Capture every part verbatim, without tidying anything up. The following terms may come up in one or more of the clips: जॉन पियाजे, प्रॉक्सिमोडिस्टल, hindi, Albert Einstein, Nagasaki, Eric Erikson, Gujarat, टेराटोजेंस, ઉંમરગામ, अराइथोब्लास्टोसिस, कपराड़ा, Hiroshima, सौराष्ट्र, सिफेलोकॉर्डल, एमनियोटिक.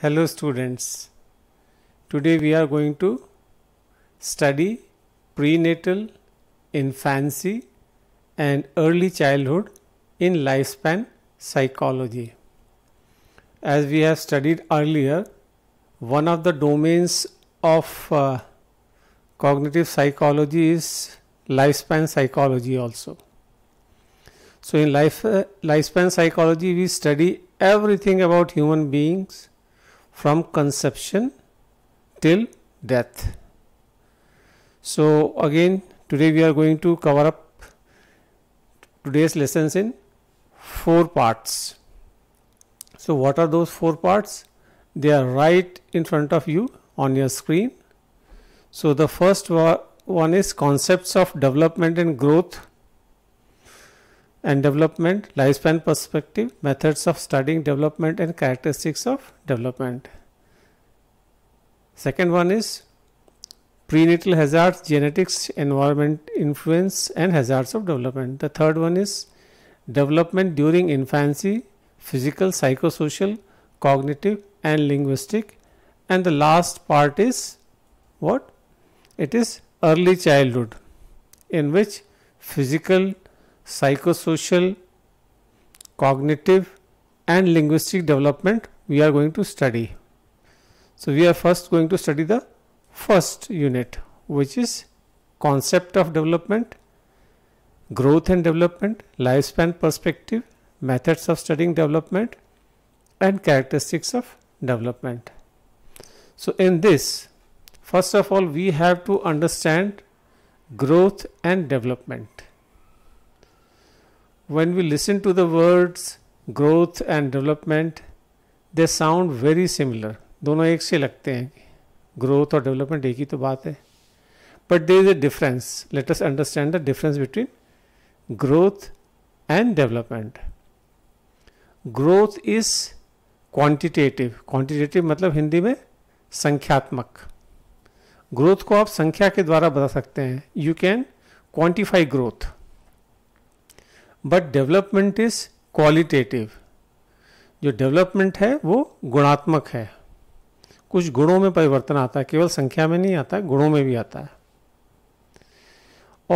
Hello students, today we are going to study prenatal, infancy and early childhood in lifespan psychology. As we have studied earlier, one of the domains of uh, cognitive psychology is lifespan psychology also. So in life, uh, lifespan psychology we study everything about human beings from conception till death. So again today we are going to cover up today's lessons in four parts. So what are those four parts? They are right in front of you on your screen. So the first one is concepts of development and growth and development, lifespan perspective, methods of studying development and characteristics of development. Second one is prenatal hazards, genetics, environment influence and hazards of development. The third one is development during infancy, physical, psychosocial, cognitive and linguistic. And the last part is what? It is early childhood, in which physical, psychosocial, cognitive and linguistic development we are going to study. So we are first going to study the first unit, which is concept of development, growth and development, lifespan perspective, methods of studying development and characteristics of development. So in this, first of all we have to understand growth and development. When we listen to the words growth and development, they sound very similar. दोनों एक से लगते हैं. Growth और development एक ही तो बात है. But there is a difference. Let us understand the difference between growth and development. Growth is quantitative. Quantitative मतलब हिंदी में संख्यात्मक. Growth को आप संख्या के द्वारा बता सकते हैं. You can quantify growth. But development is qualitative. जो डेवलपमेंट है वो गुणात्मक है. कुछ गुणों में परिवर्तन आता है, केवल संख्या में नहीं आता, गुणों में भी आता है.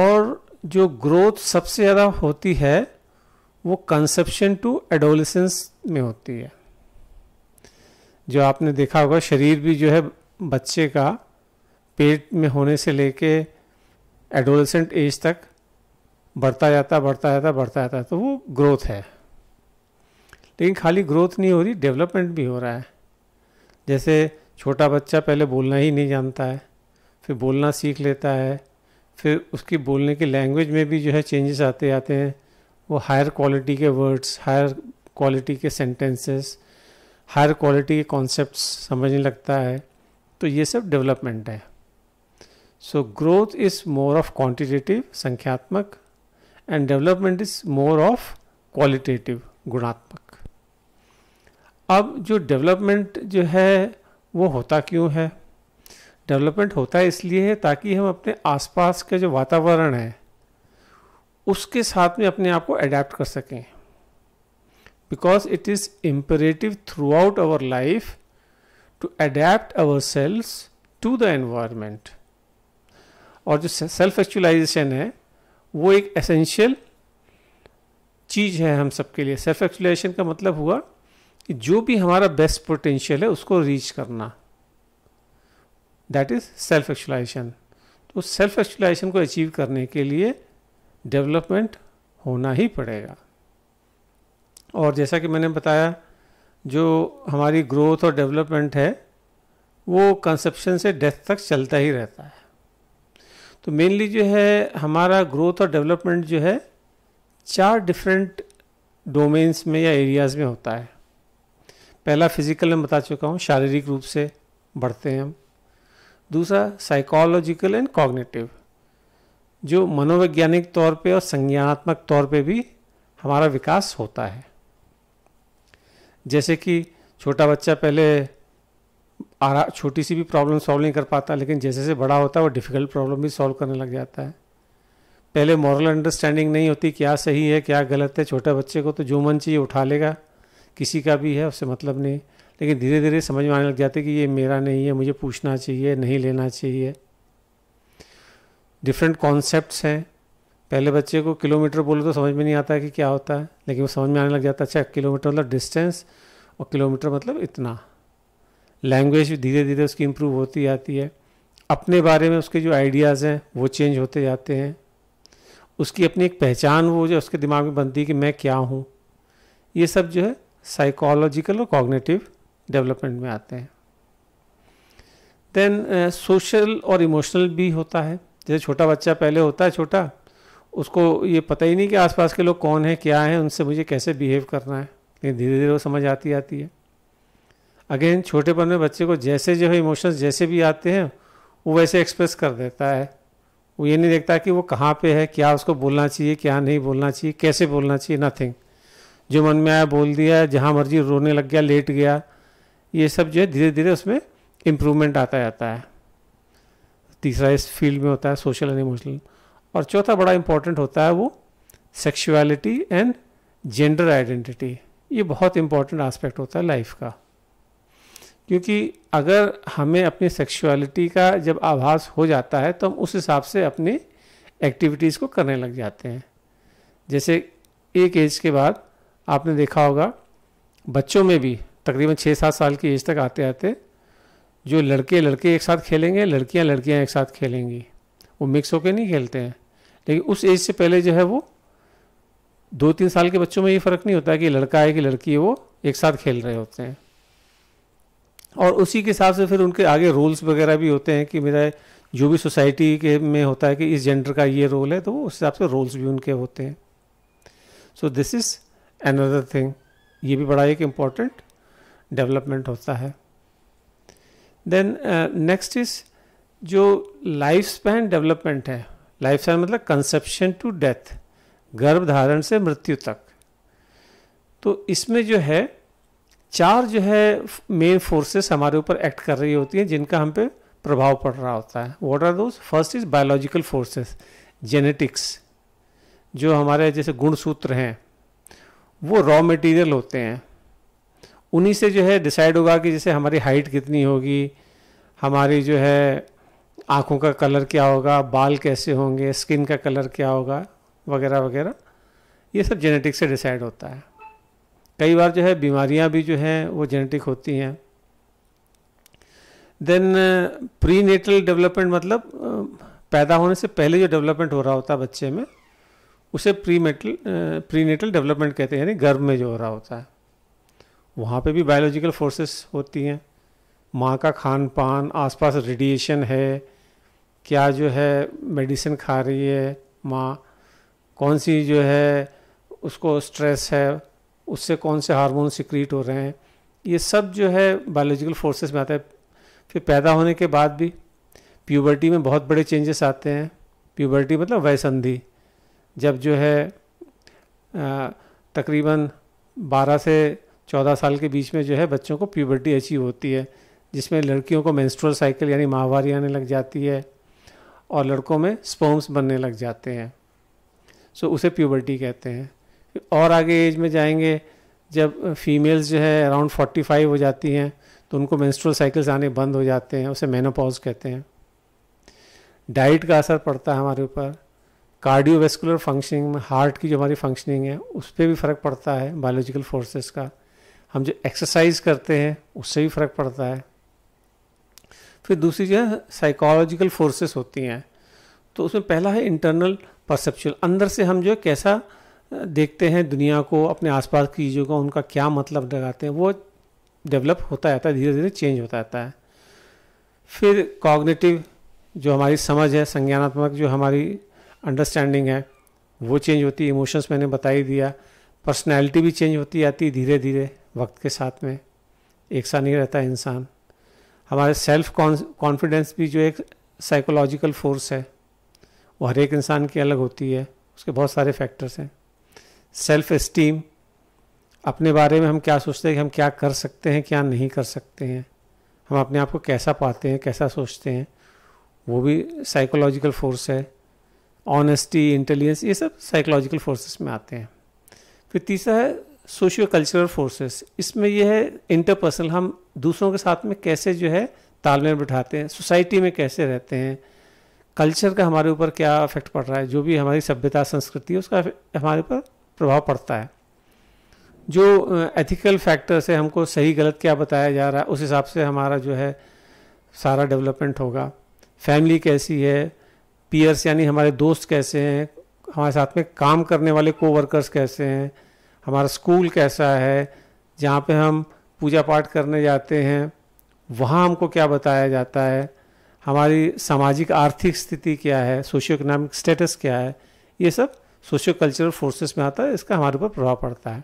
और जो ग्रोथ सबसे ज़्यादा होती है वो कंसेप्शन टू एडोलेसेंस में होती है. जो आपने देखा होगा, शरीर भी जो है बच्चे का पेट में होने से लेके एडोलेसेंट एज तक बढ़ता जाता बढ़ता जाता बढ़ता जाता, तो वो ग्रोथ है. लेकिन खाली ग्रोथ नहीं हो रही, डेवलपमेंट भी हो रहा है. जैसे छोटा बच्चा पहले बोलना ही नहीं जानता है, फिर बोलना सीख लेता है, फिर उसकी बोलने की लैंग्वेज में भी जो है चेंजेस आते आते हैं. वो हायर क्वालिटी के वर्ड्स, हायर क्वालिटी के सेंटेंसेस, हायर क्वालिटी के कॉन्सेप्ट समझने लगता है. तो ये सब डेवलपमेंट है. So growth is more of quantitative, संख्यात्मक, and development is more of qualitative, गुणात्मक. अब जो development जो है वो होता क्यों है? Development होता है इसलिए है ताकि हम अपने आसपास के जो वातावरण है उसके साथ में अपने आप को adapt कर सकें. Because it is imperative throughout our life to adapt ourselves to the environment. और जो self actualization है वो एक एसेंशियल चीज़ है हम सबके लिए. सेल्फ एक्चुअलाइजेशन का मतलब हुआ कि जो भी हमारा बेस्ट पोटेंशियल है उसको रीच करना, दैट इज सेल्फ एक्चुअलाइजेशन. तो सेल्फ एक्चुअलाइजेशन को अचीव करने के लिए डेवलपमेंट होना ही पड़ेगा. और जैसा कि मैंने बताया, जो हमारी ग्रोथ और डेवलपमेंट है वो कंसेप्शन से डेथ तक चलता ही रहता है. तो मेनली जो है हमारा ग्रोथ और डेवलपमेंट जो है चार डिफरेंट डोमेन्स में या एरियाज़ में होता है. पहला फिज़िकल में बता चुका हूँ, शारीरिक रूप से बढ़ते हैं हम. दूसरा साइकोलॉजिकल एंड कॉग्निटिव, जो मनोवैज्ञानिक तौर पे और संज्ञानात्मक तौर पे भी हमारा विकास होता है. जैसे कि छोटा बच्चा पहले आरा छोटी सी भी प्रॉब्लम सॉल्व नहीं कर पाता, लेकिन जैसे जैसे बड़ा होता है वो डिफ़िकल्ट प्रॉब्लम भी सॉल्व करने लग जाता है. पहले मॉरल अंडरस्टैंडिंग नहीं होती, क्या सही है क्या गलत है. छोटे बच्चे को तो जो मन चाहिए उठा लेगा, किसी का भी है उससे मतलब नहीं. लेकिन धीरे धीरे समझ में आने लग जाते कि ये मेरा नहीं है, मुझे पूछना चाहिए, नहीं लेना चाहिए। डिफरेंट कॉन्सेप्ट्स हैं। पहले बच्चे को किलोमीटर बोलो तो समझ में नहीं आता है कि क्या होता है, लेकिन वो समझ में आने लग जाता है। अच्छा, किलोमीटर मतलब डिस्टेंस और किलोमीटर मतलब इतना। लैंग्वेज धीरे धीरे उसकी इम्प्रूव होती जाती है। अपने बारे में उसके जो आइडियाज़ हैं वो चेंज होते जाते हैं। उसकी अपनी एक पहचान वो जो उसके दिमाग में बनती है कि मैं क्या हूँ, ये सब जो है साइकोलॉजिकल और कॉग्निटिव डेवलपमेंट में आते हैं। देन सोशल और इमोशनल भी होता है। जैसे छोटा बच्चा पहले होता है छोटा, उसको ये पता ही नहीं कि आसपास के लोग कौन हैं, क्या हैं, उनसे मुझे कैसे बिहेव करना है, लेकिन धीरे धीरे वो समझ आती आती है। अगेन छोटेपन में बच्चे को जैसे जो है इमोशंस जैसे भी आते हैं वो वैसे एक्सप्रेस कर देता है। वो ये नहीं देखता कि वो कहाँ पे है, क्या उसको बोलना चाहिए, क्या नहीं बोलना चाहिए, कैसे बोलना चाहिए, नथिंग। जो मन में आया बोल दिया, जहाँ मर्जी रोने लग गया, लेट गया, ये सब जो है धीरे धीरे उसमें इम्प्रूवमेंट आता जाता है। तीसरा इस फील्ड में होता है सोशल एंड इमोशनल। और चौथा बड़ा इम्पॉर्टेंट होता है वो सेक्सुअलिटी एंड जेंडर आइडेंटिटी। ये बहुत इम्पॉर्टेंट आस्पेक्ट होता है लाइफ का, क्योंकि अगर हमें अपनी सेक्सुअलिटी का जब आभास हो जाता है तो हम उस हिसाब से अपनी एक्टिविटीज़ को करने लग जाते हैं। जैसे एक एज के बाद आपने देखा होगा बच्चों में भी तकरीबन छः सात साल की एज तक आते आते जो लड़के लड़के एक साथ खेलेंगे, लड़कियां लड़कियां एक साथ खेलेंगी, वो मिक्स होकर नहीं खेलते हैं। लेकिन उस एज से पहले जो है वो दो तीन साल के बच्चों में ये फ़र्क नहीं होता कि लड़का है कि लड़की है, वो एक साथ खेल रहे होते हैं। और उसी के हिसाब से फिर उनके आगे रोल्स वगैरह भी होते हैं कि मेरा जो भी सोसाइटी के में होता है कि इस जेंडर का ये रोल है, तो वो उस हिसाब से रोल्स भी उनके होते हैं। So this is another thing. ये भी बड़ा एक इम्पॉर्टेंट डेवलपमेंट होता है। देन नेक्स्ट इज जो लाइफ स्पैन डेवलपमेंट है। लाइफ स्पैन मतलब कंसेप्शन टू डेथ, गर्भधारण से मृत्यु तक। तो इसमें जो है चार जो है मेन फोर्सेस हमारे ऊपर एक्ट कर रही होती हैं जिनका हम पे प्रभाव पड़ रहा होता है। What are those? First is biological forces, genetics. जो हमारे जैसे गुणसूत्र हैं वो रॉ मटेरियल होते हैं, उन्हीं से जो है डिसाइड होगा कि जैसे हमारी हाइट कितनी होगी, हमारी जो है आँखों का कलर क्या होगा, बाल कैसे होंगे, स्किन का कलर क्या होगा, वगैरह वगैरह, ये सब जेनेटिक्स से डिसाइड होता है। कई बार जो है बीमारियां भी जो हैं वो जेनेटिक होती हैं। देन प्री नेटल डेवलपमेंट मतलब पैदा होने से पहले जो डेवलपमेंट हो रहा होता है बच्चे में, उसे prenatal prenatal development कहते हैं, यानी गर्भ में जो हो रहा होता है। वहाँ पे भी बायोलॉजिकल फोर्सेस होती हैं। माँ का खान पान, आसपास रेडिएशन है क्या, जो है मेडिसिन खा रही है माँ, कौन सी जो है उसको स्ट्रेस है, उससे कौन से हार्मोन सिक्रीट हो रहे हैं, ये सब जो है बायोलॉजिकल फोर्सेस में आता है। फिर पैदा होने के बाद भी प्यूबर्टी में बहुत बड़े चेंजेस आते हैं। प्यूबर्टी मतलब वयसंधि, जब जो है तकरीबन बारह से चौदह साल के बीच में जो है बच्चों को प्यूबर्टी अचीव होती है, जिसमें लड़कियों को मेंस्ट्रुअल साइकिल यानी माहवारी आने लग जाती है और लड़कों में स्पर्म्स बनने लग जाते हैं। सो उसे प्यूबर्टी कहते हैं। और आगे एज में जाएंगे जब फीमेल्स जो है अराउंड पैंतालीस हो जाती हैं तो उनको मेंस्ट्रुअल साइकिल्स आने बंद हो जाते हैं, उसे मेनोपॉज कहते हैं। डाइट का असर पड़ता है हमारे ऊपर, कार्डियोवैस्कुलर फंक्शनिंग में, हार्ट की जो हमारी फंक्शनिंग है उस पर भी फ़र्क पड़ता है बायोलॉजिकल फोर्सेस का। हम जो एक्सरसाइज करते हैं उससे भी फ़र्क पड़ता है। फिर दूसरी जो है साइकोलॉजिकल फोर्सेस होती हैं, तो उसमें पहला है इंटरनल परसेप्चुअल, अंदर से हम जो कैसा देखते हैं दुनिया को, अपने आसपास की चीज़ों को, उनका क्या मतलब लगाते हैं, वो डेवलप होता जाता है, धीरे धीरे चेंज होता जाता है। फिर कॉग्निटिव जो हमारी समझ है, संज्ञानात्मक जो हमारी अंडरस्टैंडिंग है वो चेंज होती है। इमोशंस मैंने बता ही दिया। पर्सनैलिटी भी चेंज होती जाती है धीरे धीरे वक्त के साथ में, एक सा नहीं रहता इंसान। हमारे सेल्फ कॉन्फिडेंस भी जो एक साइकोलॉजिकल फोर्स है वो हर एक इंसान की अलग होती है, उसके बहुत सारे फैक्टर्स हैं। सेल्फ इस्टीम, अपने बारे में हम क्या सोचते हैं कि हम क्या कर सकते हैं, क्या नहीं कर सकते हैं, हम अपने आप को कैसा पाते हैं, कैसा सोचते हैं, वो भी साइकोलॉजिकल फोर्स है। ऑनेस्टी, इंटेलिजेंस, ये सब साइकोलॉजिकल फोर्सेस में आते हैं। फिर तीसरा है सोशियो कल्चरल फोर्सेस, इसमें यह है इंटरपर्सनल, हम दूसरों के साथ में कैसे जो है तालमेल बिठाते हैं, सोसाइटी में कैसे रहते हैं, कल्चर का हमारे ऊपर क्या इफेक्ट पड़ रहा है, जो भी हमारी सभ्यता संस्कृति है उसका हमारे ऊपर प्रभाव पड़ता है, जो एथिकल फैक्टर से हमको सही गलत क्या बताया जा रहा है उस हिसाब से हमारा जो है सारा डेवलपमेंट होगा, फैमिली कैसी है, पीयर्स यानी हमारे दोस्त कैसे हैं, हमारे साथ में काम करने वाले कोवर्कर्स कैसे हैं, हमारा स्कूल कैसा है, जहाँ पे हम पूजा पाठ करने जाते हैं वहाँ हमको क्या बताया जाता है, हमारी सामाजिक आर्थिक स्थिति क्या है, सोशियो इकोनॉमिक स्टेटस क्या है, ये सब सोशियो कल्चरल फोर्सेस में आता है, इसका हमारे ऊपर प्रभाव पड़ता है।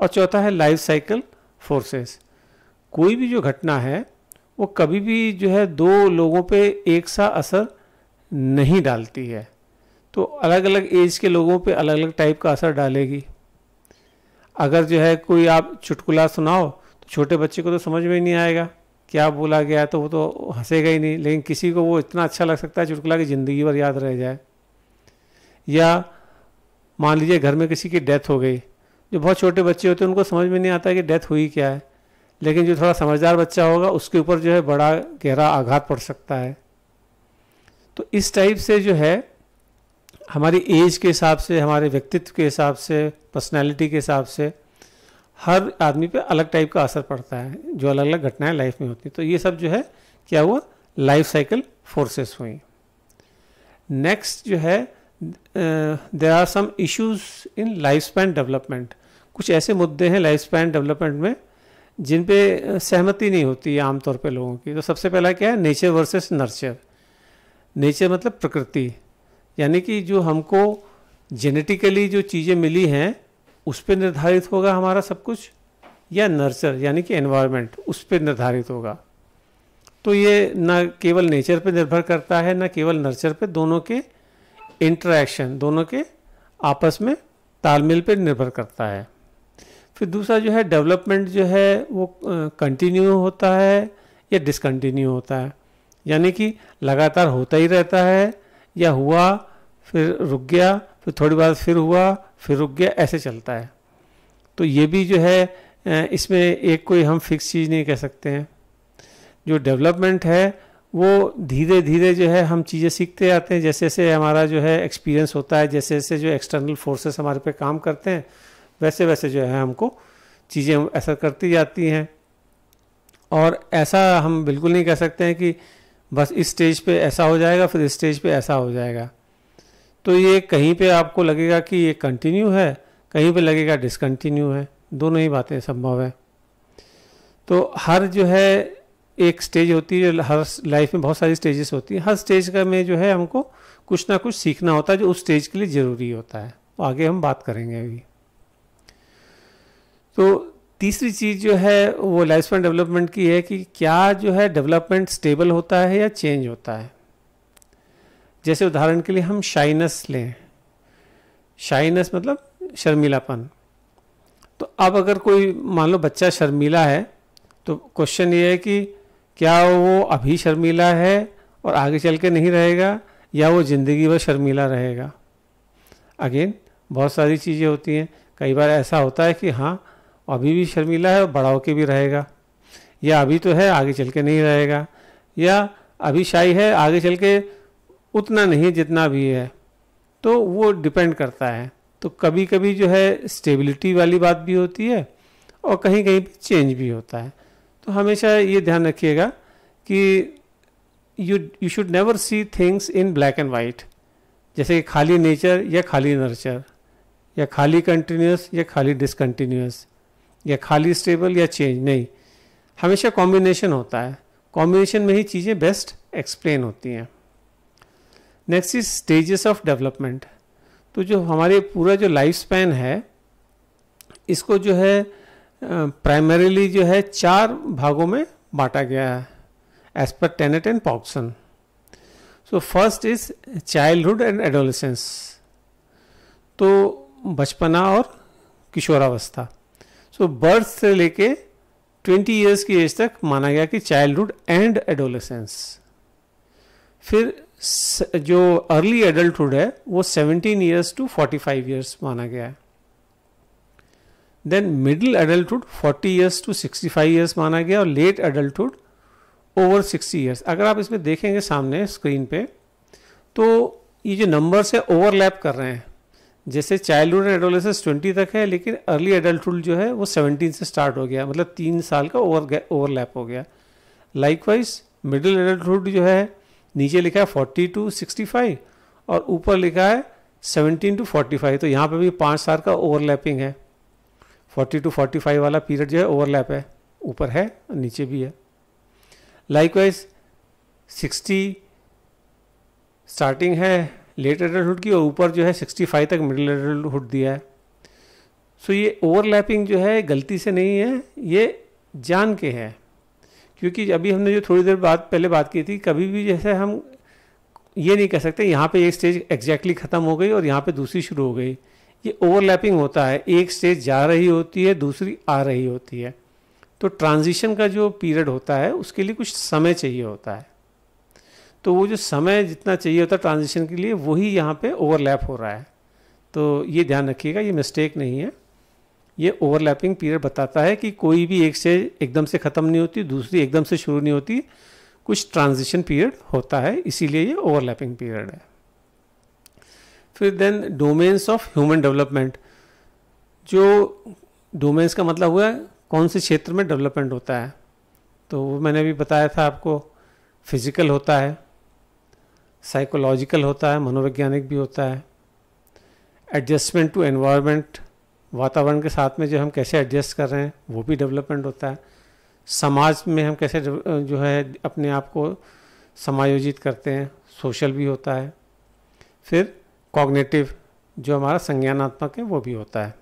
और चौथा है लाइफ साइकिल फोर्सेस, कोई भी जो घटना है वो कभी भी जो है दो लोगों पे एक सा असर नहीं डालती है, तो अलग अलग एज के लोगों पे अलग अलग टाइप का असर डालेगी। अगर जो है कोई आप चुटकुला सुनाओ तो छोटे बच्चे को तो समझ में ही नहीं आएगा क्या बोला गया, तो वो तो हंसेगा ही नहीं, लेकिन किसी को वो इतना अच्छा लग सकता है चुटकुला की ज़िंदगी भर याद रह जाए। या मान लीजिए घर में किसी की डेथ हो गई, जो बहुत छोटे बच्चे होते हैं उनको समझ में नहीं आता कि डेथ हुई क्या है, लेकिन जो थोड़ा समझदार बच्चा होगा उसके ऊपर जो है बड़ा गहरा आघात पड़ सकता है। तो इस टाइप से जो है हमारी एज के हिसाब से, हमारे व्यक्तित्व के हिसाब से, पर्सनालिटी के हिसाब से हर आदमी पे अलग टाइप का असर पड़ता है, जो अलग अलग घटनाएं लाइफ में होती हैं। तो ये सब जो है क्या हुआ, लाइफ साइकिल फोर्सेस हुई। नेक्स्ट जो है there are some issues in life span development, कुछ ऐसे मुद्दे हैं लाइफ स्पैन डेवलपमेंट में जिन पे सहमति नहीं होती है आमतौर पे लोगों की। तो सबसे पहला क्या है, नेचर वर्सेस नर्चर। नेचर मतलब प्रकृति, यानी कि जो हमको जेनेटिकली जो चीज़ें मिली हैं उस पे निर्धारित होगा हमारा सब कुछ, या नर्चर यानी कि एनवायरनमेंट, उस पे निर्धारित होगा। तो ये ना केवल नेचर पे निर्भर करता है ना केवल नर्चर पे, दोनों के इंटरेक्शन, दोनों के आपस में तालमेल पे निर्भर करता है। फिर दूसरा जो है डेवलपमेंट जो है वो कंटिन्यू होता है या डिसकंटिन्यू होता है, यानी कि लगातार होता ही रहता है, या हुआ फिर रुक गया, फिर थोड़ी बार फिर हुआ फिर रुक गया, ऐसे चलता है। तो ये भी जो है इसमें एक कोई हम फिक्स चीज़ नहीं कह सकते हैं। जो डेवलपमेंट है वो धीरे धीरे जो है हम चीज़ें सीखते जाते हैं, जैसे जैसे हमारा जो है एक्सपीरियंस होता है, जैसे जैसे जो एक्सटर्नल फोर्सेस हमारे पे काम करते हैं वैसे वैसे जो है हमको चीज़ें असर करती जाती हैं। और ऐसा हम बिल्कुल नहीं कह सकते हैं कि बस इस स्टेज पे ऐसा हो जाएगा फिर इस स्टेज पे ऐसा हो जाएगा। तो ये कहीं पे आपको लगेगा कि ये कंटिन्यू है, कहीं पे लगेगा डिसकंटिन्यू है, दोनों ही बातें संभव है। तो हर जो है एक स्टेज होती है, हर लाइफ में बहुत सारी स्टेजेस होती है, हर स्टेज का में जो है हमको कुछ ना कुछ सीखना होता है जो उस स्टेज के लिए ज़रूरी होता है, आगे हम बात करेंगे अभी। तो तीसरी चीज़ जो है वो लाइफ स्पैन डेवलपमेंट की है कि क्या जो है डेवलपमेंट स्टेबल होता है या चेंज होता है। जैसे उदाहरण के लिए हम शाइनेस लें, शाइनेस मतलब शर्मीलापन। तो अब अगर कोई मान लो बच्चा शर्मीला है तो क्वेश्चन ये है कि क्या वो अभी शर्मीला है और आगे चल के नहीं रहेगा, या वो ज़िंदगी भर शर्मीला रहेगा। अगेन बहुत सारी चीज़ें होती हैं, कई बार ऐसा होता है कि हाँ अभी भी शर्मीला है और बड़ा होके भी रहेगा, या अभी तो है आगे चल के नहीं रहेगा, या अभी शाही है आगे चल के उतना नहीं है जितना भी है। तो वो डिपेंड करता है। तो कभी कभी जो है स्टेबिलिटी वाली बात भी होती है और कहीं कहीं पे चेंज भी होता है। तो हमेशा ये ध्यान रखिएगा कि you you should never see things in black and white, जैसे खाली नेचर या खाली नर्चर, या खाली कंटिन्यूस या खाली डिसकंटिन्यूस, या खाली स्टेबल या चेंज, नहीं, हमेशा कॉम्बिनेशन होता है। कॉम्बिनेशन में ही चीज़ें बेस्ट एक्सप्लेन होती हैं। Next is stages of development. तो जो हमारे पूरा जो लाइफ स्पैन है इसको जो है प्राइमरीली जो है चार भागों में बांटा गया है एज पर Tenet and पॉक्सन। So first is childhood and adolescence, तो बचपना और किशोरावस्था। तो बर्थ से लेके ट्वेंटी इयर्स की एज तक माना गया कि चाइल्डहुड एंड एडोलेसेंस। फिर जो अर्ली एडल्टहुड है वो seventeen years to forty five years माना गया है। Then middle adulthood forty years to sixty five years माना गया और late adulthood over sixty years. अगर आप इसमें देखेंगे सामने स्क्रीन पे तो ये जो नंबर्स है ओवरलैप कर रहे हैं. जैसे चाइल्डहुड एंड एडोलेसेंस ट्वेंटी तक है लेकिन अर्ली एडल्टहुड जो है वो सेवनटीन से स्टार्ट हो गया, मतलब तीन साल का ओवर ओवरलैप हो गया. लाइकवाइज मिडिल एडल्टहुड जो है नीचे लिखा है फोर्टी टू सिक्सटी फाइव और ऊपर लिखा है सेवनटीन टू फोर्टी फाइव, तो यहाँ पे भी पाँच साल का ओवरलैपिंग है. फोर्टी टू फोर्टी फाइव वाला पीरियड जो है ओवरलैप है, ऊपर है और नीचे भी है. लाइकवाइज सिक्सटी स्टार्टिंग है लेट एडल्टहुड की और ऊपर जो है सिक्सटी फाइव तक मिडिल एडल्टहुड दिया है. सो so ये ओवरलैपिंग जो है गलती से नहीं है, ये जान के है, क्योंकि अभी हमने जो थोड़ी देर बाद पहले बात की थी कभी भी जैसे हम ये नहीं कह सकते यहाँ पे एक स्टेज एग्जैक्टली ख़त्म हो गई और यहाँ पे दूसरी शुरू हो गई. ये ओवरलैपिंग होता है, एक स्टेज जा रही होती है दूसरी आ रही होती है. तो ट्रांजिशन का जो पीरियड होता है उसके लिए कुछ समय चाहिए होता है, तो वो जो समय जितना चाहिए होता है ट्रांजिशन के लिए वही यहाँ पे ओवरलैप हो रहा है. तो ये ध्यान रखिएगा, ये मिस्टेक नहीं है. ये ओवरलैपिंग पीरियड बताता है कि कोई भी एक स्टेज एकदम से ख़त्म नहीं होती, दूसरी एकदम से शुरू नहीं होती, कुछ ट्रांजिशन पीरियड होता है, इसीलिए ये ओवरलैपिंग पीरियड है. फिर then domains of human development, जो डोमेन्स का मतलब हुआ है कौन से क्षेत्र में डेवलपमेंट होता है, तो वो मैंने अभी बताया था आपको. फिजिकल होता है, साइकोलॉजिकल होता है, मनोवैज्ञानिक भी होता है, एडजस्टमेंट टू एनवायरनमेंट, वातावरण के साथ में जो हम कैसे एडजस्ट कर रहे हैं वो भी डेवलपमेंट होता है. समाज में हम कैसे जो है अपने आप को समायोजित करते हैं, सोशल भी होता है. फिर कॉग्निटिव जो हमारा संज्ञानात्मक है वो भी होता है.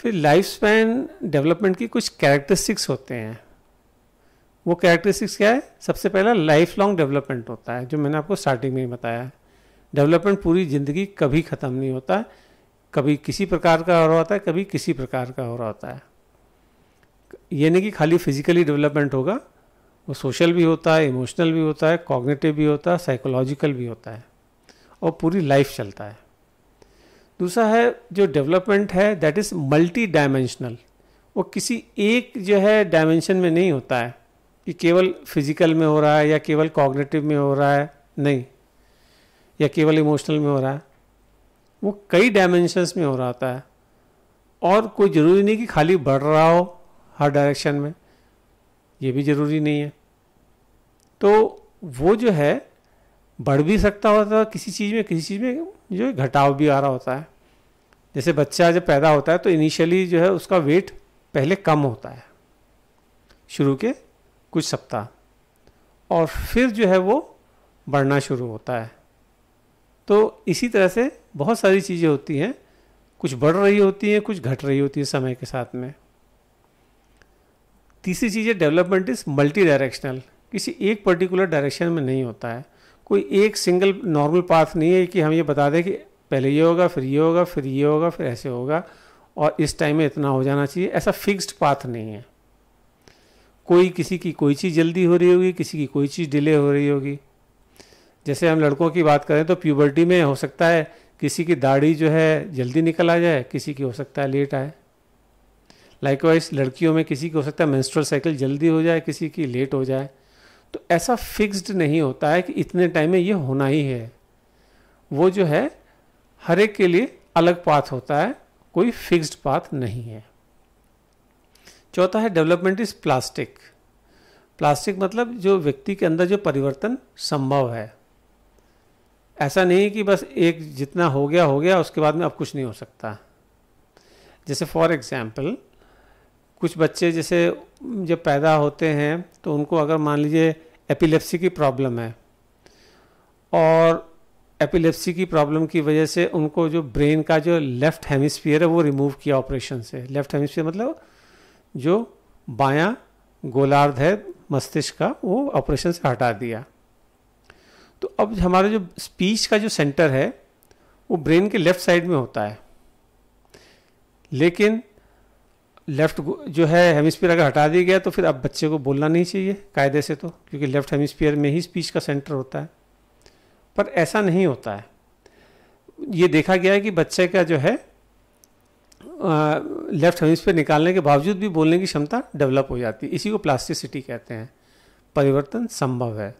फिर लाइफ स्पैन डेवलपमेंट की कुछ कैरेक्टरिस्टिक्स होते हैं. वो कैरेक्टरिस्टिक्स क्या है? सबसे पहला लाइफ लॉन्ग डेवलपमेंट होता है, जो मैंने आपको स्टार्टिंग में ही बताया है. डेवलपमेंट पूरी ज़िंदगी कभी ख़त्म नहीं होता है, कभी किसी प्रकार का हो रहा होता है, कभी किसी प्रकार का हो रहा होता है. ये नहीं कि खाली फिजिकली डेवलपमेंट होगा, वो सोशल भी होता है, इमोशनल भी होता है, कॉग्निटिव भी होता है, साइकोलॉजिकल भी होता है और पूरी लाइफ चलता है. दूसरा है जो डेवलपमेंट है दैट इज़ मल्टी डायमेंशनल, वो किसी एक जो है डायमेंशन में नहीं होता है कि केवल फिजिकल में हो रहा है या केवल कॉग्निटिव में हो रहा है, नहीं, या केवल इमोशनल में हो रहा है. वो कई डायमेंशंस में हो रहा होता है और कोई ज़रूरी नहीं कि खाली बढ़ रहा हो हर डायरेक्शन में, ये भी ज़रूरी नहीं है. तो वो जो है बढ़ भी सकता होता है किसी चीज़ में, किसी चीज़ में जो घटाव भी आ रहा होता है. जैसे बच्चा जब पैदा होता है तो इनिशियली जो है उसका वेट पहले कम होता है शुरू के कुछ सप्ताह और फिर जो है वो बढ़ना शुरू होता है. तो इसी तरह से बहुत सारी चीज़ें होती हैं, कुछ बढ़ रही होती हैं, कुछ घट रही होती है समय के साथ में. तीसरी चीज़ है डेवलपमेंट इज़ मल्टी डायरेक्शनल, किसी एक पर्टिकुलर डायरेक्शन में नहीं होता है, कोई एक सिंगल नॉर्मल पाथ नहीं है कि हम ये बता दें कि पहले ये होगा फिर ये होगा फिर ये होगा फिर ऐसे होगा और इस टाइम में इतना हो जाना चाहिए. ऐसा फिक्स्ड पाथ नहीं है, कोई किसी की कोई चीज़ जल्दी हो रही होगी, किसी की कोई चीज़ डिले हो रही होगी. जैसे हम लड़कों की बात करें तो प्यूबर्टी में हो सकता है किसी की दाढ़ी जो है जल्दी निकल आ जाए, किसी की हो सकता है लेट आए. लाइकवाइज लड़कियों में किसी की हो सकता है मेंस्ट्रुअल साइकिल जल्दी हो जाए, किसी की लेट हो जाए. तो ऐसा फिक्स्ड नहीं होता है कि इतने टाइम में ये होना ही है, वो जो है हर एक के लिए अलग पाथ होता है, कोई फिक्स्ड पाथ नहीं है. चौथा है डेवलपमेंट इज प्लास्टिक. प्लास्टिक मतलब जो व्यक्ति के अंदर जो परिवर्तन संभव है, ऐसा नहीं कि बस एक जितना हो गया हो गया उसके बाद में अब कुछ नहीं हो सकता. जैसे फॉर एग्जाम्पल कुछ बच्चे जैसे जब पैदा होते हैं तो उनको अगर मान लीजिए एपिलेप्सी की प्रॉब्लम है और एपिलेप्सी की प्रॉब्लम की वजह से उनको जो ब्रेन का जो लेफ़्ट हेमिस्फीयर है वो रिमूव किया ऑपरेशन से. लेफ़्ट हेमिस्फीयर मतलब जो बायां गोलार्ध है मस्तिष्क का, वो ऑपरेशन से हटा दिया. तो अब हमारा जो स्पीच का जो सेंटर है वो ब्रेन के लेफ़्ट साइड में होता है, लेकिन लेफ़्ट जो है हेमिस्फीयर अगर हटा दिया गया तो फिर अब बच्चे को बोलना नहीं चाहिए कायदे से, तो क्योंकि लेफ़्ट हेमिस्फीयर में ही स्पीच का सेंटर होता है. पर ऐसा नहीं होता है, ये देखा गया है कि बच्चे का जो है लेफ्ट हेमिस्फीयर निकालने के बावजूद भी बोलने की क्षमता डेवलप हो जाती है। इसी को प्लास्टिसिटी कहते हैं, परिवर्तन संभव है।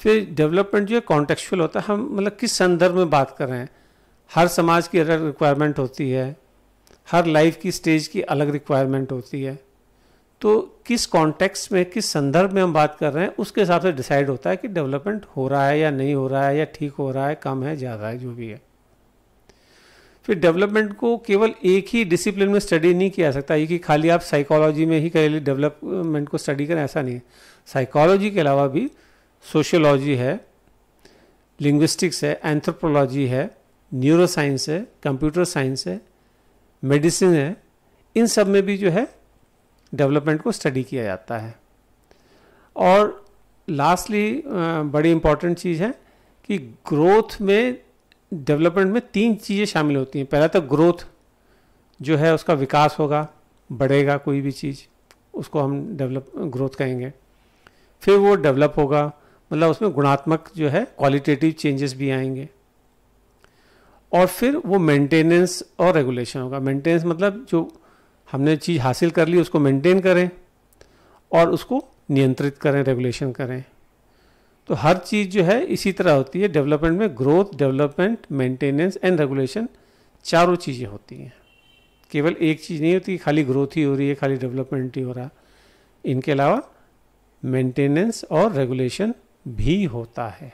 फिर डेवलपमेंट जो है कॉन्टेक्चुअल होता है, हम मतलब किस संदर्भ में बात कर रहे हैं। हर समाज की अलग रिक्वायरमेंट होती है, हर लाइफ की स्टेज की अलग रिक्वायरमेंट होती है, तो किस कॉन्टेक्स्ट में किस संदर्भ में हम बात कर रहे हैं उसके हिसाब से डिसाइड होता है कि डेवलपमेंट हो रहा है या नहीं हो रहा है, या ठीक हो रहा है, कम है, ज़्यादा है, जो भी है। फिर डेवलपमेंट को केवल एक ही डिसिप्लिन में स्टडी नहीं किया जा सकता, ये कि खाली आप साइकोलॉजी में ही केवल डेवलपमेंट को स्टडी करें, ऐसा नहीं है। साइकोलॉजी के अलावा भी सोशियोलॉजी है, लिंग्विस्टिक्स है, एंथ्रोपोलॉजी है, न्यूरोसाइंस है, कंप्यूटर साइंस है, मेडिसिन है, इन सब में भी जो है डेवलपमेंट को स्टडी किया जाता है। और लास्टली बड़ी इम्पॉर्टेंट चीज़ है कि ग्रोथ में डेवलपमेंट में तीन चीज़ें शामिल होती हैं। पहला तो ग्रोथ जो है उसका विकास होगा, बढ़ेगा कोई भी चीज़, उसको हम डेवलप ग्रोथ कहेंगे। फिर वो डेवलप होगा, मतलब उसमें गुणात्मक जो है क्वालिटेटिव चेंजेस भी आएंगे। और फिर वो मेंटेनेंस और रेगुलेशन होगा। मेंटेनेंस मतलब जो हमने चीज़ हासिल कर ली उसको मेंटेन करें और उसको नियंत्रित करें, रेगुलेशन करें। तो हर चीज़ जो है इसी तरह होती है डेवलपमेंट में, growth, development, maintenance and regulation, चारों चीज़ें होती हैं। केवल एक चीज़ नहीं होती खाली ग्रोथ ही हो रही है, खाली डेवलपमेंट ही हो रहा, इनके अलावा मेंटेनेंस और रेगुलेशन भी होता है।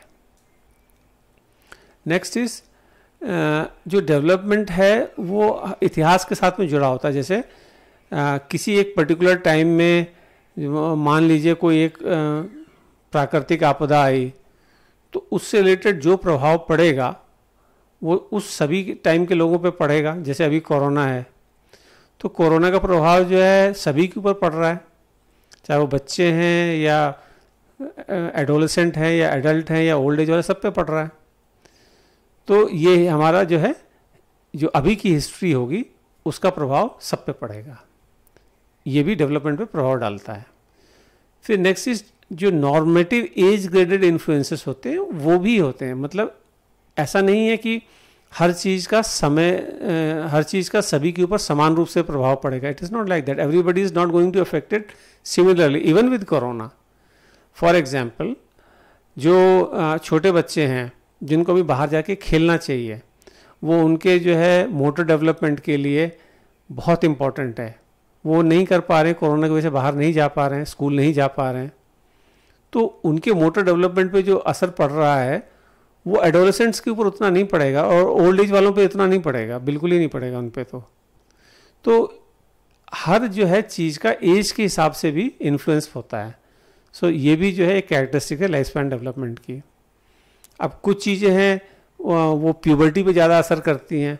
नेक्स्ट इज जो डेवलपमेंट है वो इतिहास के साथ में जुड़ा होता है। जैसे किसी एक पर्टिकुलर टाइम में मान लीजिए कोई एक प्राकृतिक आपदा आई, तो उससे रिलेटेड जो प्रभाव पड़ेगा वो उस सभी टाइम के लोगों पे पड़ेगा। जैसे अभी कोरोना है, तो कोरोना का प्रभाव जो है सभी के ऊपर पड़ रहा है, चाहे वो बच्चे हैं या एडोलेसेंट हैं या एडल्ट हैं या ओल्ड एज वाले, सब पे पड़ रहा है। तो ये हमारा जो है जो अभी की हिस्ट्री होगी उसका प्रभाव सब पे पड़ेगा, ये भी डेवलपमेंट पे प्रभाव डालता है। फिर नेक्स्ट इज जो नॉर्मेटिव एज ग्रेडेड इन्फ्लुएंसेस होते हैं वो भी होते हैं, मतलब ऐसा नहीं है कि हर चीज़ का समय हर चीज़ का सभी के ऊपर समान रूप से प्रभाव पड़ेगा। It is not like that, everybody is not going to affected similarly even with corona. For example, जो छोटे बच्चे हैं जिनको भी बाहर जाके खेलना चाहिए, वो उनके जो है मोटर डेवलपमेंट के लिए बहुत इम्पॉर्टेंट है, वो नहीं कर पा रहे, कोरोना की वजह से बाहर नहीं जा पा रहे हैं, स्कूल नहीं जा पा रहे हैं, तो उनके मोटर डेवलपमेंट पे जो असर पड़ रहा है वो एडोलेसेंट्स के ऊपर उतना नहीं पड़ेगा और ओल्ड एज वालों पे इतना नहीं पड़ेगा, बिल्कुल ही नहीं पड़ेगा उन पे। तो तो हर जो है चीज़ का एज के हिसाब से भी इन्फ्लुएंस होता है। सो so, ये भी जो है एक कैरेक्टरिस्टिक है लाइफ स्पैन डेवलपमेंट की। अब कुछ चीज़ें हैं वो प्यूबर्टी पे ज़्यादा असर करती हैं,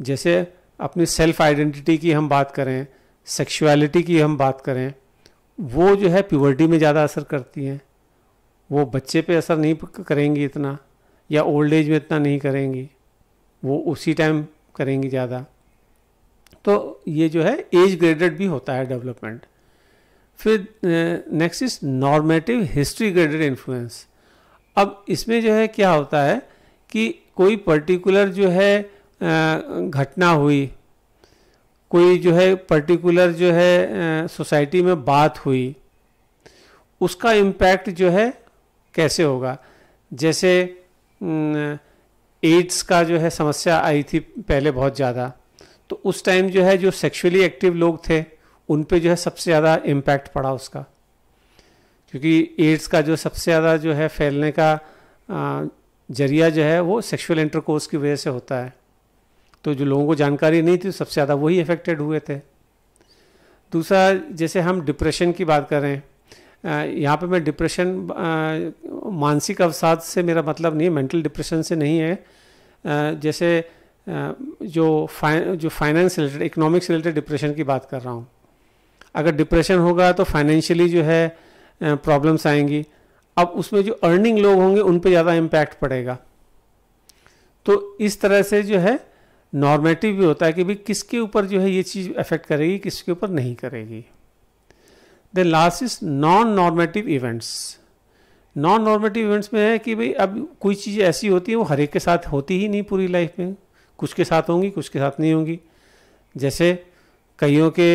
जैसे अपनी सेल्फ आइडेंटिटी की हम बात करें, सेक्सुअलिटी की हम बात करें, वो जो है प्यूबर्टी में ज़्यादा असर करती हैं, वो बच्चे पे असर नहीं करेंगी इतना, या ओल्ड एज में इतना नहीं करेंगी, वो उसी टाइम करेंगी ज़्यादा। तो ये जो है एज ग्रेडेड भी होता है डेवलपमेंट। फिर next is normative history graded influence. अब इसमें जो है क्या होता है कि कोई पर्टिकुलर जो है घटना हुई, कोई जो है पर्टिकुलर जो है सोसाइटी में बात हुई, उसका इम्पैक्ट जो है कैसे होगा। जैसे एड्स का जो है समस्या आई थी पहले बहुत ज़्यादा, तो उस टाइम जो है जो सेक्सुअली एक्टिव लोग थे उन पे जो है सबसे ज़्यादा इम्पैक्ट पड़ा उसका, क्योंकि एड्स का जो सबसे ज़्यादा जो है फैलने का जरिया जो है वो सेक्सुअल इंटरकोर्स की वजह से होता है। तो जो लोगों को जानकारी नहीं थी सबसे ज़्यादा वही अफेक्टेड हुए थे। दूसरा, जैसे हम डिप्रेशन की बात करें, यहाँ पे मैं डिप्रेशन मानसिक अवसाद से मेरा मतलब नहीं है, मेंटल डिप्रेशन से नहीं है। आ, जैसे आ, जो फाइन जो finance related, economics related depression की बात कर रहा हूँ। अगर डिप्रेशन होगा तो फाइनेंशियली जो है प्रॉब्लम्स आएंगी, अब उसमें जो अर्निंग लोग होंगे उन पे ज़्यादा इम्पैक्ट पड़ेगा। तो इस तरह से जो है नॉर्मेटिव भी होता है कि भाई किसके ऊपर जो है ये चीज़ अफेक्ट करेगी, किसके ऊपर नहीं करेगी। Then last is non normative events. Non normative events में है कि भाई अब कोई चीज़ ऐसी होती है वो हर एक के साथ होती ही नहीं पूरी लाइफ में, कुछ के साथ होंगी, कुछ के साथ नहीं होंगी। जैसे कईयों के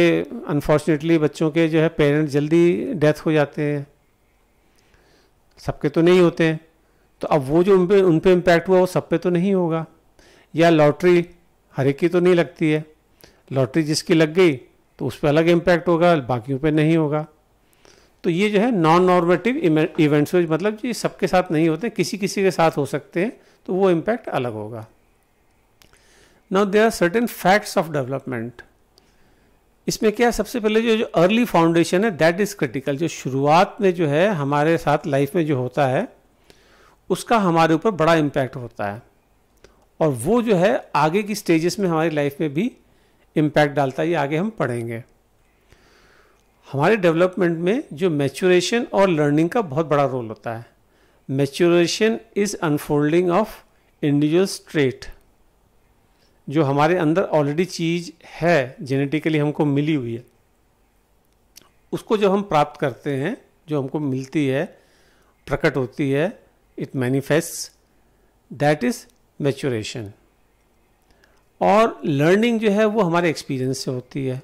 अनफॉर्चुनेटली बच्चों के जो है पेरेंट्स जल्दी डेथ हो जाते हैं, सबके तो नहीं होते हैं। तो अब वो जो उन पर उन पर इम्पैक्ट हुआ वो सब पे तो नहीं होगा। या लॉटरी हर एक की तो नहीं लगती है, लॉटरी जिसकी लग गई तो उस पर अलग इम्पैक्ट होगा, बाकियों पे नहीं होगा। तो ये जो है नॉन नॉर्मेटिव इवेंट्स, मतलब ये सबके साथ नहीं होते, किसी किसी के साथ हो सकते हैं, तो वो इम्पैक्ट अलग होगा। Now there are certain facts of development. इसमें क्या है, सबसे पहले जो जो अर्ली फाउंडेशन है दैट इज़ क्रिटिकल। जो शुरुआत में जो है हमारे साथ लाइफ में जो होता है उसका हमारे ऊपर बड़ा इम्पैक्ट होता है, और वो जो है आगे की स्टेजेस में हमारी लाइफ में भी इम्पैक्ट डालता है। ये आगे हम पढ़ेंगे। हमारे डेवलपमेंट में जो मैच्योरेशन और लर्निंग का बहुत बड़ा रोल होता है। Maturation is unfolding of individual trait. जो हमारे अंदर ऑलरेडी चीज़ है, जेनेटिकली हमको मिली हुई है, उसको जब हम प्राप्त करते हैं, जो हमको मिलती है, प्रकट होती है, it manifests, that is maturation. और लर्निंग जो है वो हमारे एक्सपीरियंस से होती है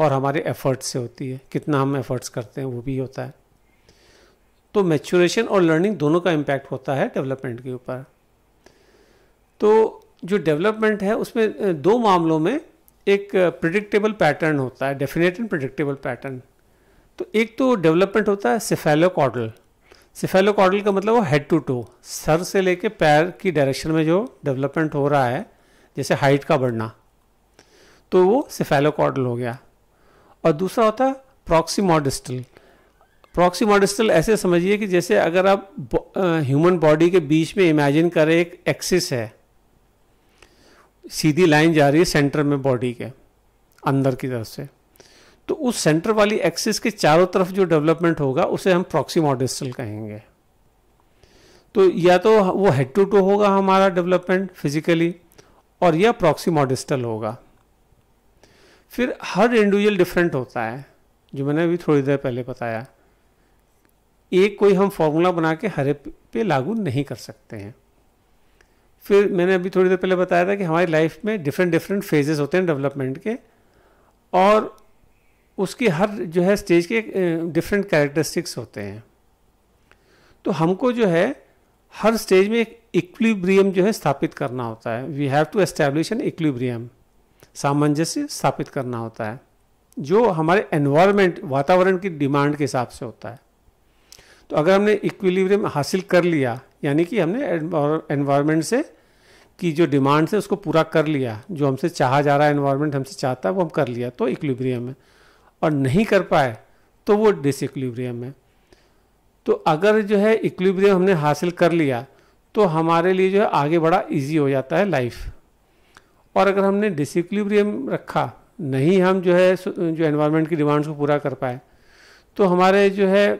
और हमारे एफर्ट्स से होती है, कितना हम एफर्ट्स करते हैं वो भी होता है। तो मैच्योरेशन और लर्निंग दोनों का इम्पैक्ट होता है डेवलपमेंट के ऊपर। तो जो डेवलपमेंट है उसमें दो मामलों में एक प्रिडिक्टेबल पैटर्न होता है, डेफिनेट एंड प्रिडिक्टेबल पैटर्न। तो एक तो डेवलपमेंट होता है सिफेलोकॉर्डल। सिफेलोकॉर्डल का मतलब वो हेड टू टो, सर से लेके पैर की डायरेक्शन में जो डेवलपमेंट हो रहा है, जैसे हाइट का बढ़ना, तो वो सिफेलोकॉर्डल हो गया। और दूसरा होता है प्रॉक्सिमोडिस्टल। प्रॉक्सिमोडिस्टल ऐसे समझिए कि जैसे अगर आप ह्यूमन बॉडी के बीच में इमेजिन करें एक एक्सिस है, सीधी लाइन जा रही है सेंटर में बॉडी के अंदर की तरफ से, तो उस सेंटर वाली एक्सिस के चारों तरफ जो डेवलपमेंट होगा उसे हम प्रॉक्सिमोडिस्टल कहेंगे। तो या तो वो हेड टू टो होगा हमारा डेवलपमेंट फिजिकली, और यह प्रॉक्सिमोडिस्टल होगा। फिर हर इंडिविजुअल डिफरेंट होता है, जो मैंने अभी थोड़ी देर पहले बताया। एक कोई हम फॉर्मूला बना के हर एक पे लागू नहीं कर सकते हैं। फिर मैंने अभी थोड़ी देर पहले बताया था कि हमारी लाइफ में डिफरेंट डिफरेंट फेजेस होते हैं डेवलपमेंट के, और उसकी हर जो है स्टेज के डिफरेंट कैरेक्टरिस्टिक्स होते हैं। तो हमको जो है हर स्टेज में एक इक्विलिब्रियम जो है स्थापित करना होता है। We have to establish an equilibrium, सामंजस्य स्थापित करना होता है, जो हमारे एनवायरनमेंट, वातावरण की डिमांड के हिसाब से होता है। तो अगर हमने इक्विलिब्रियम हासिल कर लिया, यानी कि हमने एनवायरनमेंट से की जो डिमांड है उसको पूरा कर लिया, जो हमसे चाहा जा रहा है, एनवायरनमेंट हमसे चाहता है, वो हम कर लिया, तो इक्विलिब्रियम है। और नहीं कर पाए तो वो डिसइक्विलिब्रियम है। तो अगर जो है इक्विलिब्रियम हमने हासिल कर लिया तो हमारे लिए जो है आगे बड़ा ईजी हो जाता है लाइफ। और अगर हमने डिसइक्विलिब्रियम रखा, नहीं हम जो है जो एनवायरनमेंट की डिमांड्स को पूरा कर पाए, तो हमारे जो है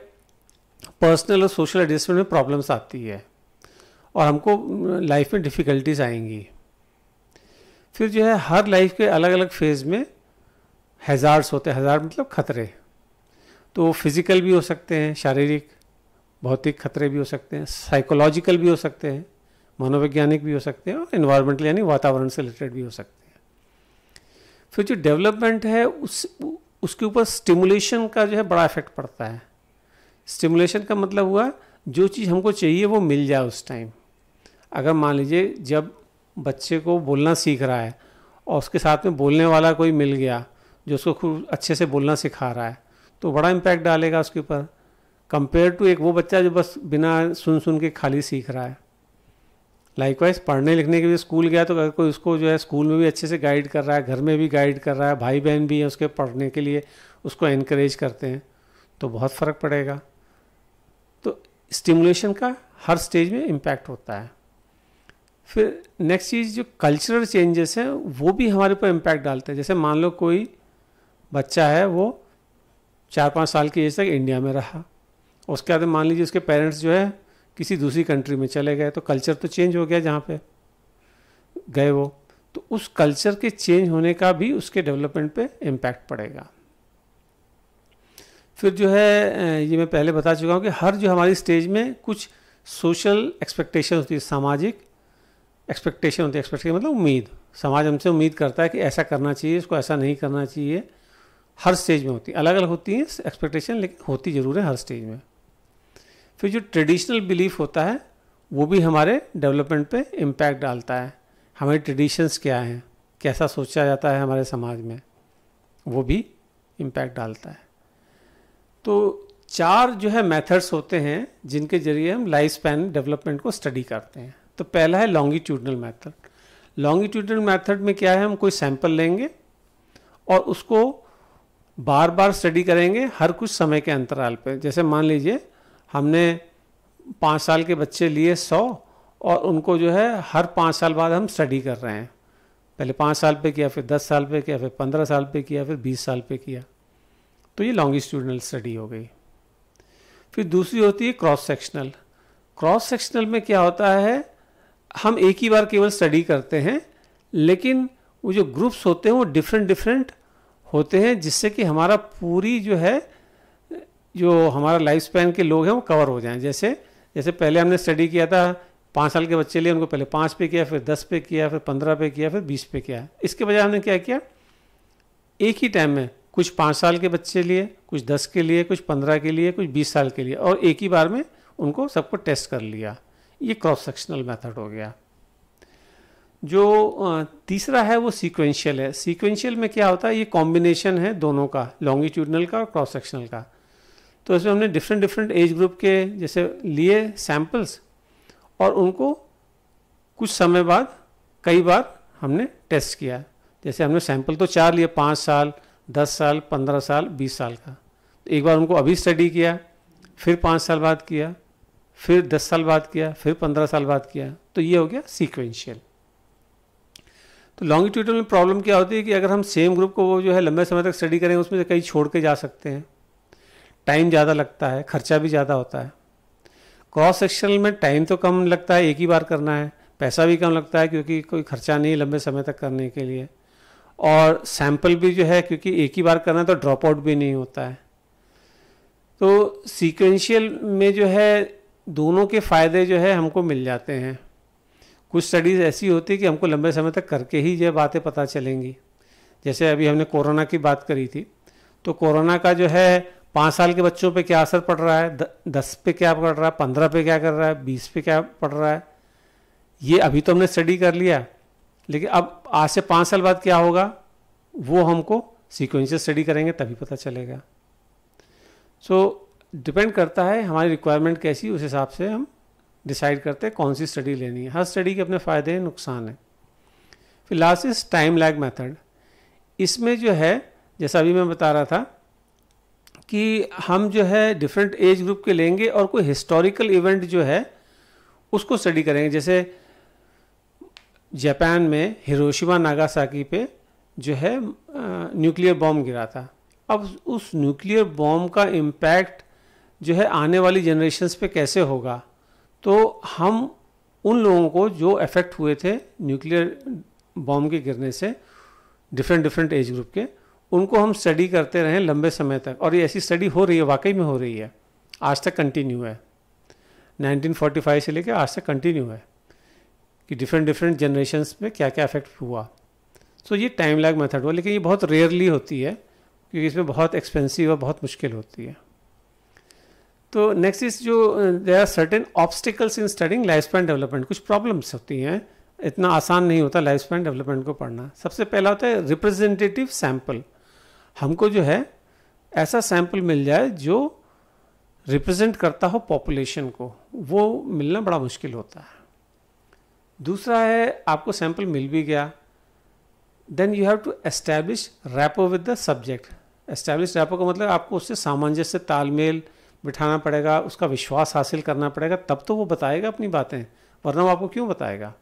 पर्सनल और सोशल एडजस्टमेंट में प्रॉब्लम्स आती है और हमको लाइफ में डिफ़िकल्टीज आएंगी। फिर जो है हर लाइफ के अलग अलग फेज़ में हैज़ार्ड्स होते हैं। हैज़ार्ड मतलब खतरे, तो फिज़िकल भी हो सकते हैं, शारीरिक भौतिक खतरे भी हो सकते हैं, साइकोलॉजिकल भी हो सकते हैं, मनोवैज्ञानिक भी हो सकते हैं, और एनवायरमेंटल यानी वातावरण से रिलेटेड भी हो सकते हैं। फिर जो डेवलपमेंट है उस उसके ऊपर स्टिमुलेशन का जो है बड़ा इफेक्ट पड़ता है। स्टिमुलेशन का मतलब हुआ जो चीज़ हमको चाहिए वो मिल जाए उस टाइम। अगर मान लीजिए जब बच्चे को बोलना सीख रहा है और उसके साथ में बोलने वाला कोई मिल गया जो उसको खूब अच्छे से बोलना सिखा रहा है, तो बड़ा इम्पैक्ट डालेगा उसके ऊपर, कंपेयर टू एक वो बच्चा जो बस बिना सुन सुन के खाली सीख रहा है। लाइकवाइज पढ़ने लिखने के लिए स्कूल गया, तो अगर कोई उसको जो है स्कूल में भी अच्छे से गाइड कर रहा है, घर में भी गाइड कर रहा है, भाई बहन भी है उसके पढ़ने के लिए, उसको एनकरेज करते हैं, तो बहुत फ़र्क पड़ेगा। तो स्टिमुलेशन का हर स्टेज में इम्पैक्ट होता है। फिर नेक्स्ट चीज़ जो कल्चरल चेंजेस हैं वो भी हमारे ऊपर इम्पैक्ट डालते हैं। जैसे मान लो कोई बच्चा है, वो चार पाँच साल की एज तक इंडिया में रहा, उसके बाद मान लीजिए उसके पेरेंट्स जो है किसी दूसरी कंट्री में चले गए, तो कल्चर तो चेंज हो गया जहाँ पे गए वो, तो उस कल्चर के चेंज होने का भी उसके डेवलपमेंट पे इम्पैक्ट पड़ेगा। फिर जो है ये मैं पहले बता चुका हूँ कि हर जो हमारी स्टेज में कुछ सोशल एक्सपेक्टेशन होती है, सामाजिक एक्सपेक्टेशन होती है। एक्सपेक्टेशन मतलब उम्मीद, समाज हमसे उम्मीद करता है कि ऐसा करना चाहिए, इसको ऐसा नहीं करना चाहिए। हर स्टेज में होती है, अलग अलग होती है एक्सपेक्टेशन, लेकिन होती ज़रूर है हर स्टेज में। फिर जो ट्रेडिशनल बिलीफ होता है वो भी हमारे डेवलपमेंट पे इम्पैक्ट डालता है। हमारे ट्रेडिशंस क्या हैं, कैसा सोचा जाता है हमारे समाज में, वो भी इम्पैक्ट डालता है। तो चार जो है मेथड्स होते हैं जिनके ज़रिए हम लाइफ स्पैन डेवलपमेंट को स्टडी करते हैं। तो पहला है लॉन्गिट्यूडनल मेथड। लॉन्गिट्यूडनल मेथड में क्या है, हम कोई सैंपल लेंगे और उसको बार बार स्टडी करेंगे हर कुछ समय के अंतराल पे। जैसे मान लीजिए हमने पाँच साल के बच्चे लिए सौ और उनको जो है हर पाँच साल बाद हम स्टडी कर रहे हैं। पहले पाँच साल पे किया, फिर दस साल पे किया, फिर पंद्रह साल पे किया, फिर बीस साल पे किया। तो ये लॉन्गिट्यूडनल स्टडी हो गई। फिर दूसरी होती है क्रॉस सेक्शनल। क्रॉस सेक्शनल में क्या होता है, हम एक ही बार केवल स्टडी करते हैं, लेकिन वो जो ग्रुप्स होते हैं वो डिफरेंट डिफरेंट होते हैं, जिससे कि हमारा पूरी जो है जो हमारा लाइफ स्पैन के लोग हैं वो कवर हो जाएं। जैसे जैसे पहले हमने स्टडी किया था पाँच साल के बच्चे लिए, उनको पहले पाँच पे किया, फिर दस पे किया, फिर पंद्रह पे किया, फिर बीस पे किया। इसके बजाय हमने क्या किया, एक ही टाइम में कुछ पाँच साल के बच्चे लिए, कुछ दस के लिए, कुछ पंद्रह के लिए, कुछ बीस साल के लिए, और एक ही बार में उनको सबको टेस्ट कर लिया। ये क्रॉस सेक्शनल मेथड हो गया। जो तीसरा है वो सीक्वेंशियल है। सीक्वेंशियल में क्या होता है, ये कॉम्बिनेशन है दोनों का, लॉन्गिट्यूडनल का और क्रॉस सेक्शनल का। तो इसमें हमने डिफरेंट डिफरेंट एज ग्रुप के जैसे लिए सैम्पल्स और उनको कुछ समय बाद कई बार हमने टेस्ट किया। जैसे हमने सैंपल तो चार लिए, पाँच साल, दस साल, पंद्रह साल, बीस साल का। तो एक बार उनको अभी स्टडी किया, फिर पाँच साल बाद किया, फिर दस साल बाद किया, फिर पंद्रह साल बाद किया। तो ये हो गया सीक्वेंशियल। तो लॉन्गिट्यूडनल प्रॉब्लम क्या होती है कि अगर हम सेम ग्रुप को वो जो है लंबे समय तक स्टडी करेंगे, उसमें से कई छोड़ के जा सकते हैं, टाइम ज़्यादा लगता है, खर्चा भी ज़्यादा होता है। क्रॉस सेक्शनल में टाइम तो कम लगता है, एक ही बार करना है, पैसा भी कम लगता है क्योंकि कोई खर्चा नहीं लंबे समय तक करने के लिए, और सैंपल भी जो है क्योंकि एक ही बार करना है तो ड्रॉप आउट भी नहीं होता है। तो सीक्वेंशियल में जो है दोनों के फ़ायदे जो है हमको मिल जाते हैं। कुछ स्टडीज़ ऐसी होती है कि हमको लंबे समय तक करके ही ये बातें पता चलेंगी। जैसे अभी हमने कोरोना की बात करी थी, तो कोरोना का जो है पाँच साल के बच्चों पे क्या असर पड़ रहा है, द, दस पे क्या पड़ रहा है, पंद्रह पे क्या कर रहा है, बीस पे क्या पड़ रहा है, ये अभी तो हमने स्टडी कर लिया, लेकिन अब आज से पाँच साल बाद क्या होगा वो हमको सीक्वेंशियल स्टडी करेंगे तभी पता चलेगा। सो डिपेंड करता है हमारी रिक्वायरमेंट कैसी, उस हिसाब से हम डिसाइड करते हैं कौन सी स्टडी लेनी है। हर स्टडी के अपने फ़ायदे हैं, नुकसान है। फिर लास्ट इस टाइम लैग मेथड। इसमें जो है जैसा अभी मैं बता रहा था कि हम जो है डिफरेंट एज ग्रुप के लेंगे और कोई हिस्टोरिकल इवेंट जो है उसको स्टडी करेंगे। जैसे जापान में हिरोशिमा नागासाकी पे जो है न्यूक्लियर बॉम्ब गिरा था। अब उस न्यूक्लियर बॉम्ब का इम्पैक्ट जो है आने वाली जनरेशन्स पे कैसे होगा, तो हम उन लोगों को जो अफेक्ट हुए थे न्यूक्लियर बॉम्ब के गिरने से, डिफरेंट डिफरेंट एज ग्रुप के, उनको हम स्टडी करते रहें लंबे समय तक। और ये ऐसी स्टडी हो रही है, वाकई में हो रही है, आज तक कंटिन्यू है, नाइनटीन फोर्टी फाइव से लेकर आज तक कंटिन्यू है कि डिफरेंट डिफरेंट जनरेशन्स में क्या क्या अफेक्ट हुआ। सो ये टाइम लैग मेथड हुआ, लेकिन ये बहुत रेयरली होती है क्योंकि इसमें बहुत एक्सपेंसिव और बहुत मुश्किल होती है। तो नेक्स्ट इज जो there are certain obstacles in studying life span development. कुछ प्रॉब्लम्स होती हैं, इतना आसान नहीं होता लाइफ स्पैन डेवलपमेंट को पढ़ना। सबसे पहला होता है रिप्रेजेंटेटिव सैम्पल। हमको जो है ऐसा सैम्पल मिल जाए जो रिप्रेजेंट करता हो पॉपुलेशन को, वो मिलना बड़ा मुश्किल होता है। दूसरा है आपको सैम्पल मिल भी गया, then you have to establish rapport with the subject. Establish rapport का मतलब आपको उससे सामंजस्य, तालमेल बिठाना पड़ेगा, उसका विश्वास हासिल करना पड़ेगा, तब तो वो बताएगा अपनी बातें, वरना वो आपको क्यों बताएगा।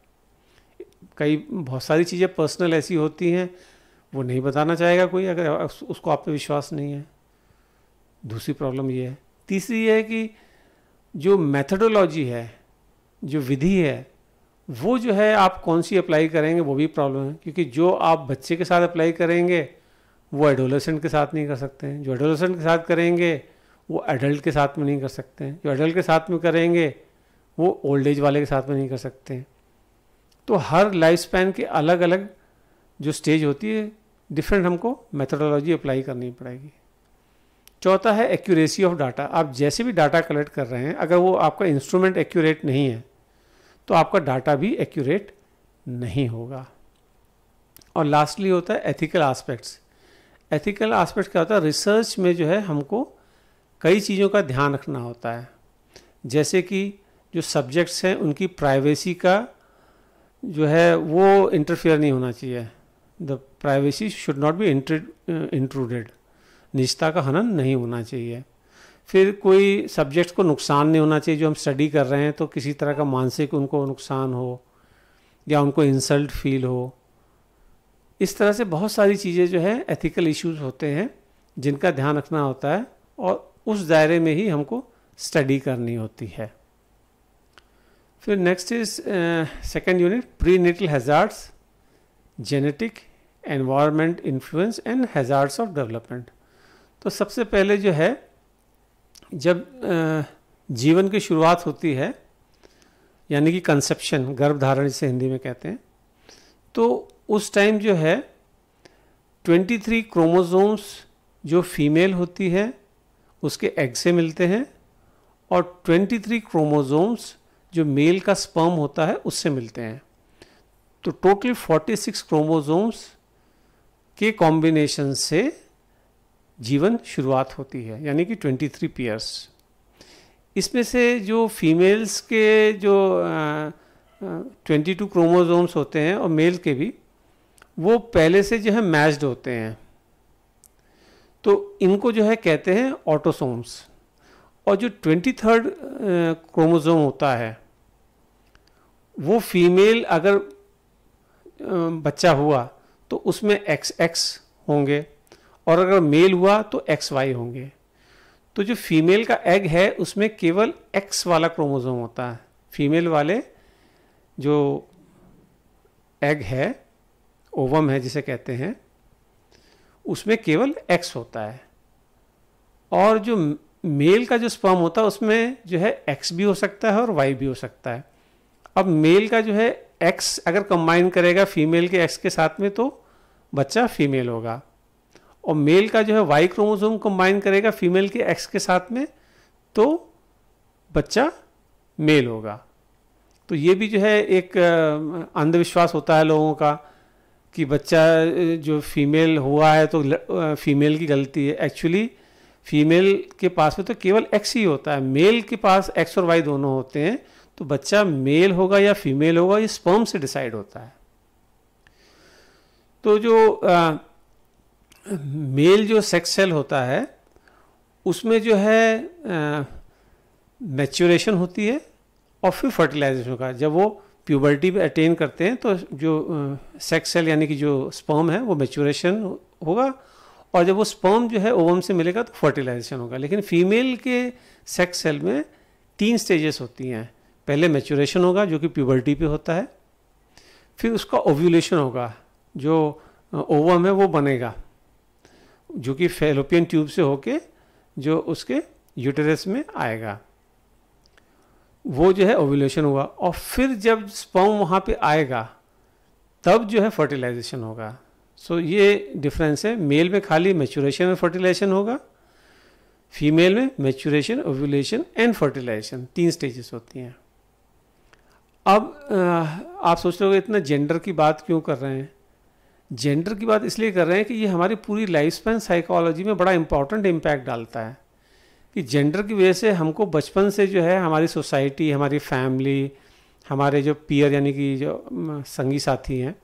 कई बहुत सारी चीज़ें पर्सनल ऐसी होती हैं वो नहीं बताना चाहेगा कोई, अगर उसको आप पे विश्वास नहीं है। दूसरी प्रॉब्लम ये है। तीसरी ये है कि जो मेथडोलॉजी है, जो विधि है, वो जो है आप कौन सी अप्लाई करेंगे, वो भी प्रॉब्लम है, क्योंकि जो आप बच्चे के साथ अप्लाई करेंगे वो एडोलेसेंट के साथ नहीं कर सकते हैं, जो एडोलेसेंट के साथ करेंगे वो एडल्ट के साथ में नहीं कर सकते हैं, जो एडल्ट के साथ में करेंगे वो ओल्ड एज वाले के साथ में नहीं कर सकते हैं। तो हर लाइफ स्पैन के अलग अलग जो स्टेज होती है डिफरेंट हमको मेथडोलॉजी अप्लाई करनी पड़ेगी। चौथा है एक्यूरेसी ऑफ डाटा। आप जैसे भी डाटा कलेक्ट कर रहे हैं, अगर वो आपका इंस्ट्रूमेंट एक्यूरेट नहीं है तो आपका डाटा भी एक्यूरेट नहीं होगा। और लास्टली होता है एथिकल आस्पेक्ट्स। एथिकल आस्पेक्ट क्या होता है? रिसर्च में जो है हमको कई चीज़ों का ध्यान रखना होता है, जैसे कि जो सब्जेक्ट्स हैं उनकी प्राइवेसी का जो है वो इंटरफेयर नहीं होना चाहिए। The privacy should not be intruded, निजता का हनन नहीं होना चाहिए। फिर कोई सब्जेक्ट को नुकसान नहीं होना चाहिए, जो हम स्टडी कर रहे हैं तो किसी तरह का मानसिक उनको नुकसान हो या उनको इंसल्ट फील हो। इस तरह से बहुत सारी चीज़ें जो है एथिकल इश्यूज होते हैं जिनका ध्यान रखना होता है और उस दायरे में ही हमको स्टडी करनी होती है। फिर next is second unit prenatal hazards, genetic, environment influence and hazards of development. तो सबसे पहले जो है जब uh, जीवन की शुरुआत होती है, यानी कि कंसेप्शन, गर्भधारण जिसे हिंदी में कहते हैं, तो उस टाइम जो है तेईस क्रोमोसोम्स जो फीमेल होती है उसके एग से मिलते हैं और तेईस क्रोमोसोम्स जो मेल का स्पर्म होता है उससे मिलते हैं। तो टोटल छियालीस क्रोमोसोम्स के कॉम्बिनेशन से जीवन शुरुआत होती है, यानी कि तेईस पेयर्स। इसमें से जो फीमेल्स के जो आ, बाईस क्रोमोसोम्स होते हैं और मेल के भी, वो पहले से जो है मैच्ड होते हैं, तो इनको जो है कहते हैं ऑटोसोम्स। और जो तेईसवां क्रोमोसोम होता है वो फीमेल अगर बच्चा हुआ तो उसमें एक्स एक्स होंगे और अगर मेल हुआ तो एक्स वाई होंगे। तो जो फीमेल का एग है उसमें केवल एक्स वाला क्रोमोसोम होता है, फीमेल वाले जो एग है, ओवम है जिसे कहते हैं, उसमें केवल एक्स होता है। और जो मेल का जो स्पर्म होता है उसमें जो है एक्स भी हो सकता है और वाई भी हो सकता है। अब मेल का जो है एक्स अगर कंबाइन करेगा फीमेल के एक्स के साथ में तो बच्चा फीमेल होगा, और मेल का जो है वाई क्रोमोसोम कंबाइन करेगा फीमेल के एक्स के साथ में तो बच्चा मेल होगा। तो ये भी जो है एक अंधविश्वास होता है लोगों का कि बच्चा जो फीमेल हुआ है तो फीमेल की गलती है। एक्चुअली फीमेल के पास में तो केवल एक्स ही होता है, मेल के पास एक्स और वाई दोनों होते हैं, तो बच्चा मेल होगा या फीमेल होगा ये स्पर्म से डिसाइड होता है। तो जो आ, मेल जो सेक्स सेल होता है उसमें जो है मैच्योरेशन होती है और फिर फर्टिलाइजेशन होगा। जब वो प्यूबर्टी पे अटेन करते हैं तो जो सेक्स सेल यानी कि जो स्पर्म है वो मैच्योरेशन होगा, और जब वो स्पर्म जो है ओवम से मिलेगा तो फर्टिलाइजेशन होगा। लेकिन फीमेल के सेक्स सेल में तीन स्टेजेस होती हैं। पहले मैच्योरेशन होगा जो कि प्यूबर्टी पे होता है, फिर उसका ओव्यूलेशन होगा, जो ओवम है वो बनेगा जो कि फैलोपियन ट्यूब से होके जो उसके यूटेरस में आएगा, वो जो है ओव्यूलेशन हुआ। और फिर जब स्पर्म वहाँ पे आएगा तब जो है फर्टिलाइजेशन होगा। सो so, ये डिफरेंस है। मेल में खाली मैच्योरेशन और फर्टिलाइजेशन होगा, फीमेल में मैच्योरेशन, ओव्यूलेशन एंड फर्टिलाइजेशन, तीन स्टेजेस होती हैं। अब आप सोच रहे हो इतना जेंडर की बात क्यों कर रहे हैं? जेंडर की बात इसलिए कर रहे हैं कि ये हमारी पूरी लाइफ स्पैन साइकोलॉजी में बड़ा इंपॉर्टेंट इम्पैक्ट डालता है, कि जेंडर की वजह से हमको बचपन से जो है हमारी सोसाइटी, हमारी फैमिली, हमारे जो पीयर यानी कि जो संगी साथी हैं,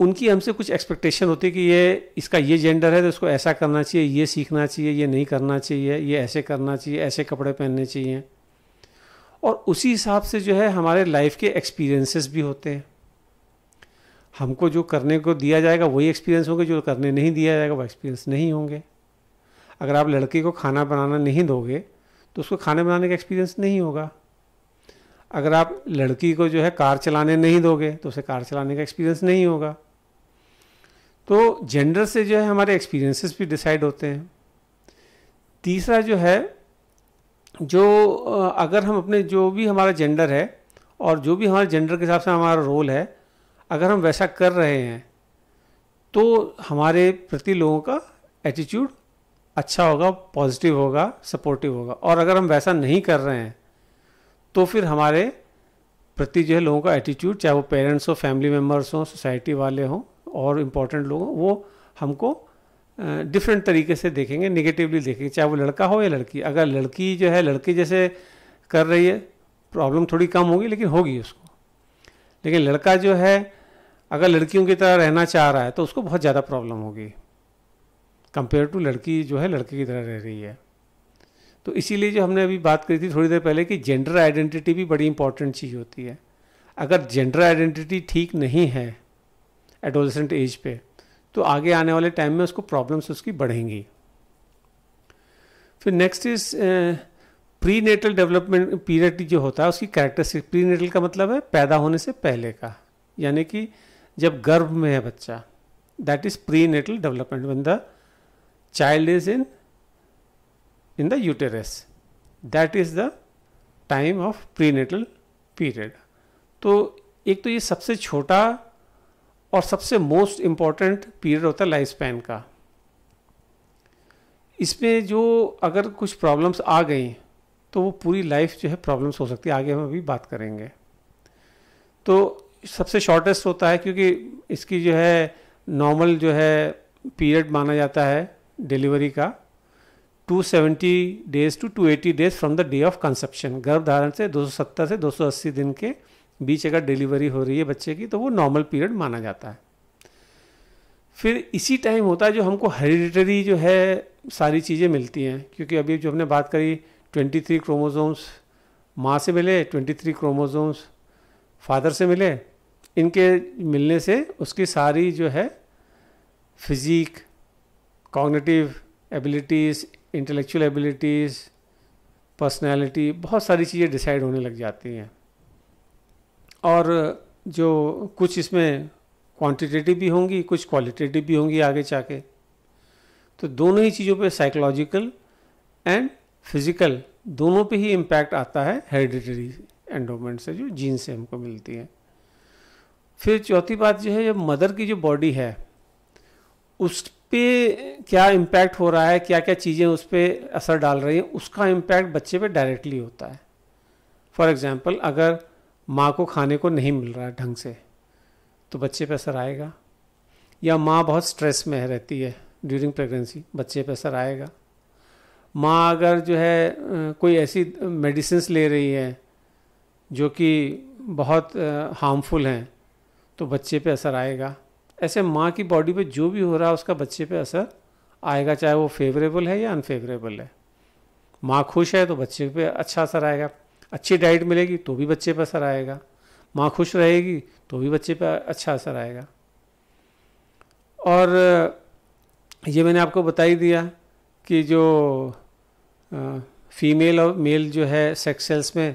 उनकी हमसे कुछ एक्सपेक्टेशन होती है कि ये इसका ये जेंडर है तो इसको ऐसा करना चाहिए, ये सीखना चाहिए, ये नहीं करना चाहिए, ये ऐसे करना चाहिए, ऐसे कपड़े पहनने चाहिए। और उसी हिसाब से जो है हमारे लाइफ के एक्सपीरियंसेस भी होते हैं। हमको जो करने को दिया जाएगा वही एक्सपीरियंस होंगे, जो करने नहीं दिया जाएगा वो एक्सपीरियंस नहीं होंगे। अगर आप लड़के को खाना बनाना नहीं दोगे तो उसको खाना बनाने का एक्सपीरियंस नहीं होगा। अगर आप लड़की को जो है कार चलाने नहीं दोगे तो उसे कार चलाने का एक्सपीरियंस नहीं होगा। तो जेंडर से जो है हमारे एक्सपीरियंसेस भी डिसाइड होते हैं। तीसरा जो है, जो अगर हम अपने जो भी हमारा जेंडर है और जो भी हमारे जेंडर के हिसाब से हमारा रोल है, अगर हम वैसा कर रहे हैं तो हमारे प्रति लोगों का एटीट्यूड अच्छा होगा, पॉजिटिव होगा, सपोर्टिव होगा। और अगर हम वैसा नहीं कर रहे हैं तो फिर हमारे प्रति जो है लोगों का एटीट्यूड, चाहे वो पेरेंट्स हो, फैमिली मेम्बर्स हों, सोसाइटी वाले हों और इम्पोर्टेंट लोग हों, वो हमको डिफरेंट तरीके से देखेंगे, नेगेटिवली देखेंगे, चाहे वो लड़का हो या लड़की। अगर लड़की जो है लड़के जैसे कर रही है, प्रॉब्लम थोड़ी कम होगी, लेकिन होगी उसको। लेकिन लड़का जो है अगर लड़कियों की तरह रहना चाह रहा है तो उसको बहुत ज़्यादा प्रॉब्लम होगी कंपेयर टू लड़की जो है लड़के की तरह रह रही है। तो इसीलिए जो हमने अभी बात करी थी थोड़ी देर पहले कि जेंडर आइडेंटिटी भी बड़ी इंपॉर्टेंट चीज़ होती है। अगर जेंडर आइडेंटिटी ठीक नहीं है एडोलसेंट एज पे तो आगे आने वाले टाइम में उसको प्रॉब्लम्स उसकी बढ़ेंगी। फिर next is prenatal development period जो होता है उसकी कैरेक्टरिस्टिक। प्री नेटल का मतलब है पैदा होने से पहले का, यानी कि जब गर्भ में है बच्चा, that is prenatal development. When the child is in in the uterus, that is the time of prenatal period। तो एक तो ये सबसे छोटा और सबसे मोस्ट इम्पॉर्टेंट पीरियड होता है लाइफ स्पैन का। इसमें जो अगर कुछ प्रॉब्लम्स आ गई तो वो पूरी लाइफ जो है प्रॉब्लम्स हो सकती है, आगे हम अभी बात करेंगे। तो सबसे शॉर्टेस्ट होता है क्योंकि इसकी जो है नॉर्मल जो है पीरियड माना जाता है डिलीवरी का two seventy days to two eighty days from the day of conception. गर्भधारण से दो सौ सत्तर से दो सौ अस्सी दिन के बीच अगर डिलीवरी हो रही है बच्चे की तो वो नॉर्मल पीरियड माना जाता है। फिर इसी टाइम होता है जो हमको हेरिडिटरी जो है सारी चीज़ें मिलती हैं, क्योंकि अभी जो हमने बात करी तेईस क्रोमोसोम्स माँ से मिले, तेईस क्रोमोसोम्स फादर से मिले, इनके मिलने से उसकी सारी जो है physique, cognitive abilities, intellectual abilities, personality, बहुत सारी चीज़ें डिसाइड होने लग जाती हैं। और जो कुछ इसमें क्वांटिटेटिव भी होंगी, कुछ क्वालिटेटिव भी होंगी आगे जाके। तो दोनों ही चीज़ों पे साइकोलॉजिकल एंड फिज़िकल दोनों पे ही इम्पैक्ट आता है हेरिडिटरी एंडोमेंट से, जो जीन से हमको मिलती है। फिर चौथी बात जो है, जब मदर की जो बॉडी है उस पे क्या इम्पैक्ट हो रहा है, क्या क्या चीज़ें उस पर असर डाल रही हैं, उसका इम्पैक्ट बच्चे पे डायरेक्टली होता है। फॉर एग्जांपल, अगर माँ को खाने को नहीं मिल रहा है ढंग से तो बच्चे पे असर आएगा, या माँ बहुत स्ट्रेस में रहती है ड्यूरिंग प्रेगनेंसी, बच्चे पे असर आएगा। माँ अगर जो है कोई ऐसी मेडिसिन्स ले रही है जो कि बहुत हार्मफुल हैं तो बच्चे पे असर आएगा। ऐसे माँ की बॉडी पे जो भी हो रहा है उसका बच्चे पे असर आएगा, चाहे वो फेवरेबल है या अनफेवरेबल है। माँ खुश है तो बच्चे पे अच्छा असर आएगा, अच्छी डाइट मिलेगी तो भी बच्चे पे असर आएगा, माँ खुश रहेगी तो भी बच्चे पे अच्छा असर आएगा। और ये मैंने आपको बता ही दिया कि जो फीमेल और मेल जो है सेक्स सेल्स में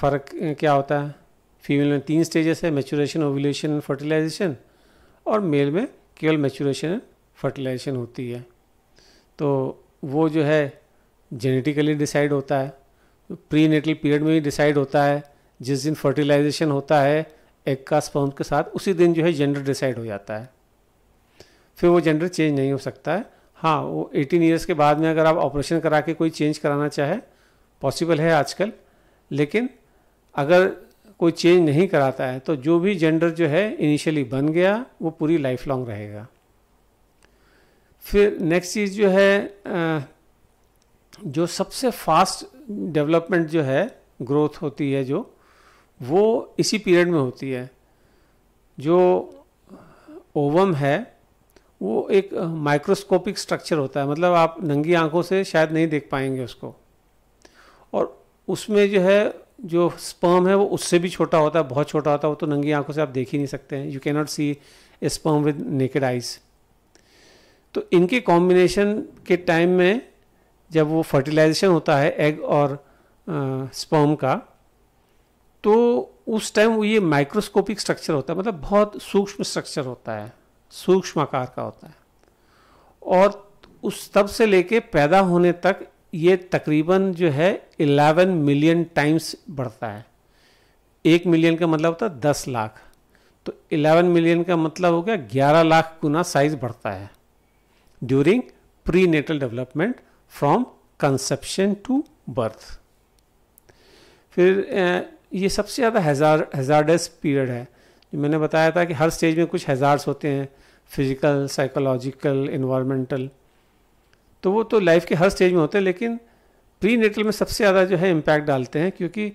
फ़र्क क्या होता है। फीमेल में तीन स्टेजेस है, मैच्योरेशन, ओव्यूलेशन, फर्टिलाइजेशन, और मेल में केवल मैच्योरेशन फर्टिलाइजेशन होती है। तो वो जो है जेनेटिकली डिसाइड होता है, प्री नेटल पीरियड में ही डिसाइड होता है। जिस दिन फर्टिलाइजेशन होता है एग का स्पर्म के साथ, उसी दिन जो है जेंडर डिसाइड हो जाता है, फिर वो जेंडर चेंज नहीं हो सकता है। हाँ, वो अठारह ईयर्स के बाद में अगर आप ऑपरेशन करा के कोई चेंज कराना चाहे पॉसिबल है आजकल, लेकिन अगर कोई चेंज नहीं कराता है तो जो भी जेंडर जो है इनिशियली बन गया वो पूरी लाइफ लॉन्ग रहेगा। फिर नेक्स्ट चीज़ जो है, जो सबसे फास्ट डेवलपमेंट जो है ग्रोथ होती है जो, वो इसी पीरियड में होती है। जो ओवम है वो एक माइक्रोस्कोपिक स्ट्रक्चर होता है, मतलब आप नंगी आंखों से शायद नहीं देख पाएंगे उसको, और उसमें जो है जो स्पर्म है वो उससे भी छोटा होता है, बहुत छोटा होता है, वो तो नंगी आंखों से आप देख ही नहीं सकते हैं। You can not see a sperm with naked eyes. तो इनके कॉम्बिनेशन के टाइम में जब वो फर्टिलाइजेशन होता है एग और स्पर्म का, तो उस टाइम वो ये माइक्रोस्कोपिक स्ट्रक्चर होता है, मतलब बहुत सूक्ष्म स्ट्रक्चर होता है, सूक्ष्म आकार का होता है। और उस तब से लेके पैदा होने तक ये तकरीबन जो है ग्यारह मिलियन टाइम्स बढ़ता है। एक मिलियन का मतलब होता है दस लाख, तो ग्यारह मिलियन का मतलब हो गया ग्यारह लाख गुना साइज बढ़ता है during prenatal development from conception to birth. फिर ये सबसे ज़्यादा हजार हजार्डस पीरियड है। मैंने बताया था कि हर स्टेज में कुछ हजार्ड्स होते हैं, फिजिकल, साइकोलॉजिकल, इन्वायरमेंटल, तो वो तो लाइफ के हर स्टेज में होते हैं, लेकिन प्री नेटल में सबसे ज़्यादा जो है इम्पैक्ट डालते हैं, क्योंकि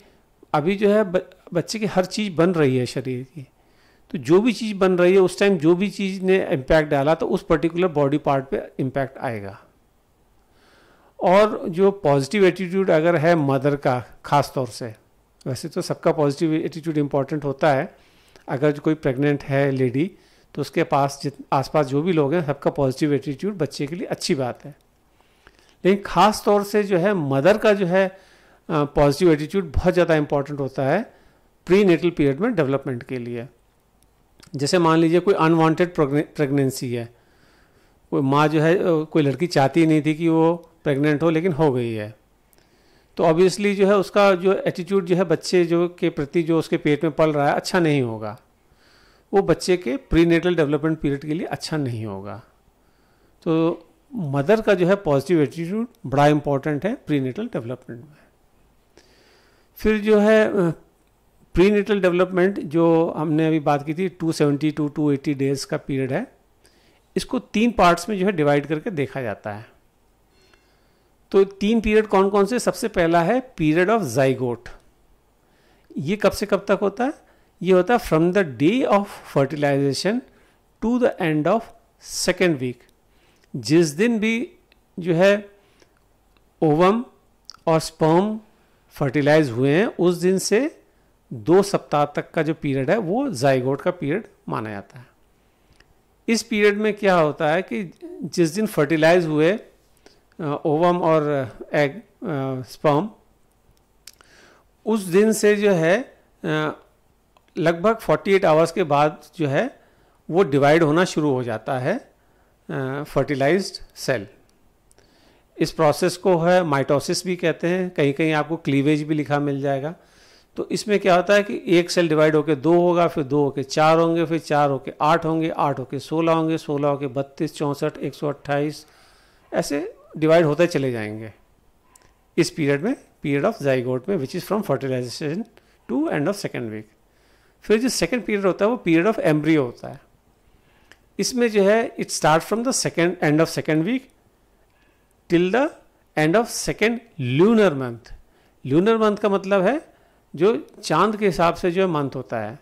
अभी जो है बच्चे की हर चीज़ बन रही है शरीर की, तो जो भी चीज़ बन रही है उस टाइम जो भी चीज़ ने इम्पैक्ट डाला तो उस पर्टिकुलर बॉडी पार्ट पे इम्पैक्ट आएगा। और जो पॉजिटिव एटीट्यूड अगर है मदर का, ख़ास तौर से, वैसे तो सबका पॉजिटिव एटीट्यूड इम्पॉर्टेंट होता है, अगर कोई प्रेग्नेंट है लेडी तो उसके पास आसपास जो भी लोग हैं सबका पॉजिटिव एटीट्यूड बच्चे के लिए अच्छी बात है, लेकिन ख़ास तौर से जो है मदर का जो है पॉजिटिव एटीट्यूड बहुत ज़्यादा इम्पॉर्टेंट होता है प्री नेटल पीरियड में डेवलपमेंट के लिए। जैसे मान लीजिए कोई अनवांटेड प्रेगनेंसी है, कोई माँ जो है, कोई लड़की चाहती नहीं थी कि वो प्रेग्नेंट हो लेकिन हो गई है, तो ऑब्वियसली जो है उसका जो एटीट्यूड जो है बच्चे जो के प्रति जो उसके पेट में पल रहा है अच्छा नहीं होगा, वो बच्चे के प्री नेटल डेवलपमेंट पीरियड के लिए अच्छा नहीं होगा। तो मदर का जो है पॉजिटिव एटीट्यूड बड़ा इम्पॉर्टेंट है प्री नेटल डेवलपमेंट में। फिर जो है प्री नेटल डेवलपमेंट जो हमने अभी बात की थी दो सौ सत्तर टू दो सौ अस्सी डेज़ का पीरियड है, इसको तीन पार्ट्स में जो है डिवाइड करके देखा जाता है। तो तीन पीरियड कौन कौन से? सबसे पहला है पीरियड ऑफ जाइगोट। ये कब से कब तक होता है? ये होता है from the day of fertilisation to the end of second week. जिस दिन भी जो है ओवम और स्पर्म फर्टिलाइज हुए हैं उस दिन से दो सप्ताह तक का जो पीरियड है वो जाइगोट का पीरियड माना जाता है। इस पीरियड में क्या होता है कि जिस दिन फर्टिलाइज हुए ओवम और एग स्पर्म, उस दिन से जो है लगभग अड़तालीस आवर्स के बाद जो है वो डिवाइड होना शुरू हो जाता है फर्टिलाइज्ड सेल। इस प्रोसेस को है माइटोसिस भी कहते हैं, कहीं कहीं आपको क्लीवेज भी लिखा मिल जाएगा। तो इसमें क्या होता है कि एक सेल डिवाइड होकर दो होगा, फिर दो होकर चार होंगे, फिर चार होकर आठ होंगे, आठ होकर सोलह होंगे, सोलह होकर बत्तीस, चौंसठ, एक सौ अट्ठाईस, ऐसे डिवाइड होते चले जाएंगे इस पीरियड में, पीरियड ऑफ जाइगोट में, which is from fertilisation to end of second week. फिर जो सेकेंड पीरियड होता है वो पीरियड ऑफ एम्ब्रियो होता है। इसमें जो है it start from the second end of second week till the end of second lunar month. Lunar month का मतलब है जो चांद के हिसाब से जो मंथ होता है,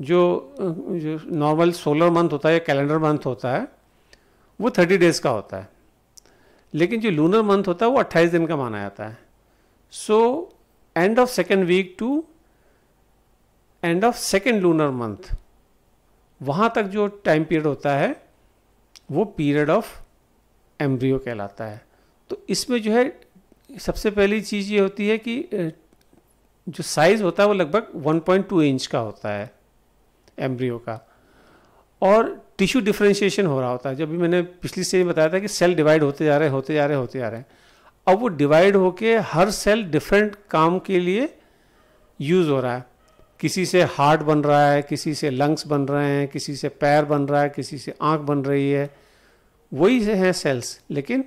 जो जो नॉर्मल सोलर मंथ होता है या कैलेंडर मंथ होता है वो थर्टी डेज़ का होता है, लेकिन जो लूनर मंथ होता है वो अट्ठाईस दिन का माना जाता है। So end of second week to end of second lunar month, वहाँ तक जो टाइम पीरियड होता है वो पीरियड ऑफ एम्ब्रियो कहलाता है। तो इसमें जो है सबसे पहली चीज़ ये होती है कि जो साइज़ होता है वो लगभग एक पॉइंट दो इंच का होता है एम्ब्रियो का, और टिश्यू डिफ्रेंशिएशन हो रहा होता है। जब भी मैंने पिछली स्टेज में बताया था कि सेल डिवाइड होते जा रहे होते जा रहे होते जा रहे हैं, अब वो डिवाइड होके हर सेल डिफरेंट काम के लिए यूज़ हो रहा है। किसी से हार्ट बन रहा है, किसी से लंग्स बन रहे हैं, किसी से पैर बन रहा है, किसी से आँख बन रही है, वही से हैं सेल्स लेकिन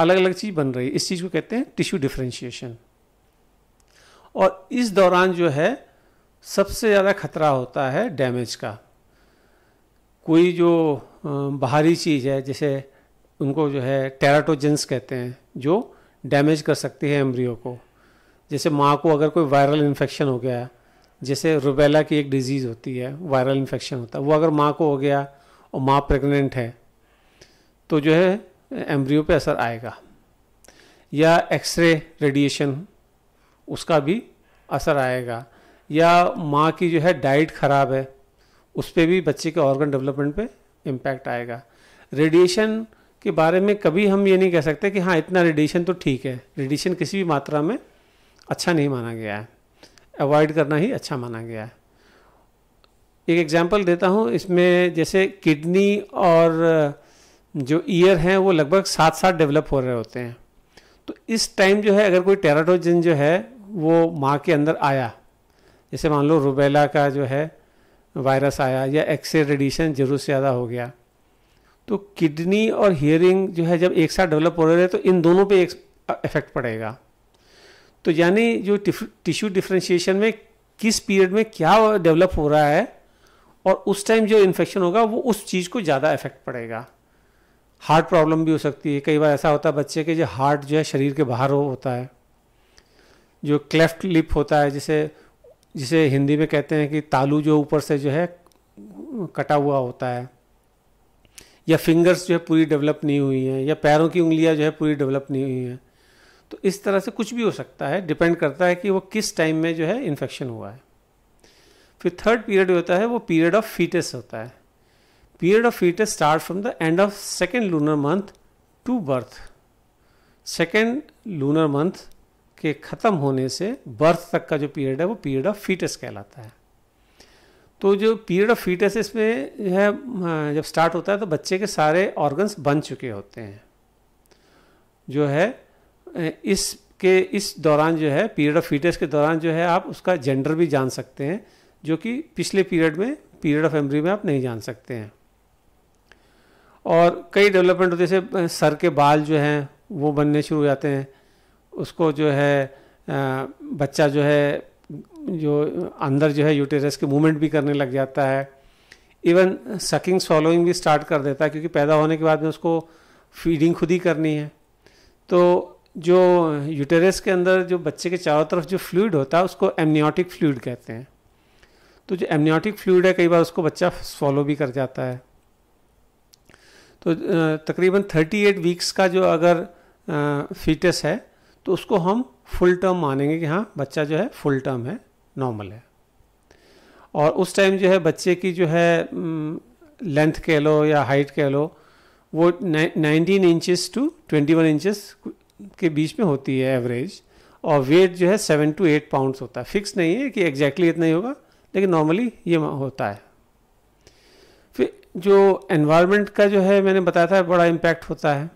अलग अलग चीज़ बन रही है। इस चीज़ को कहते हैं टिश्यू डिफ्रेंशिएशन। और इस दौरान जो है सबसे ज़्यादा खतरा होता है डैमेज का। कोई जो बाहरी चीज़ है, जैसे उनको जो है टेराटोजेंस कहते हैं, जो डैमेज कर सकती है एम्ब्रियो को। जैसे माँ को अगर कोई वायरल इन्फेक्शन हो गया, जैसे रुबेला की एक डिजीज़ होती है, वायरल इन्फेक्शन होता है, वो अगर माँ को हो गया और माँ प्रेग्नेंट है तो जो है एम्ब्रियो पे असर आएगा। या एक्सरे रेडिएशन, उसका भी असर आएगा। या माँ की जो है डाइट ख़राब है, उस पर भी बच्चे के ऑर्गन डेवलपमेंट पे इम्पैक्ट आएगा। रेडिएशन के बारे में कभी हम ये नहीं कह सकते कि हाँ इतना रेडिएशन तो ठीक है, रेडिएशन किसी भी मात्रा में अच्छा नहीं माना गया है, अवॉइड करना ही अच्छा माना गया है। एक एग्जाम्पल देता हूँ इसमें, जैसे किडनी और जो ईयर हैं वो लगभग साथ साथ डेवलप हो रहे होते हैं, तो इस टाइम जो है अगर कोई टेराटोजिन जो है वो माँ के अंदर आया, जैसे मान लो रुबेला का जो है वायरस आया या एक्सरे रेडिएशन जरूरत से ज़्यादा हो गया, तो किडनी और हियरिंग जो है जब एक साथ डेवलप हो रहे हैं तो इन दोनों पे एक इफेक्ट पड़ेगा। तो यानी जो टिश्यू डिफ्रेंशिएशन में किस पीरियड में क्या डेवलप हो रहा है और उस टाइम जो इन्फेक्शन होगा वो उस चीज़ को ज़्यादा इफेक्ट पड़ेगा। हार्ट प्रॉब्लम भी हो सकती है, कई बार ऐसा होता है बच्चे के जो हार्ट जो है शरीर के बाहर हो होता है, जो क्लेफ्ट लिप होता है जिसे जिसे हिंदी में कहते हैं कि तालू जो ऊपर से जो है कटा हुआ होता है, या फिंगर्स जो है पूरी डेवलप नहीं हुई हैं, या पैरों की उंगलियां जो है पूरी डेवलप नहीं हुई हैं। तो इस तरह से कुछ भी हो सकता है, डिपेंड करता है कि वो किस टाइम में जो है इन्फेक्शन हुआ है। फिर थर्ड पीरियड होता है वो पीरियड ऑफ फीटस होता है। Period of foetus start from the end of second lunar month to birth. Second lunar month के ख़त्म होने से बर्थ तक का जो पीरियड है वो पीरियड ऑफ फीटस कहलाता है। तो जो पीरियड ऑफ फीटस इसमें जो है जब स्टार्ट होता है तो बच्चे के सारे ऑर्गन्स बन चुके होते हैं जो है इसके इस दौरान जो है पीरियड ऑफ फीटस के दौरान जो है आप उसका जेंडर भी जान सकते हैं, जो कि पिछले पीरियड में पीरियड ऑफ एम्ब्रियो में आप नहीं जान सकते हैं। और कई डेवलपमेंट होते जैसे सर के बाल जो हैं वो बनने शुरू हो जाते हैं, उसको जो है आ, बच्चा जो है जो अंदर जो है यूटेरस के मूवमेंट भी करने लग जाता है, इवन सकिंग सॉलोइंग भी स्टार्ट कर देता है क्योंकि पैदा होने के बाद में उसको फीडिंग खुद ही करनी है। तो जो यूटेरस के अंदर जो बच्चे के चारों तरफ जो फ्लूइड होता है उसको एमनियोटिक फ्लूइड कहते हैं। तो जो एमनियोटिक फ्लूइड है कई बार उसको बच्चा सॉलो भी कर जाता है। तो तकरीबन थर्टी एट वीक्स का जो अगर फीटस है तो उसको हम फुल टर्म मानेंगे कि हाँ बच्चा जो है फुल टर्म है, नॉर्मल है। और उस टाइम जो है बच्चे की जो है लेंथ कह लो या हाइट कह लो वो nineteen inches to twenty one inches के बीच में होती है एवरेज, और वेट जो है सेवन टू एट पाउंड्स होता है। फिक्स नहीं है कि एग्जैक्टली इतना ही होगा, लेकिन नॉर्मली ये होता है। फिर जो एनवायरनमेंट का जो है मैंने बताया था बड़ा इम्पैक्ट होता है।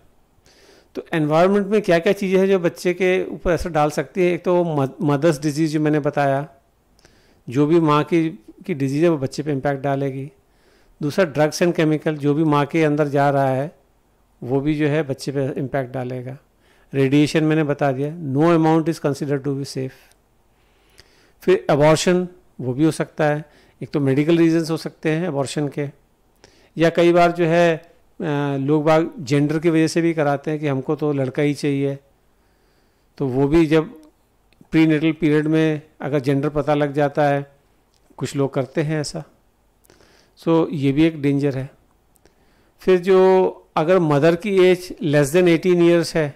तो एनवायरनमेंट में क्या क्या चीज़ें हैं जो बच्चे के ऊपर असर डाल सकती है, एक तो मदर्स डिजीज़ जो मैंने बताया, जो भी माँ की की डिजीज़ है वो बच्चे पे इम्पैक्ट डालेगी। दूसरा ड्रग्स एंड केमिकल, जो भी माँ के अंदर जा रहा है वो भी जो है बच्चे पे इम्पैक्ट डालेगा। रेडिएशन मैंने बता दिया, no amount is considered to be safe. फिर अबॉर्शन वो भी हो सकता है, एक तो मेडिकल रीजंस हो सकते हैं अबॉर्शन के, या कई बार जो है लोग बाग जेंडर की वजह से भी कराते हैं कि हमको तो लड़का ही चाहिए, तो वो भी जब प्रीनेटल पीरियड में अगर जेंडर पता लग जाता है कुछ लोग करते हैं ऐसा, सो ये भी एक डेंजर है। फिर जो अगर मदर की age less than eighteen years है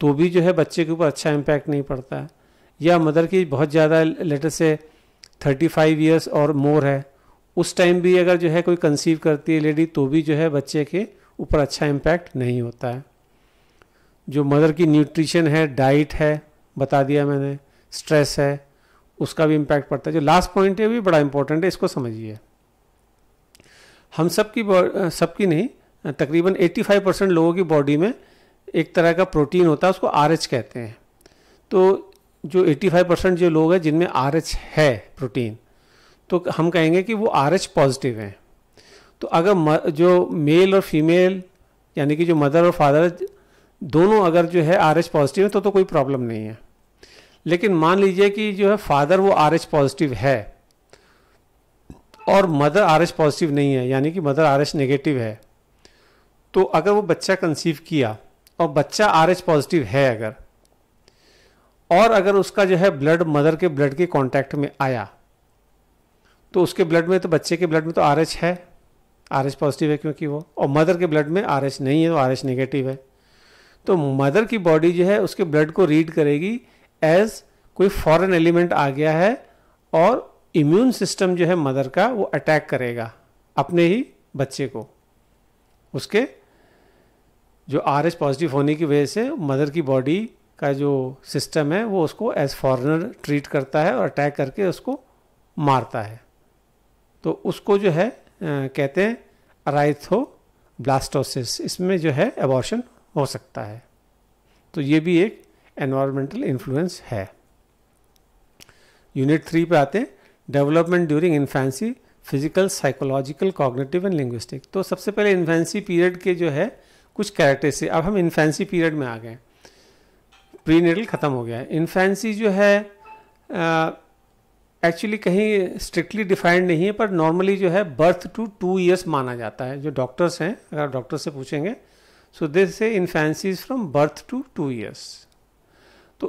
तो भी जो है बच्चे के ऊपर अच्छा इम्पैक्ट नहीं पड़ता है, या मदर की बहुत ज़्यादा लेटर से थर्टी फाइव ईयर्स और मोर है उस टाइम भी अगर जो है कोई कंसीव करती है लेडी तो भी जो है बच्चे के ऊपर अच्छा इम्पैक्ट नहीं होता है। जो मदर की न्यूट्रिशन है, डाइट है, बता दिया मैंने, स्ट्रेस है, उसका भी इम्पैक्ट पड़ता है। जो लास्ट पॉइंट है भी बड़ा इंपॉर्टेंट है, इसको समझिए। हम सब की सबकी नहीं, तकरीबन पचासी परसेंट लोगों की बॉडी में एक तरह का प्रोटीन होता है, उसको आर एच कहते हैं। तो जो पचासी परसेंट जो लोग हैं जिनमें आर एच है प्रोटीन, तो हम कहेंगे कि वो आर एच पॉजिटिव हैं। तो अगर जो मेल और फीमेल यानी कि जो मदर और फादर दोनों अगर जो है आर एच पॉजिटिव है तो तो कोई प्रॉब्लम नहीं है। लेकिन मान लीजिए कि जो है फादर वो आर एच पॉजिटिव है और मदर आर एच पॉजिटिव नहीं है, यानी कि मदर आर एच नेगेटिव है, तो अगर वो बच्चा कंसीव किया और बच्चा आर एच पॉजिटिव है अगर, और अगर उसका जो है ब्लड मदर के ब्लड के कॉन्टैक्ट में आया तो उसके ब्लड में, तो बच्चे के ब्लड में तो आर एच है, आर एच पॉजिटिव है क्योंकि वो, और मदर के ब्लड में आर एच नहीं है तो आर एच नेगेटिव है। तो मदर की बॉडी जो है उसके ब्लड को रीड करेगी एज कोई फॉरेन एलिमेंट आ गया है और इम्यून सिस्टम जो है मदर का वो अटैक करेगा अपने ही बच्चे को, उसके जो आर एच पॉजिटिव होने की वजह से मदर की बॉडी का जो सिस्टम है वो उसको एज फॉरेनर ट्रीट करता है और अटैक करके उसको मारता है। तो उसको जो है आ, कहते हैं अराइथोब्लास्टोसिस, इसमें जो है एबॉर्शन हो सकता है। तो ये भी एक एनवायरमेंटल इन्फ्लुएंस है। यूनिट थ्री पे आते हैं, development during infancy physical, psychological, cognitive and linguistic. तो सबसे पहले इन्फेंसी पीरियड के जो है कुछ कैरेक्टरिस्टिक। अब हम इन्फेंसी पीरियड में आ गए, प्रीनेटल ख़त्म हो गया है। इन्फेंसी जो है एक्चुअली कहीं स्ट्रिक्टली डिफाइंड नहीं है, पर नॉर्मली जो है बर्थ टू टू ईयर्स माना जाता है। जो डॉक्टर्स हैं, अगर डॉक्टर से पूछेंगे, so they say infancy is from birth to two years. तो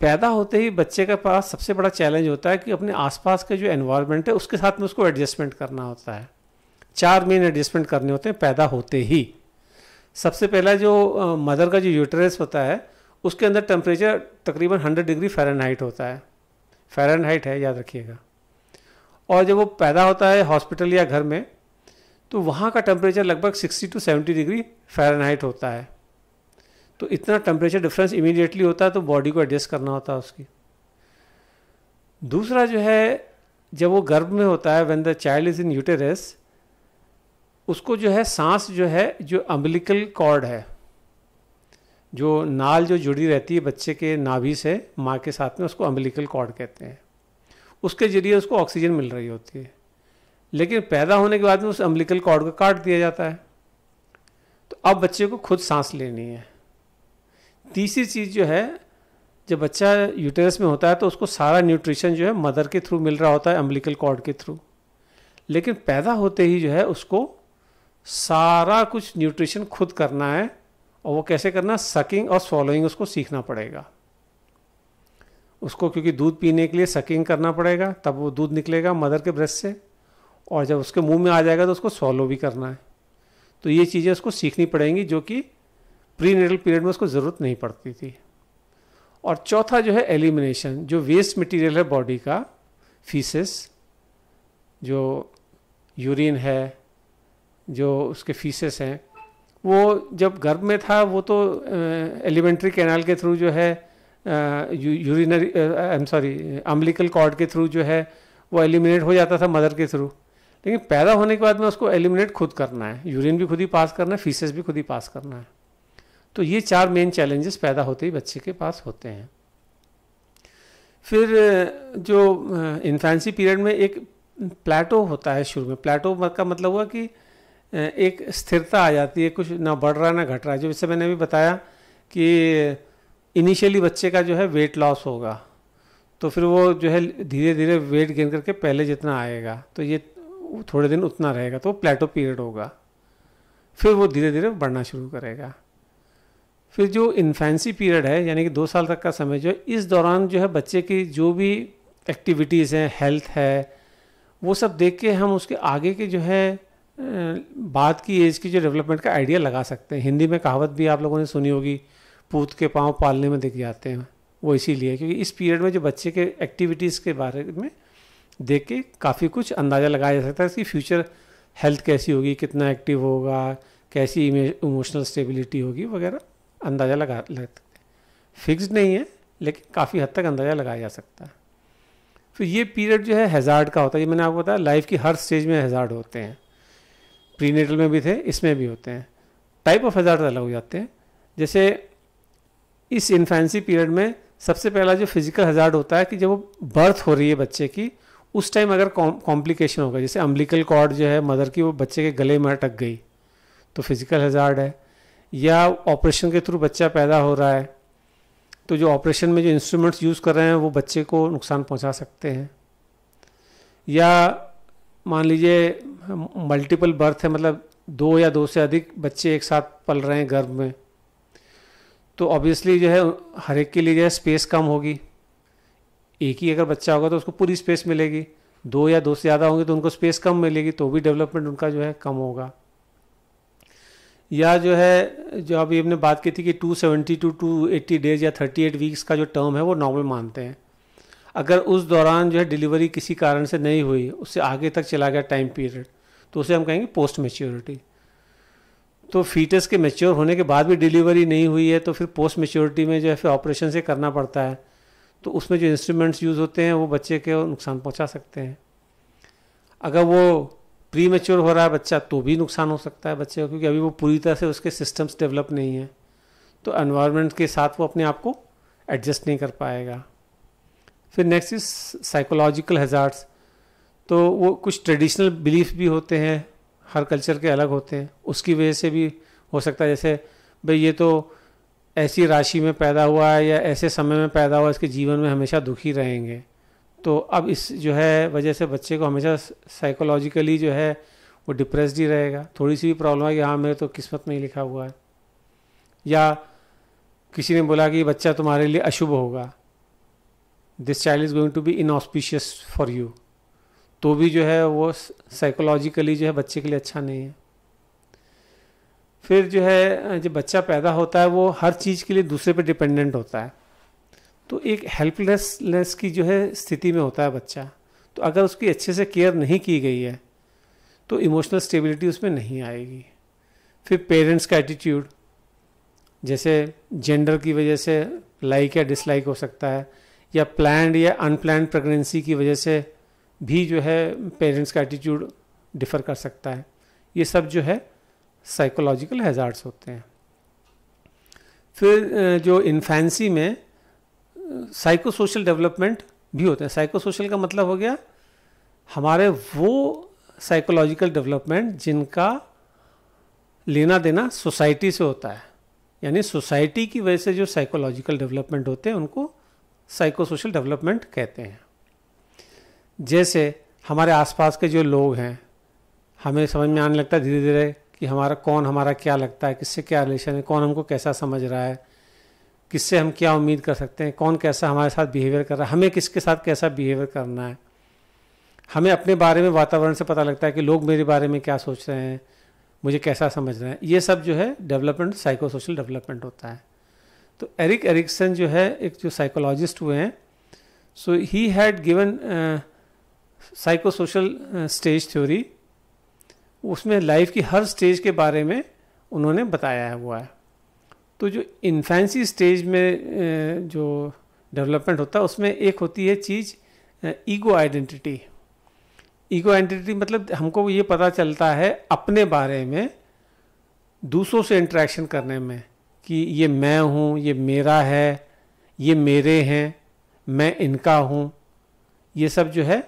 पैदा होते ही बच्चे के पास सबसे बड़ा चैलेंज होता है कि अपने आसपास का जो एनवायरनमेंट है उसके साथ में उसको एडजस्टमेंट करना होता है। चार मेन एडजस्टमेंट करने होते हैं पैदा होते ही। सबसे पहला जो मदर uh, का जो यूटरस होता है उसके अंदर टेम्परेचर तकरीबन हंड्रेड डिग्री फ़ारेनहाइट होता है। फ़ारेनहाइट है, याद रखिएगा। और जब वो पैदा होता है हॉस्पिटल या घर में, तो वहाँ का टेम्परेचर लगभग sixty to seventy degree Fahrenheit होता है। तो इतना टेम्परेचर डिफरेंस इमीडिएटली होता है, तो बॉडी को एडजस्ट करना होता है उसकी। दूसरा जो है, जब वो गर्भ में होता है, when the child is in uterus, उसको जो है सांस जो है, जो अम्बिलिकल कॉर्ड है, जो नाल जो जुड़ी रहती है बच्चे के नाभि से माँ के साथ में, उसको अम्बिलिकल कॉर्ड कहते हैं। उसके ज़रिए उसको ऑक्सीजन मिल रही होती है, लेकिन पैदा होने के बाद में उस अम्बिलिकल कॉर्ड को काट दिया जाता है। तो अब बच्चे को खुद सांस लेनी है। तीसरी चीज़ जो है, जब बच्चा यूटेरस में होता है तो उसको सारा न्यूट्रिशन जो है मदर के थ्रू मिल रहा होता है, अम्बिलिकल कॉर्ड के थ्रू। लेकिन पैदा होते ही जो है उसको सारा कुछ न्यूट्रिशन खुद करना है, और वो कैसे करना, सकिंग और स्वॉलोइंग उसको सीखना पड़ेगा उसको, क्योंकि दूध पीने के लिए सकिंग करना पड़ेगा, तब वो दूध निकलेगा मदर के ब्रेस्ट से, और जब उसके मुंह में आ जाएगा तो उसको स्वॉलो भी करना है। तो ये चीज़ें उसको सीखनी पड़ेंगी, जो कि प्रीनेटल पीरियड में उसको ज़रूरत नहीं पड़ती थी। और चौथा जो है एलिमिनेशन, जो वेस्ट मटीरियल है बॉडी का, फीसेस, जो यूरिन है, जो उसके फीसेस हैं, वो जब गर्भ में था वो तो एलिमेंट्री कैनाल के थ्रू जो है urinary I am sorry umbilical cord के थ्रू जो है वो एलिमिनेट हो जाता था मदर के थ्रू। लेकिन पैदा होने के बाद में उसको एलिमिनेट खुद करना है, यूरिन भी खुद ही पास करना है, फीसेस भी खुद ही पास करना है। तो ये चार मेन चैलेंजेस पैदा होते ही बच्चे के पास होते हैं। फिर जो इन्फेंसी पीरियड में एक प्लेटो होता है शुरू में। प्लेटो का मतलब हुआ कि एक स्थिरता आ जाती है, कुछ ना बढ़ रहा ना घट रहा है। जो इससे मैंने भी बताया कि इनिशियली बच्चे का जो है वेट लॉस होगा, तो फिर वो जो है धीरे धीरे वेट गेन करके पहले जितना आएगा तो ये थोड़े दिन उतना रहेगा, तो प्लेटो पीरियड होगा। फिर वो धीरे धीरे बढ़ना शुरू करेगा। फिर जो इन्फेंसी पीरियड है, यानी कि दो साल तक का समय जो है, इस दौरान जो है बच्चे की जो भी एक्टिविटीज़ हैं, हेल्थ है, वो सब देख के हम उसके आगे के जो है बाद की एज की जो डेवलपमेंट का आइडिया लगा सकते हैं। हिंदी में कहावत भी आप लोगों ने सुनी होगी, पूत के पाँव पालने में दिख जाते हैं। वो इसीलिए क्योंकि इस पीरियड में जो बच्चे के एक्टिविटीज़ के बारे में देख के काफ़ी कुछ अंदाज़ा लगाया जा सकता है कि फ्यूचर हेल्थ कैसी होगी, कितना एक्टिव होगा, कैसी इमोशनल स्टेबिलिटी होगी वगैरह, अंदाज़ा लगा सकते हैं। फिक्स्ड नहीं है, लेकिन काफ़ी हद तक अंदाज़ा लगाया जा सकता है। फिर ये पीरियड जो है हैज़ार्ड का होता है। ये मैंने आपको बताया, लाइफ की हर स्टेज में हैज़ार्ड होते हैं। प्रीनेटल में भी थे, इसमें भी होते हैं। टाइप ऑफ हैज़ार्ड अलग हो जाते हैं। जैसे इस इन्फेंसी पीरियड में सबसे पहला जो फिजिकल हैज़ार्ड होता है कि जब वो बर्थ हो रही है बच्चे की, उस टाइम अगर कॉम्प्लिकेशन होगा, जैसे अम्बिलिकल कॉर्ड जो है मदर की वो बच्चे के गले में अटक गई तो फिजिकल हैज़ार्ड है। या ऑपरेशन के थ्रू बच्चा पैदा हो रहा है, तो जो ऑपरेशन में जो इंस्ट्रूमेंट्स यूज़ कर रहे हैं वो बच्चे को नुकसान पहुंचा सकते हैं। या मान लीजिए मल्टीपल बर्थ है, मतलब दो या दो से अधिक बच्चे एक साथ पल रहे हैं गर्भ में, तो ऑब्वियसली जो है हर एक के लिए जो है स्पेस कम होगी। एक ही अगर बच्चा होगा तो उसको पूरी स्पेस मिलेगी, दो या दो से ज़्यादा होंगे तो उनको स्पेस कम मिलेगी, तो भी डेवलपमेंट उनका जो है कम होगा। या जो है, जो अभी हमने बात की थी कि two seventy to two eighty days या थर्टी एट वीक्स का जो टर्म है वो नॉर्मल मानते हैं। अगर उस दौरान जो है डिलीवरी किसी कारण से नहीं हुई, उससे आगे तक चला गया टाइम पीरियड, तो उसे हम कहेंगे पोस्ट मैच्योरिटी। तो फीटस के मैच्योर होने के बाद भी डिलीवरी नहीं हुई है तो फिर पोस्ट मैच्योरिटी में जो है फिर ऑपरेशन से करना पड़ता है, तो उसमें जो इंस्ट्रूमेंट्स यूज़ होते हैं वो बच्चे को नुकसान पहुँचा सकते हैं। अगर वो प्री मैच्योर हो रहा है बच्चा तो भी नुकसान हो सकता है बच्चे को, क्योंकि अभी वो पूरी तरह से उसके सिस्टम्स डेवलप नहीं है, तो एनवायरनमेंट के साथ वो अपने आप को एडजस्ट नहीं कर पाएगा। फिर नेक्स्ट इज साइकोलॉजिकल हैज़ार्ड्स। तो वो कुछ ट्रेडिशनल बिलीफ भी होते हैं, हर कल्चर के अलग होते हैं, उसकी वजह से भी हो सकता है। जैसे भाई ये तो ऐसी राशि में पैदा हुआ है या ऐसे समय में पैदा हुआ, इसके जीवन में हमेशा दुखी रहेंगे। तो अब इस जो है वजह से बच्चे को हमेशा साइकोलॉजिकली जो है वो डिप्रेस्ड ही रहेगा। थोड़ी सी भी प्रॉब्लम है कि हाँ मेरे तो किस्मत में ही लिखा हुआ है, या किसी ने बोला कि बच्चा तुम्हारे लिए अशुभ होगा, this child is going to be inauspicious for you, तो भी जो है वो साइकोलॉजिकली जो है बच्चे के लिए अच्छा नहीं है। फिर जो है जब बच्चा पैदा होता है वो हर चीज़ के लिए दूसरे पे डिपेंडेंट होता है, तो एक हेल्पलेसनेस की जो है स्थिति में होता है बच्चा। तो अगर उसकी अच्छे से केयर नहीं की गई है तो इमोशनल स्टेबिलिटी उसमें नहीं आएगी। फिर पेरेंट्स का एटीट्यूड, जैसे जेंडर की वजह से लाइक या डिसलाइक हो सकता है, या प्लान्ड या अनप्लान्ड प्रेगनेंसी की वजह से भी जो है पेरेंट्स का एटीट्यूड डिफ़र कर सकता है। ये सब जो है साइकोलॉजिकल हैज़ार्ड्स होते हैं। फिर जो इन्फेंसी में साइकोसोशल डेवलपमेंट भी होते हैं। साइकोसोशल का मतलब हो गया हमारे वो साइकोलॉजिकल डेवलपमेंट जिनका लेना देना सोसाइटी से होता है, यानी सोसाइटी की वजह से जो साइकोलॉजिकल डेवलपमेंट होते हैं उनको साइकोसोशल डेवलपमेंट कहते हैं। जैसे हमारे आसपास के जो लोग हैं, हमें समझ में आने लगता है धीरे धीरे कि हमारा कौन हमारा क्या लगता है, किससे क्या रिलेशन है, कौन हमको कैसा समझ रहा है, किससे हम क्या उम्मीद कर सकते हैं, कौन कैसा हमारे साथ बिहेवियर कर रहा है, हमें किसके साथ कैसा बिहेवियर करना है। हमें अपने बारे में वातावरण से पता लगता है कि लोग मेरे बारे में क्या सोच रहे हैं, मुझे कैसा समझ रहे हैं। ये सब जो है डेवलपमेंट साइकोसोशल डेवलपमेंट होता है। तो एरिक एरिक्सन जो है एक जो साइकोलॉजिस्ट हुए हैं, so he had given psychosocial stage theory, उसमें लाइफ की हर स्टेज के बारे में उन्होंने बताया हुआ है। तो जो इन्फेंसी स्टेज में जो डेवलपमेंट होता है उसमें एक होती है चीज़ ईगो आइडेंटिटी। ईगो आइडेंटिटी मतलब हमको ये पता चलता है अपने बारे में दूसरों से इंटरेक्शन करने में कि ये मैं हूँ, ये मेरा है, ये मेरे हैं, मैं इनका हूँ। ये सब जो है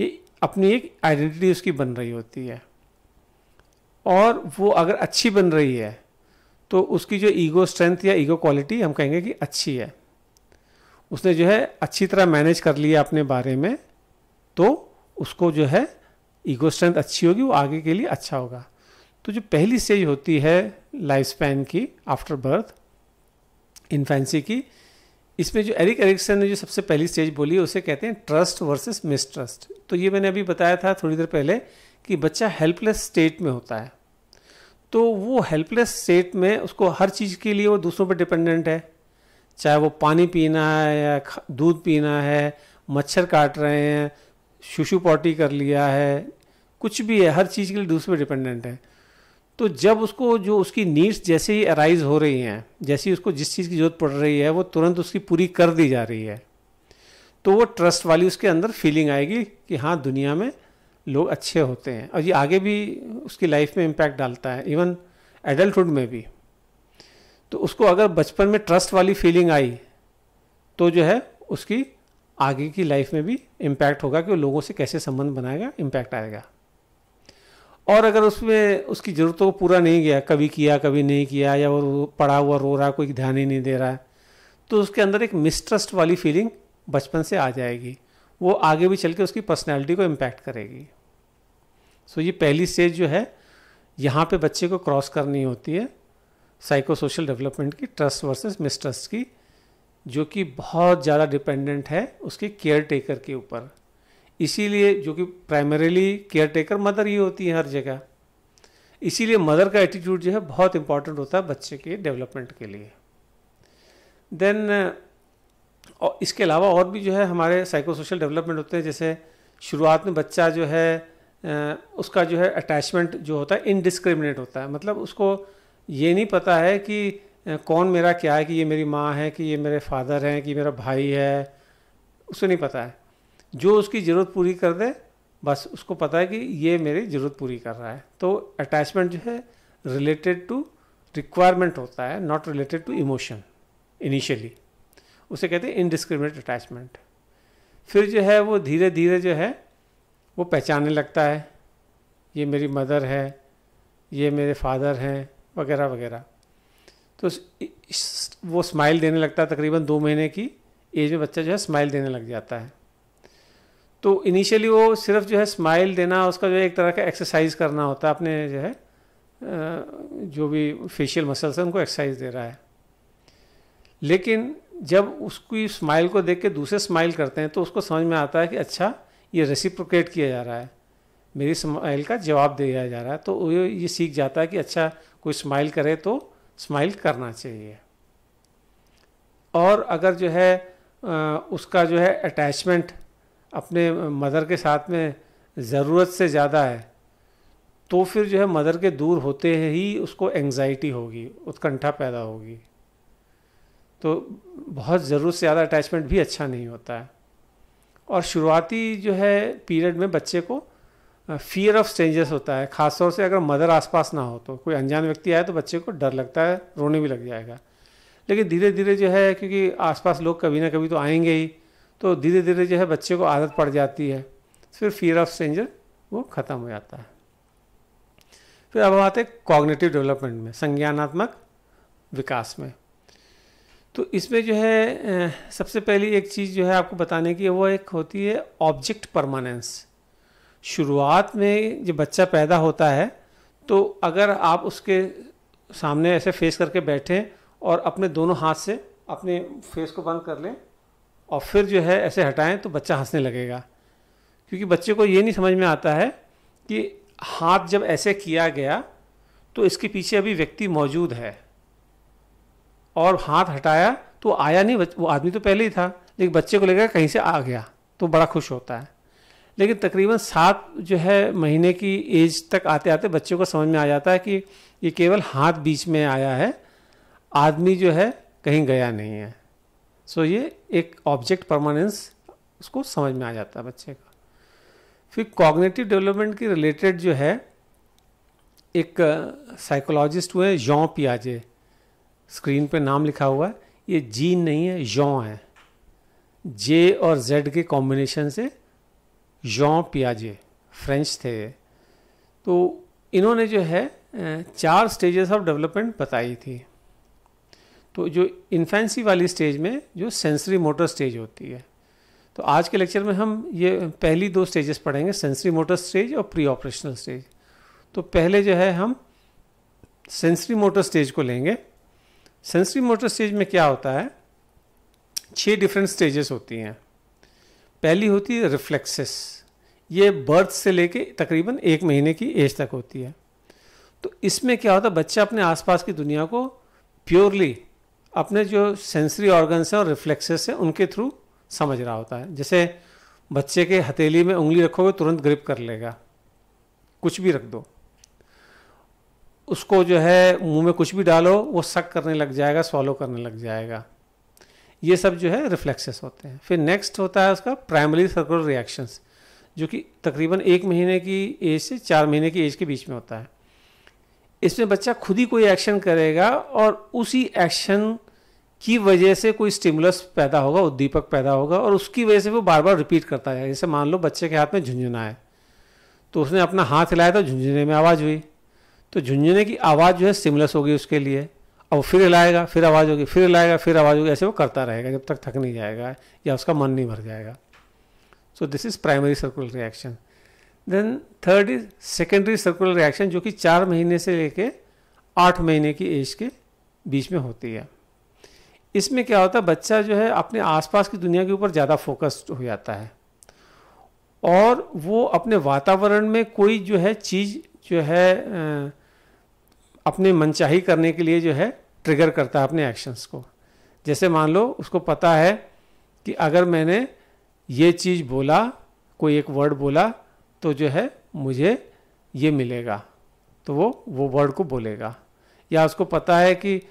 ये अपनी एक आइडेंटिटी उसकी बन रही होती है, और वो अगर अच्छी बन रही है तो उसकी जो ईगो स्ट्रेंथ या ईगो क्वालिटी हम कहेंगे कि अच्छी है। उसने जो है अच्छी तरह मैनेज कर लिया अपने बारे में, तो उसको जो है ईगो स्ट्रेंथ अच्छी होगी, वो आगे के लिए अच्छा होगा। तो जो पहली स्टेज होती है लाइफ स्पैन की आफ्टर बर्थ, इन्फेंसी की, इसमें जो एरिक एरिक्सन ने जो सबसे पहली स्टेज बोली उसे कहते हैं ट्रस्ट वर्सेस मिसट्रस्ट। तो ये मैंने अभी बताया था थोड़ी देर पहले कि बच्चा हेल्पलेस स्टेट में होता है, तो वो हेल्पलेस स्टेट में उसको हर चीज़ के लिए वो दूसरों पर डिपेंडेंट है, चाहे वो पानी पीना है या दूध पीना है, मच्छर काट रहे हैं, शूशू पॉटी कर लिया है, कुछ भी है, हर चीज़ के लिए दूसरे पर डिपेंडेंट है। तो जब उसको जो उसकी नीड्स जैसे ही अराइज हो रही हैं, जैसे ही उसको जिस चीज़ की ज़रूरत पड़ रही है वो तुरंत उसकी पूरी कर दी जा रही है, तो वो ट्रस्ट वाली उसके अंदर फीलिंग आएगी कि हाँ दुनिया में लोग अच्छे होते हैं, और ये आगे भी उसकी लाइफ में इम्पैक्ट डालता है, इवन एडल्टहुड में भी। तो उसको अगर बचपन में ट्रस्ट वाली फीलिंग आई तो जो है उसकी आगे की लाइफ में भी इम्पैक्ट होगा कि वो लोगों से कैसे संबंध बनाएगा, इम्पैक्ट आएगा। और अगर उसमें उसकी ज़रूरतों को पूरा नहीं गया, कभी किया कभी नहीं किया, या वो पड़ा हुआ रो रहा, कोई ध्यान ही नहीं दे रहा है, तो उसके अंदर एक मिसट्रस्ट वाली फीलिंग बचपन से आ जाएगी, वो आगे भी चल के उसकी पर्सनैलिटी को इम्पैक्ट करेगी। सो ये पहली स्टेज जो है यहाँ पे बच्चे को क्रॉस करनी होती है साइकोसोशल डेवलपमेंट की, ट्रस्ट वर्सेस मिसट्रस्ट की, जो कि बहुत ज़्यादा डिपेंडेंट है उसके केयर टेकर के ऊपर। इसीलिए जो कि प्राइमरीली केयर टेकर मदर ही होती है हर जगह, इसीलिए मदर का एटीट्यूड जो है बहुत इम्पॉर्टेंट होता है बच्चे के डेवलपमेंट के लिए। देन और इसके अलावा और भी जो है हमारे साइकोसोशल डेवलपमेंट होते हैं। जैसे शुरुआत में बच्चा जो है उसका जो है अटैचमेंट जो होता है इनडिस्क्रिमिनेट होता है, मतलब उसको ये नहीं पता है कि कौन मेरा क्या है, कि ये मेरी माँ है, कि ये मेरे फादर हैं, कि मेरा भाई है, उसको नहीं पता है। जो उसकी ज़रूरत पूरी कर दे बस उसको पता है कि ये मेरी ज़रूरत पूरी कर रहा है। तो अटैचमेंट जो है रिलेटेड टू रिक्वायरमेंट होता है, not related to emotion initially, उसे कहते हैं इनडिस्क्रिमिनेट अटैचमेंट। फिर जो है वो धीरे धीरे जो है वो पहचानने लगता है, ये मेरी मदर है, ये मेरे फादर हैं वगैरह वगैरह। तो वो स्माइल देने लगता है, तकरीबन दो महीने की एज में बच्चा जो है स्माइल देने लग जाता है। तो इनिशियली वो सिर्फ जो है स्माइल देना, उसका जो है एक तरह का एक्सरसाइज करना होता है, अपने जो है जो भी फेशियल मसल्स हैं उनको एक्सरसाइज दे रहा है। लेकिन जब उसकी स्माइल को देख के दूसरे स्माइल करते हैं तो उसको समझ में आता है कि अच्छा ये रेसिप्रोकेट किया जा रहा है, मेरी स्माइल का जवाब दिया जा रहा है। तो ये ये सीख जाता है कि अच्छा कोई स्माइल करे तो स्माइल करना चाहिए। और अगर जो है उसका जो है अटैचमेंट अपने मदर के साथ में ज़रूरत से ज़्यादा है तो फिर जो है मदर के दूर होते ही उसको एंग्जाइटी होगी, उत्कंठा पैदा होगी। तो बहुत ज़रूरत से ज़्यादा अटैचमेंट भी अच्छा नहीं होता है। और शुरुआती जो है पीरियड में बच्चे को फियर ऑफ स्ट्रेंजर्स होता है, ख़ासतौर से अगर मदर आसपास ना हो तो कोई अनजान व्यक्ति आए तो बच्चे को डर लगता है, रोने भी लग जाएगा। लेकिन धीरे धीरे जो है क्योंकि आसपास लोग कभी ना कभी तो आएंगे ही, तो धीरे धीरे जो है बच्चे को आदत पड़ जाती है, फिर फियर ऑफ स्ट्रेंजर वो ख़त्म हो जाता है। फिर अब हम आते हैं कॉग्निटिव डेवलपमेंट में, संज्ञानात्मक विकास में। तो इसमें जो है सबसे पहली एक चीज़ जो है आपको बताने की वो एक होती है ऑब्जेक्ट परमानेंस। शुरुआत में जब बच्चा पैदा होता है तो अगर आप उसके सामने ऐसे फेस करके बैठें और अपने दोनों हाथ से अपने फेस को बंद कर लें और फिर जो है ऐसे हटाएं तो बच्चा हंसने लगेगा, क्योंकि बच्चे को ये नहीं समझ में आता है कि हाथ जब ऐसे किया गया तो इसके पीछे अभी व्यक्ति मौजूद है, और हाथ हटाया तो आया नहीं, वो आदमी तो पहले ही था, लेकिन बच्चे को लगेगा कहीं से आ गया तो बड़ा खुश होता है। लेकिन तकरीबन सात जो है महीने की एज तक आते आते बच्चे को समझ में आ जाता है कि ये केवल हाथ बीच में आया है, आदमी जो है कहीं गया नहीं है। सो ये एक ऑब्जेक्ट परमानेंस उसको समझ में आ जाता है बच्चे का। फिर कॉग्निटिव डेवलपमेंट की रिलेटेड जो है एक साइकोलॉजिस्ट हुए जॉन पियाजे, स्क्रीन पे नाम लिखा हुआ है, ये जीन नहीं है, जॉन है, जे और जेड के कॉम्बिनेशन से जॉन पियाजे, फ्रेंच थे। तो इन्होंने जो है चार स्टेजेस ऑफ डेवलपमेंट बताई थी। तो जो इन्फेंसी वाली स्टेज में जो सेंसरी मोटर स्टेज होती है, तो आज के लेक्चर में हम ये पहली दो स्टेजेस पढ़ेंगे, सेंसरी मोटर स्टेज और प्री ऑपरेशनल स्टेज। तो पहले जो है हम सेंसरी मोटर स्टेज को लेंगे। सेंसरी मोटर स्टेज में क्या होता है, छह डिफरेंट स्टेजेस होती हैं। पहली होती है रिफ्लेक्सेस, ये बर्थ से लेके तकरीबन एक महीने की एज तक होती है। तो इसमें क्या होता है, बच्चा अपने आसपास की दुनिया को प्योरली अपने जो सेंसरी ऑर्गन्स हैं और रिफ्लेक्सेस हैं उनके थ्रू समझ रहा होता है। जैसे बच्चे के हथेली में उंगली रखोगे तुरंत ग्रिप कर लेगा, कुछ भी रख दो उसको, जो है मुंह में कुछ भी डालो वो सक करने लग जाएगा, सॉलो करने लग जाएगा। ये सब जो है रिफ्लेक्सेस होते हैं। फिर नेक्स्ट होता है उसका प्राइमरी सर्कुलर रिएक्शंस, जो कि तकरीबन एक महीने की एज से चार महीने की एज के बीच में होता है। इसमें बच्चा खुद ही कोई एक्शन करेगा और उसी एक्शन की वजह से कोई स्टिमुलस पैदा होगा, उद्दीपक पैदा होगा, और उसकी वजह से वो बार बार रिपीट करता है। जैसे मान लो बच्चे के हाथ में झुंझुना है तो उसने अपना हाथ हिलाया तो झुंझुने में आवाज़ हुई, तो झुंझुने की आवाज़ जो है स्टिमुलस होगी उसके लिए, अब फिर हिलाएगा फिर आवाज़ होगी, फिर हिलाएगा फिर आवाज़ होगी, ऐसे वो करता रहेगा जब तक थक नहीं जाएगा या उसका मन नहीं भर जाएगा। So this is primary circular reaction. Then third is secondary circular reaction, जो कि चार महीने से लेके आठ महीने की एज के बीच में होती है। इसमें क्या होता है, बच्चा जो है अपने आसपास की दुनिया के ऊपर ज़्यादा फोकस्ड हो जाता है और वो अपने वातावरण में कोई जो है चीज़ जो है अपने मनचाही करने के लिए जो है ट्रिगर करता है अपने एक्शंस को। जैसे मान लो उसको पता है कि अगर मैंने ये चीज़ बोला, कोई एक वर्ड बोला तो जो है मुझे ये मिलेगा, तो वो वो वर्ड को बोलेगा। या उसको पता है कि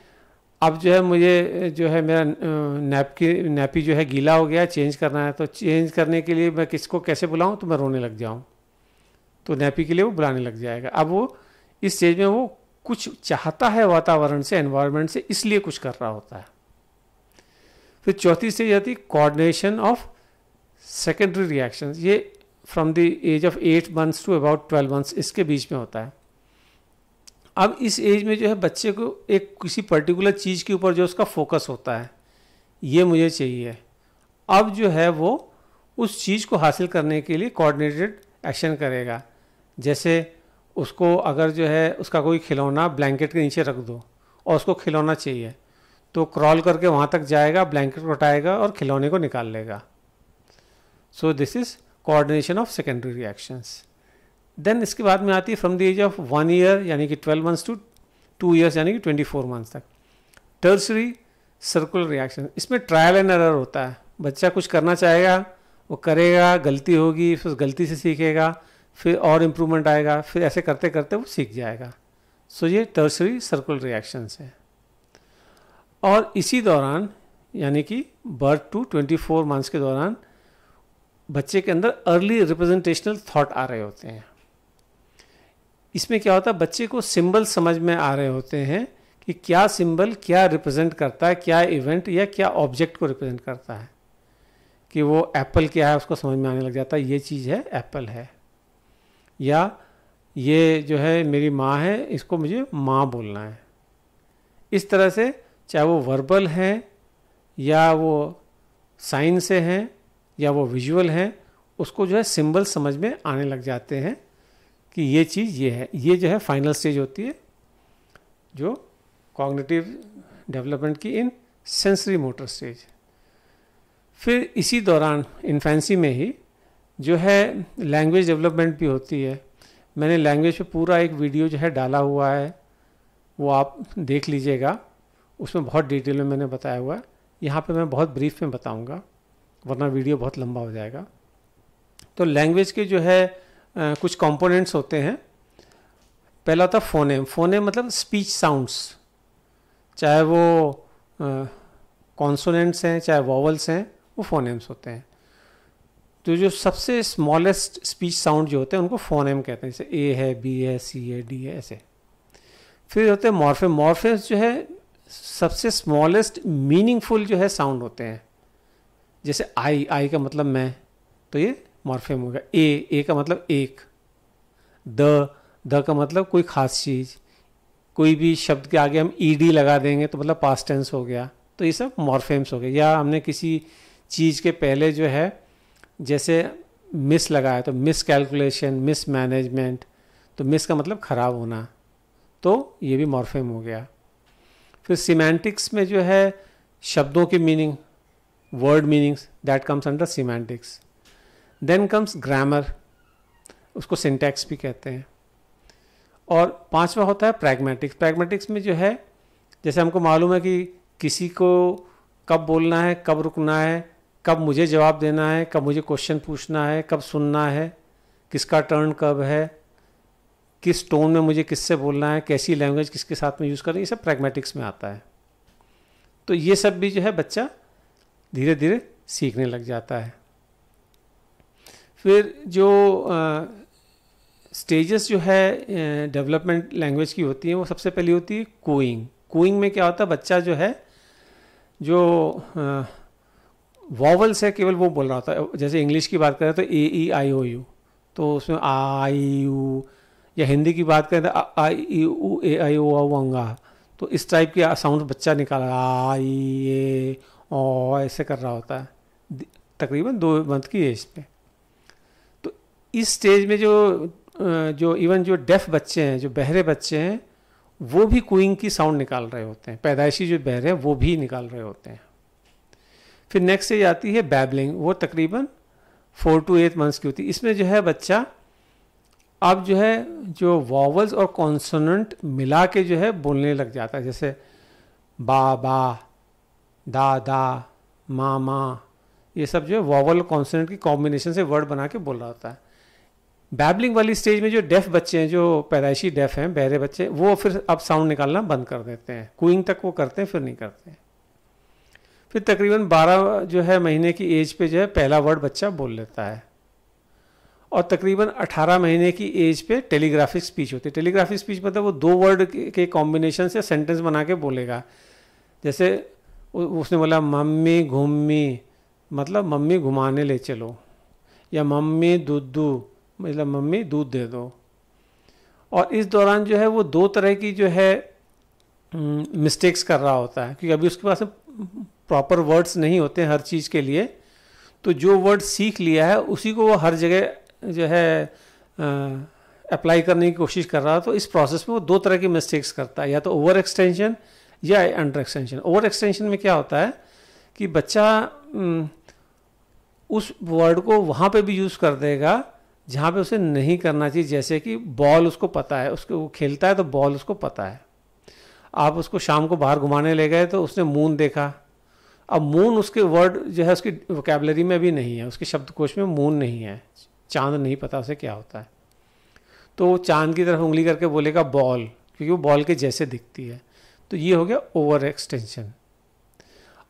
अब जो है मुझे जो है मेरा नैपकी नैपी जो है गीला हो गया, चेंज करना है, तो चेंज करने के लिए मैं किसको कैसे बुलाऊं, तो मैं रोने लग जाऊं, तो नैपी के लिए वो बुलाने लग जाएगा। अब वो इस स्टेज में वो कुछ चाहता है वातावरण से, एनवायरनमेंट से, इसलिए कुछ कर रहा होता है। फिर चौथी स्टेज आती है कोऑर्डिनेशन ऑफ सेकेंडरी रिएक्शंस। ये from the age of eight months to about twelve months, इसके बीच में होता है। अब इस एज में जो है बच्चे को एक किसी पर्टिकुलर चीज़ के ऊपर जो उसका फोकस होता है, ये मुझे चाहिए। अब जो है वो उस चीज़ को हासिल करने के लिए कोऑर्डिनेटेड एक्शन करेगा। जैसे उसको अगर जो है उसका कोई खिलौना ब्लैंकेट के नीचे रख दो और उसको खिलौना चाहिए, तो क्रॉल करके वहाँ तक जाएगा, ब्लैंकेट को हटाएगा और खिलौने को निकाल लेगा। So this is coordination of secondary reactions. Then इसके बाद में आती है from the age of one year यानी कि twelve months to two years यानी कि ट्वेंटी फोर मंथ्स तक टर्सरी सर्कुलर रिएक्शन। इसमें ट्रायल एंड एरर होता है, बच्चा कुछ करना चाहेगा वो करेगा, गलती होगी, फिर उस गलती से सीखेगा, फिर और इम्प्रूवमेंट आएगा, फिर ऐसे करते करते वो सीख जाएगा। सो ये टर्सरी सर्कुलर रिएक्शंस है। और इसी दौरान यानी कि birth to twenty four months के दौरान बच्चे के अंदर अर्ली रिप्रेजेंटेशनल थॉट आ रहे होते हैं। इसमें क्या होता है, बच्चे को सिंबल समझ में आ रहे होते हैं कि क्या सिंबल क्या रिप्रेजेंट करता है, क्या इवेंट या क्या ऑब्जेक्ट को रिप्रेजेंट करता है। कि वो एप्पल क्या है उसको समझ में आने लग जाता है, ये चीज़ है एप्पल है, या ये जो है मेरी माँ है, इसको मुझे माँ बोलना है। इस तरह से चाहे वो वर्बल हैं या वो साइन से हैं या वो विजुअल हैं, उसको जो है सिंबल समझ में आने लग जाते हैं कि ये चीज़ ये है। ये जो है फाइनल स्टेज होती है जो कॉग्निटिव डेवलपमेंट की इन सेंसरी मोटर स्टेज। फिर इसी दौरान इन्फेंसी में ही जो है लैंग्वेज डेवलपमेंट भी होती है। मैंने लैंग्वेज पे पूरा एक वीडियो जो है डाला हुआ है, वो आप देख लीजिएगा, उसमें बहुत डिटेल में मैंने बताया हुआ है। यहाँ पे मैं बहुत ब्रीफ में बताऊँगा वरना वीडियो बहुत लंबा हो जाएगा। तो लैंग्वेज के जो है आ, कुछ कंपोनेंट्स होते हैं। पहला होता है फोनेम। फोनेम मतलब स्पीच साउंड्स, चाहे वो कॉन्सोनेंट्स हैं चाहे वॉवल्स हैं, वो फोनेम्स होते हैं। तो जो सबसे स्मॉलेस्ट स्पीच साउंड जो होते हैं उनको फोनेम कहते हैं, जैसे ए है, बी है, सी है, डी है, ऐसे। फिर होते हैं मॉर्फेम। मॉर्फेम्स जो है सबसे स्मॉलेस्ट मीनिंगफुल जो है साउंड होते हैं, जैसे आई, आई का मतलब मैं, तो ये मॉर्फेम होगा। ए, ए का मतलब एक, द, द का मतलब कोई ख़ास चीज़, कोई भी शब्द के आगे हम ई डी लगा देंगे तो मतलब पास्ट टेंस हो गया, तो ये सब मॉर्फेम्स हो गए। या हमने किसी चीज़ के पहले जो है जैसे मिस लगाया तो मिस कैलकुलेशन, मिस मैनेजमेंट, तो मिस का मतलब ख़राब होना, तो ये भी मॉर्फेम हो गया। फिर सीमेंटिक्स में जो है शब्दों की meaning, word meanings, that comes under semantics. Then comes grammar, उसको सिंटैक्स भी कहते हैं। और पांचवा होता है प्रैग्मेटिक्स। प्रैग्मेटिक्स में जो है जैसे हमको मालूम है कि किसी को कब बोलना है, कब रुकना है, कब मुझे जवाब देना है, कब मुझे क्वेश्चन पूछना है, कब सुनना है, किसका टर्न कब है, किस टोन में मुझे किससे बोलना है, कैसी लैंग्वेज किसके साथ में यूज़ करनी है, ये सब प्रैग्मेटिक्स में आता है। तो ये सब भी जो है बच्चा धीरे धीरे सीखने लग जाता है। फिर जो स्टेजेस जो है डेवलपमेंट लैंग्वेज की होती है, वो सबसे पहली होती है कोइंग। कोइंग में क्या होता है, बच्चा जो है जो वॉवल्स है केवल वो बोल रहा होता है। जैसे इंग्लिश की बात करें तो ए ई आई ओ यू, तो उसमें आई यू, या हिंदी की बात करें तो आई यू ए आई ओ आऊंगा, तो इस टाइप के साउंड बच्चा निकाल रहा, आई ए ओ, ऐसे कर रहा होता है तकरीबन दो मंथ की एज पे। तो इस स्टेज में जो जो इवन जो डेफ बच्चे हैं, जो बहरे बच्चे हैं, वो भी कूइंग की साउंड निकाल रहे होते हैं, पैदाइशी जो बहरे हैं वो भी निकाल रहे होते हैं। फिर नेक्स्ट स्टेज आती है बैबलिंग, वो तकरीबन फोर टू एट मंथ्स की होती है। इसमें जो है बच्चा अब जो है जो वॉवल्स और कॉन्सोनेंट मिला के जो है बोलने लग जाता है, जैसे बा, बा, दा, दा, माँ, माँ, ये सब जो है वॉवल और कॉन्सोनेंट की कॉम्बिनेशन से वर्ड बना के बोल रहा होता है। बैबलिंग वाली स्टेज में जो डेफ बच्चे हैं, जो पैदाइशी डेफ हैं, बहरे बच्चे, वो फिर अब साउंड निकालना बंद कर देते हैं, कूइंग तक वो करते हैं, फिर नहीं करते हैं। फिर तकरीबन बारह जो है महीने की एज पे जो है पहला वर्ड बच्चा बोल लेता है, और तकरीबन अठारह महीने की एज पे टेलीग्राफिक स्पीच होती है। टेलीग्राफिक स्पीच मतलब वो दो वर्ड के कॉम्बिनेशन से सेंटेंस बना के बोलेगा, जैसे उसने बोला मम्मी घुम्मी, मतलब मम्मी घुमाने ले चलो, या मम्मी दूध दू मतलब मम्मी दूध दे दो। और इस दौरान जो है वो दो तरह की जो है मिस्टेक्स कर रहा होता है, क्योंकि अभी उसके पास प्रॉपर वर्ड्स नहीं होते हैं हर चीज़ के लिए। तो जो वर्ड सीख लिया है उसी को वो हर जगह जो है अप्लाई करने की कोशिश कर रहा है। तो इस प्रोसेस में वो दो तरह की मिस्टेक्स करता है, या तो ओवर एक्सटेंशन या अंडर एक्सटेंशन। ओवर एक्सटेंशन में क्या होता है कि बच्चा उस वर्ड को वहाँ पे भी यूज़ कर देगा जहाँ पे उसे नहीं करना चाहिए। जैसे कि बॉल उसको पता है, उसको वो खेलता है तो बॉल उसको पता है। आप उसको शाम को बाहर घुमाने ले गए तो उसने मून देखा। अब मून उसके वर्ड जो है उसकी वोकैबुलरी में भी नहीं है, उसके शब्दकोश में मून नहीं है। चांद नहीं पता उसे क्या होता है, तो वो चांद की तरफ उंगली करके बोलेगा बॉल, क्योंकि वो बॉल के जैसे दिखती है। तो ये हो गया ओवर एक्सटेंशन।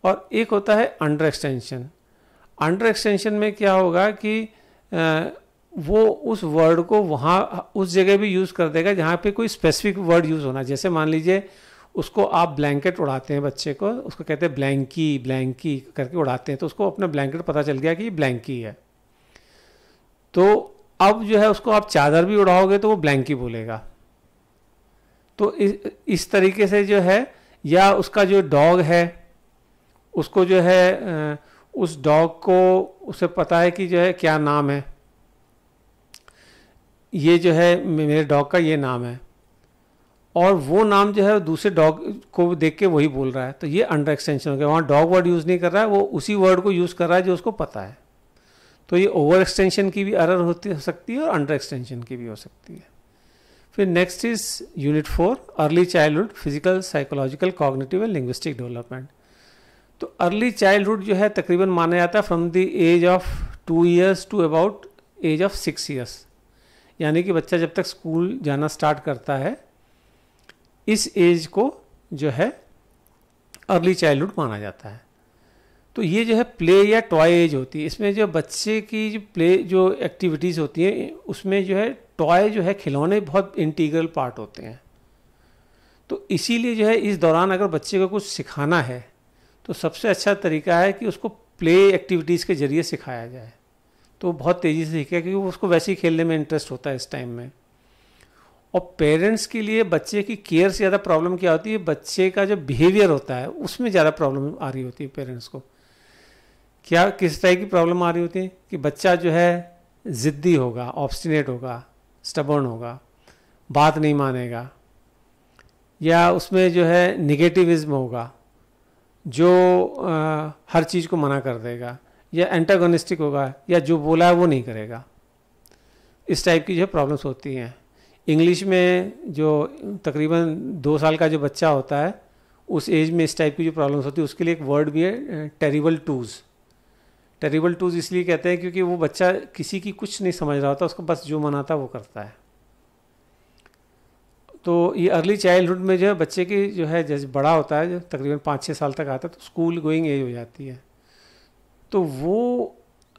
और एक होता है अंडर एक्सटेंशन। अंडर एक्सटेंशन में क्या होगा कि वो उस वर्ड को वहाँ उस जगह भी यूज़ कर देगा जहाँ पे कोई स्पेसिफिक वर्ड यूज़ होना। जैसे मान लीजिए उसको आप ब्लैंकेट उड़ाते हैं, बच्चे को उसको कहते हैं ब्लैंकी ब्लैंकी करके उड़ाते हैं, तो उसको अपना ब्लैंकेट पता चल गया कि ये ब्लैंकी है। तो अब जो है उसको आप चादर भी उड़ाओगे तो वो ब्लैंकी बोलेगा। तो इस, इस तरीके से जो है, या उसका जो डॉग है उसको जो है उस डॉग को उसे पता है कि जो है क्या नाम है, ये जो है मेरे डॉग का ये नाम है, और वो नाम जो है दूसरे डॉग को देख के वही बोल रहा है। तो ये अंडर एक्सटेंशन हो गया, वहाँ डॉग वर्ड यूज़ नहीं कर रहा है, वो उसी वर्ड को यूज़ कर रहा है जो उसको पता है। तो ये ओवर एक्सटेंशन की भी एरर होती हो सकती है और अंडर एक्सटेंशन की भी हो सकती है। फिर next is unit four, early childhood physical psychological cognitive and linguistic development. तो अर्ली चाइल्डहुड जो है तकरीबन माना जाता है from the age of two years to about age of six years, यानी कि बच्चा जब तक स्कूल जाना स्टार्ट करता है इस एज को जो है अर्ली चाइल्डहुड माना जाता है। तो ये जो है प्ले या टॉय एज होती है। इसमें जो बच्चे की जो प्ले जो एक्टिविटीज़ होती हैं उसमें जो है टॉय जो है खिलौने बहुत इंटीग्रल पार्ट होते हैं। तो इसीलिए जो है इस दौरान अगर बच्चे को कुछ सिखाना है तो सबसे अच्छा तरीका है कि उसको प्ले एक्टिविटीज़ के जरिए सिखाया जाए। तो बहुत तेज़ी से सीखेगा क्योंकि उसको वैसे ही खेलने में इंटरेस्ट होता है इस टाइम में। और पेरेंट्स के लिए बच्चे की केयर से ज़्यादा प्रॉब्लम क्या होती है, बच्चे का जो बिहेवियर होता है उसमें ज़्यादा प्रॉब्लम आ रही होती है पेरेंट्स को। क्या किस तरह की प्रॉब्लम आ रही होती है कि बच्चा जो है ज़िद्दी होगा, ऑब्स्टिनेट होगा, स्टबर्न होगा, बात नहीं मानेगा, या उसमें जो है निगेटिविज्म होगा जो आ, हर चीज़ को मना कर देगा, या एंटागोनिस्टिक होगा, या जो बोला है वो नहीं करेगा। इस टाइप की जो प्रॉब्लम्स होती हैं। इंग्लिश में जो तकरीबन दो साल का जो बच्चा होता है उस एज में इस टाइप की जो प्रॉब्लम्स होती है उसके लिए एक वर्ड भी है, टेरिबल टूज़। टेरिबल टूज़ इसलिए कहते हैं क्योंकि वो बच्चा किसी की कुछ नहीं समझ रहा होता, उसको बस जो मन आता वो करता है। तो ये अर्ली चाइल्डहुड में जो है बच्चे की जो है जैसे बड़ा होता है, जो तकरीबन पाँच छः साल तक आता है तो स्कूल गोइंग एज हो जाती है। तो वो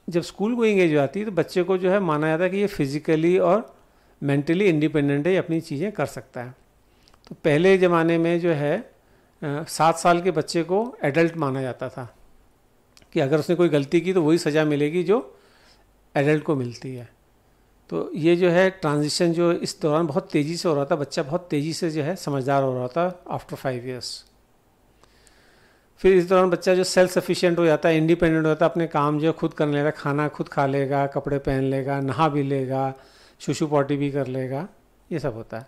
जब स्कूल गोइंग एज हो जाती है तो बच्चे को जो है माना जाता है कि ये फिज़िकली और मेंटली इंडिपेंडेंट है, अपनी चीज़ें कर सकता है। तो पहले ज़माने में जो है सात साल के बच्चे को एडल्ट माना जाता था कि अगर उसने कोई गलती की तो वही सज़ा मिलेगी जो एडल्ट को मिलती है। तो ये जो है ट्रांजिशन जो इस दौरान बहुत तेज़ी से हो रहा था, बच्चा बहुत तेज़ी से जो है समझदार हो रहा था आफ्टर फाइव ईयर्स। फिर इस दौरान बच्चा जो सेल्फ सफिशिएंट हो जाता है, इंडिपेंडेंट हो जाता है, अपने काम जो है खुद करने लगता है, खाना खुद खा लेगा, कपड़े पहन लेगा, नहा भी लेगा, शूशू पॉटी भी कर लेगा, ये सब होता है।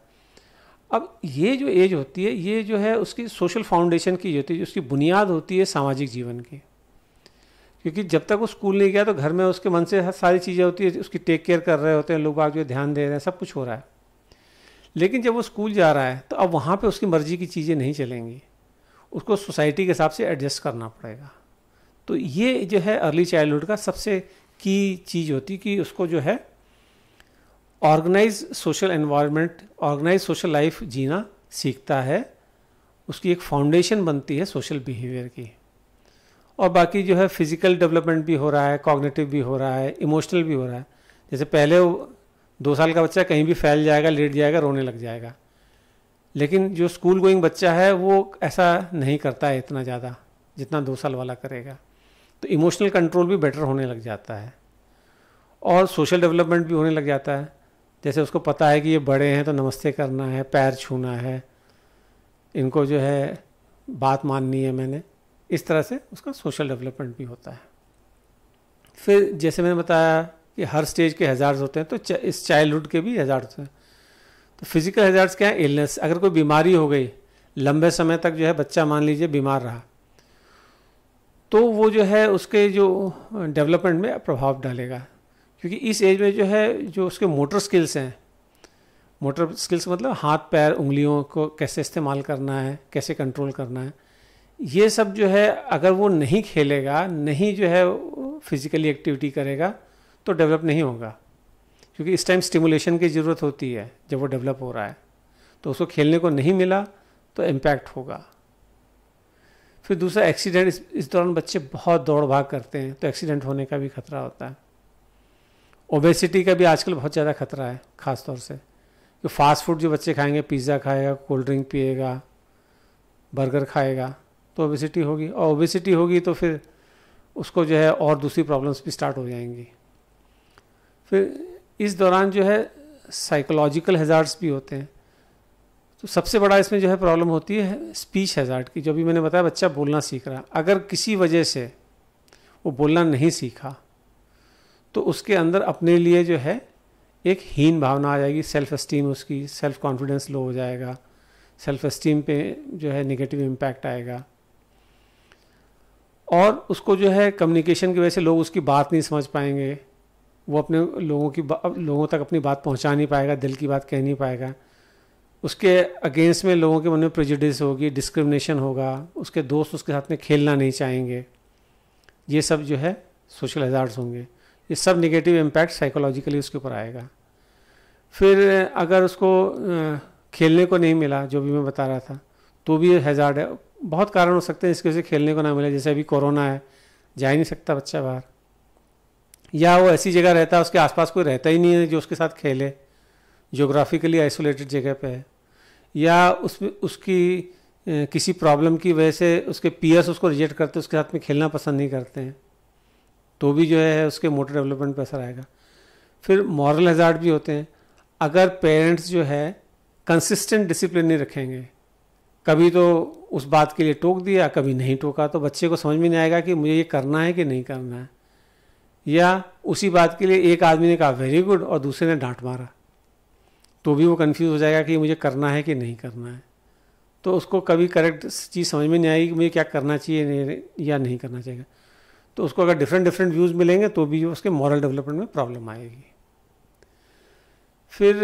अब ये जो एज होती है ये जो है उसकी सोशल फाउंडेशन की होती है, उसकी बुनियाद होती है सामाजिक जीवन की। क्योंकि जब तक वो स्कूल नहीं गया तो घर में उसके मन से सारी चीज़ें होती है, उसकी टेक केयर कर रहे होते हैं लोग, आप जो ध्यान दे रहे हैं, सब कुछ हो रहा है। लेकिन जब वो स्कूल जा रहा है तो अब वहाँ पे उसकी मर्जी की चीज़ें नहीं चलेंगी, उसको सोसाइटी के हिसाब से एडजस्ट करना पड़ेगा। तो ये जो है अर्ली चाइल्डहुड का सबसे की चीज़ होती है कि उसको जो है organise social environment, organise social life जीना सीखता है, उसकी एक फाउंडेशन बनती है सोशल बिहेवियर की। और बाकी जो है फिज़िकल डेवलपमेंट भी हो रहा है, कॉग्निटिव भी हो रहा है, इमोशनल भी हो रहा है। जैसे पहले दो साल का बच्चा कहीं भी फैल जाएगा, लेट जाएगा, रोने लग जाएगा, लेकिन जो स्कूल गोइंग बच्चा है वो ऐसा नहीं करता है इतना ज़्यादा जितना दो साल वाला करेगा। तो इमोशनल कंट्रोल भी बेटर होने लग जाता है। और सोशल डेवलपमेंट भी होने लग जाता है। जैसे उसको पता है कि ये बड़े हैं तो नमस्ते करना है, पैर छूना है, इनको जो है बात माननी है मैंने, इस तरह से उसका सोशल डेवलपमेंट भी होता है। फिर जैसे मैंने बताया कि हर स्टेज के हज़ार्स होते हैं, तो इस चाइल्डहुड के भी हज़ार्स होते हैं। तो फिजिकल हज़ार्स क्या है? इलनेस, अगर कोई बीमारी हो गई, लंबे समय तक जो है बच्चा मान लीजिए बीमार रहा, तो वो जो है उसके जो डेवलपमेंट में प्रभाव डालेगा, क्योंकि इस एज में जो है जो उसके मोटर स्किल्स हैं, मोटर स्किल्स मतलब हाथ पैर उंगलियों को कैसे इस्तेमाल करना है, कैसे कंट्रोल करना है, ये सब जो है अगर वो नहीं खेलेगा, नहीं जो है फिजिकली एक्टिविटी करेगा तो डेवलप नहीं होगा, क्योंकि इस टाइम स्टिमुलेशन की ज़रूरत होती है जब वो डेवलप हो रहा है। तो उसको खेलने को नहीं मिला तो इम्पैक्ट होगा। फिर दूसरा एक्सीडेंट, इस, इस दौरान बच्चे बहुत दौड़ भाग करते हैं तो एक्सीडेंट होने का भी खतरा होता है। ओबेसिटी का भी आजकल बहुत ज़्यादा खतरा है, ख़ास तौर से कि फास्ट फूड जो बच्चे खाएंगे, पिज़्ज़ा खाएगा, कोल्ड ड्रिंक पिएगा, बर्गर खाएगा, तो ओबेसिटी होगी, और ओबेसिटी होगी तो फिर उसको जो है और दूसरी प्रॉब्लम्स भी स्टार्ट हो जाएंगी। फिर इस दौरान जो है साइकोलॉजिकल हज़ार्ड्स भी होते हैं। तो सबसे बड़ा इसमें जो है प्रॉब्लम होती है स्पीच हज़ार्ड की। जो भी मैंने बताया बच्चा बोलना सीख रहा, अगर किसी वजह से वो बोलना नहीं सीखा तो उसके अंदर अपने लिए जो है एक हीन भावना आ जाएगी, सेल्फ एस्टीम, उसकी सेल्फ कॉन्फिडेंस लो हो जाएगा, सेल्फ एस्टीम पे जो है नेगेटिव इम्पैक्ट आएगा, और उसको जो है कम्युनिकेशन की वजह से लोग उसकी बात नहीं समझ पाएंगे, वो अपने लोगों की लोगों तक अपनी बात पहुंचा नहीं पाएगा, दिल की बात कह नहीं पाएगा, उसके अगेंस्ट में लोगों के मन में प्रेजुडिस होगी, डिस्क्रिमिनेशन होगा, उसके दोस्त उसके साथ में खेलना नहीं चाहेंगे, ये सब जो है सोशल हज़ार्ड्स होंगे। ये सब नेगेटिव इम्पैक्ट साइकोलॉजिकली उसके ऊपर आएगा। फिर अगर उसको खेलने को नहीं मिला, जो भी मैं बता रहा था, तो भी हज़ार्ड है। बहुत कारण हो सकते हैं इसकी वजह से खेलने को ना मिले, जैसे अभी कोरोना है, जा ही नहीं सकता बच्चा बाहर, या वो ऐसी जगह रहता है उसके आसपास कोई रहता ही नहीं है जो उसके साथ खेले, ज्योग्राफिकली आइसोलेटेड जगह पे है, या उस उसकी किसी प्रॉब्लम की वजह से उसके पीयर्स उसको रिजेक्ट करते, उसके साथ में खेलना पसंद नहीं करते हैं, तो भी जो है उसके मोटर डेवलपमेंट पर असर आएगा। फिर मॉरल हज़ार्ड भी होते हैं। अगर पेरेंट्स जो है कंसिस्टेंट डिसिप्लिन नहीं रखेंगे, कभी तो उस बात के लिए टोक दिया, कभी नहीं टोका, तो बच्चे को समझ में नहीं आएगा कि मुझे ये करना है कि नहीं करना है, या उसी बात के लिए एक आदमी ने कहा वेरी गुड और दूसरे ने डांट मारा, तो भी वो कंफ्यूज हो जाएगा कि मुझे करना है कि नहीं करना है, तो उसको कभी करेक्ट चीज़ समझ में नहीं आएगी कि मुझे क्या करना चाहिए या नहीं करना चाहिए। तो उसको अगर डिफरेंट डिफरेंट व्यूज़ मिलेंगे तो भी उसके मॉरल डेवलपमेंट में प्रॉब्लम आएगी। फिर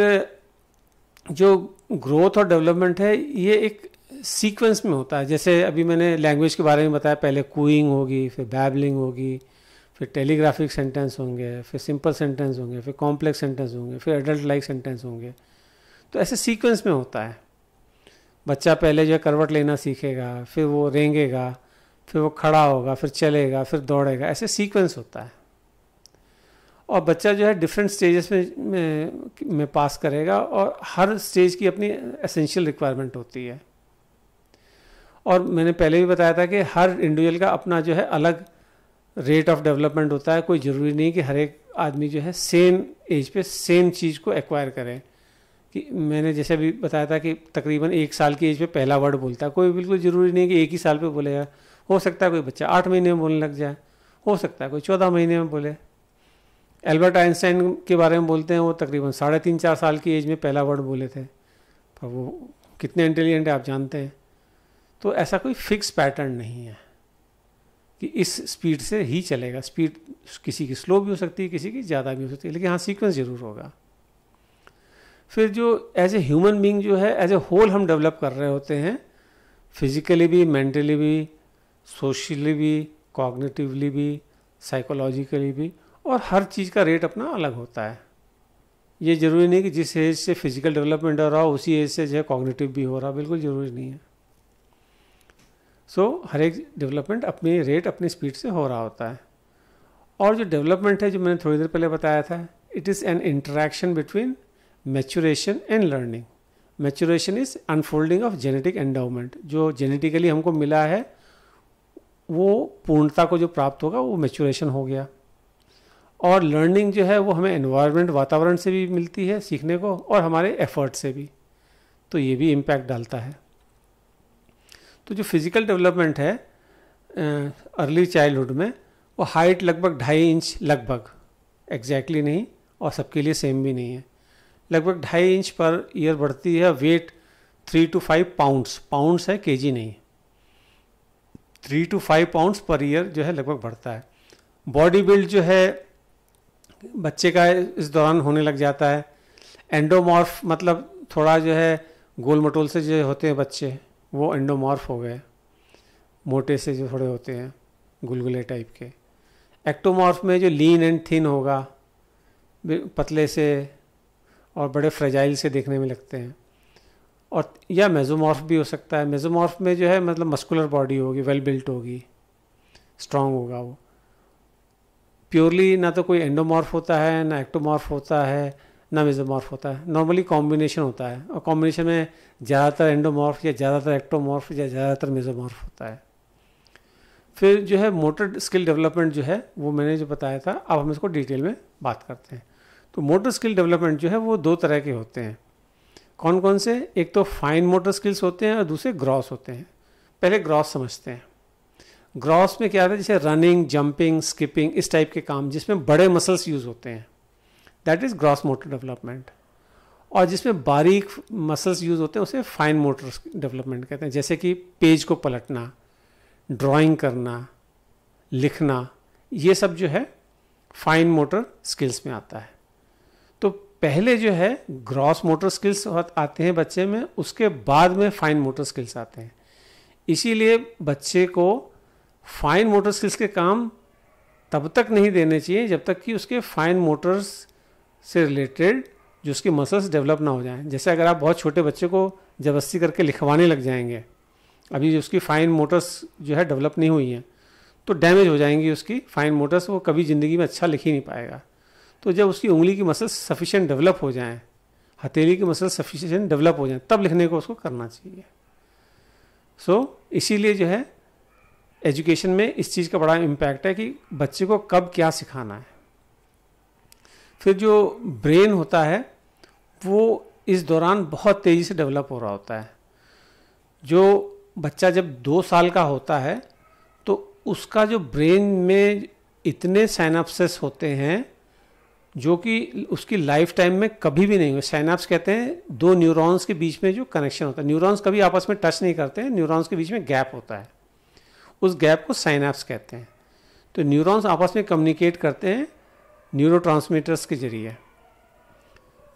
जो ग्रोथ और डेवलपमेंट है ये एक सीक्वेंस में होता है। जैसे अभी मैंने लैंग्वेज के बारे में बताया, पहले कूइंग होगी, फिर बैबलिंग होगी, फिर टेलीग्राफिक सेंटेंस होंगे, फिर सिंपल सेंटेंस होंगे, फिर कॉम्प्लेक्स सेंटेंस होंगे, फिर एडल्ट लाइक सेंटेंस होंगे। तो ऐसे सीक्वेंस में होता है। बच्चा पहले जो है करवट लेना सीखेगा, फिर वो रेंगेगा, फिर वो खड़ा होगा, फिर चलेगा, फिर दौड़ेगा, ऐसे सीक्वेंस होता है। और बच्चा जो है डिफरेंट स्टेजेस में, में में पास करेगा, और हर स्टेज की अपनी एसेंशियल रिक्वायरमेंट होती है। और मैंने पहले भी बताया था कि हर इंडिविजुअल का अपना जो है अलग रेट ऑफ डेवलपमेंट होता है। कोई ज़रूरी नहीं कि हर एक आदमी जो है सेम एज पे सेम चीज़ को एक्वायर करे। कि मैंने जैसे भी बताया था कि तकरीबन एक साल की एज पे पहला वर्ड बोलता है, कोई बिल्कुल ज़रूरी नहीं कि एक ही साल पे बोलेगा। हो सकता है कोई बच्चा आठ महीने में बोलने लग जाए, हो सकता है कोई चौदह महीने में बोले। एल्बर्ट आइंस्टाइन के बारे में बोलते हैं, वो तकरीबन साढ़े तीन चार साल की एज में पहला वर्ड बोले थे, पर वो कितने इंटेलिजेंट है आप जानते हैं। तो ऐसा कोई फिक्स पैटर्न नहीं है कि इस स्पीड से ही चलेगा। स्पीड किसी की स्लो भी हो सकती है, किसी की ज़्यादा भी हो सकती है, लेकिन हाँ सीक्वेंस ज़रूर होगा। फिर जो एज ए ह्यूमन बीइंग जो है एज ए होल हम डेवलप कर रहे होते हैं, फिजिकली भी, मेंटली भी, सोशली भी, कॉग्निटिवली भी, साइकोलॉजिकली भी, और हर चीज़ का रेट अपना अलग होता है। ये ज़रूरी नहीं कि जिस एज से फिजिकल डेवलपमेंट हो रहा हो उसी एज से जो है कॉग्निटिव भी हो रहा, बिल्कुल ज़रूरी नहीं है। सो so, हर एक डेवलपमेंट अपनी रेट अपनी स्पीड से हो रहा होता है। और जो डेवलपमेंट है, जो मैंने थोड़ी देर पहले बताया था, it is an interaction between maturation and learning. Maturation is unfolding of genetic endowment. जो जेनेटिकली हमको मिला है वो पूर्णता को जो प्राप्त होगा वो मैच्योरेशन हो गया, और लर्निंग जो है वो हमें एनवायरनमेंट वातावरण से भी मिलती है सीखने को और हमारे एफर्ट से भी, तो ये भी इम्पैक्ट डालता है। तो जो फिज़िकल डेवलपमेंट है अर्ली चाइल्डहुड में वो हाइट लगभग ढाई इंच लगभग एग्जैक्टली नहीं और सबके लिए सेम भी नहीं है, लगभग ढाई इंच पर ईयर बढ़ती है। Weight three to five pounds, pounds है केजी नहीं, three to five pounds per year जो है लगभग बढ़ता है। बॉडी बिल्ड जो है बच्चे का इस दौरान होने लग जाता है। एंडोमॉर्फ मतलब थोड़ा जो है गोल मटोल से जो होते हैं बच्चे वो एंडोमॉर्फ हो गए, मोटे से जो थोड़े होते हैं गुलगुले टाइप के। एक्टोमॉर्फ में जो लीन एंड थिन होगा, पतले से और बड़े फ्रेजाइल से देखने में लगते हैं। और या मेसोमॉर्फ भी हो सकता है, मेसोमॉर्फ में जो है मतलब मस्कुलर बॉडी होगी, वेल बिल्ट होगी, स्ट्रांग होगा वो। प्योरली ना तो कोई एंडोमॉर्फ होता है, ना एक्टोमॉर्फ होता है, ना मेसोमॉर्फ होता है, नॉर्मली कॉम्बिनेशन होता है। और कॉम्बिनेशन में ज़्यादातर एंडोमॉर्फ या ज़्यादातर एक्टोमॉर्फ या ज़्यादातर मेसोमॉर्फ होता है। फिर जो है मोटर स्किल डेवलपमेंट जो है वो मैंने जो बताया था, अब हम इसको डिटेल में बात करते हैं। तो मोटर स्किल डेवलपमेंट जो है वो दो तरह के होते हैं। कौन कौन से? एक तो फाइन मोटर स्किल्स होते हैं और दूसरे ग्रॉस होते हैं। पहले ग्रॉस समझते हैं। ग्रॉस में क्या आता है? जैसे रनिंग, जंपिंग, स्किपिंग, इस टाइप के काम जिसमें बड़े मसल्स यूज़ होते हैं, that is gross motor development. और जिसमें बारीक मसल्स यूज़ होते हैं उसे फाइन मोटर डेवलपमेंट कहते हैं। जैसे कि पेज को पलटना, ड्राइंग करना, लिखना, ये सब जो है फाइन मोटर स्किल्स में आता है। तो पहले जो है ग्रॉस मोटर स्किल्स आते हैं बच्चे में, उसके बाद में फाइन मोटर स्किल्स आते हैं। इसीलिए बच्चे को फाइन मोटर स्किल्स के काम तब तक नहीं देने चाहिए जब तक कि उसके फाइन मोटर्स से रिलेटेड जो उसके मसल्स डेवलप ना हो जाएं। जैसे अगर आप बहुत छोटे बच्चे को जबरदस्ती करके लिखवाने लग जाएंगे, अभी उसकी फाइन मोटर्स जो है डेवलप नहीं हुई हैं, तो डैमेज हो जाएंगी उसकी फाइन मोटर्स, वो कभी ज़िंदगी में अच्छा लिख ही नहीं पाएगा। तो जब उसकी उंगली की मसल्स सफिशिएंट डेवलप हो जाएं, हथेली की मसल्स सफिशिएंट डेवलप हो जाएं, तब लिखने को उसको करना चाहिए। सो so, इसीलिए जो है एजुकेशन में इस चीज़ का बड़ा इम्पैक्ट है कि बच्चे को कब क्या सिखाना है। फिर जो ब्रेन होता है वो इस दौरान बहुत तेज़ी से डेवलप हो रहा होता है। जो बच्चा जब दो साल का होता है तो उसका जो ब्रेन में इतने साइनाप्सेस होते हैं जो कि उसकी लाइफ टाइम में कभी भी नहीं हुए। साइनाप्स कहते हैं दो न्यूरॉन्स के बीच में जो कनेक्शन होता है, न्यूरॉन्स कभी आपस में टच नहीं करते हैं, न्यूरॉन्स के बीच में गैप होता है, उस गैप को साइनाप्स कहते हैं। तो न्यूरॉन्स आपस में कम्युनिकेट करते हैं न्यूरोट्रांसमीटर्स के जरिए।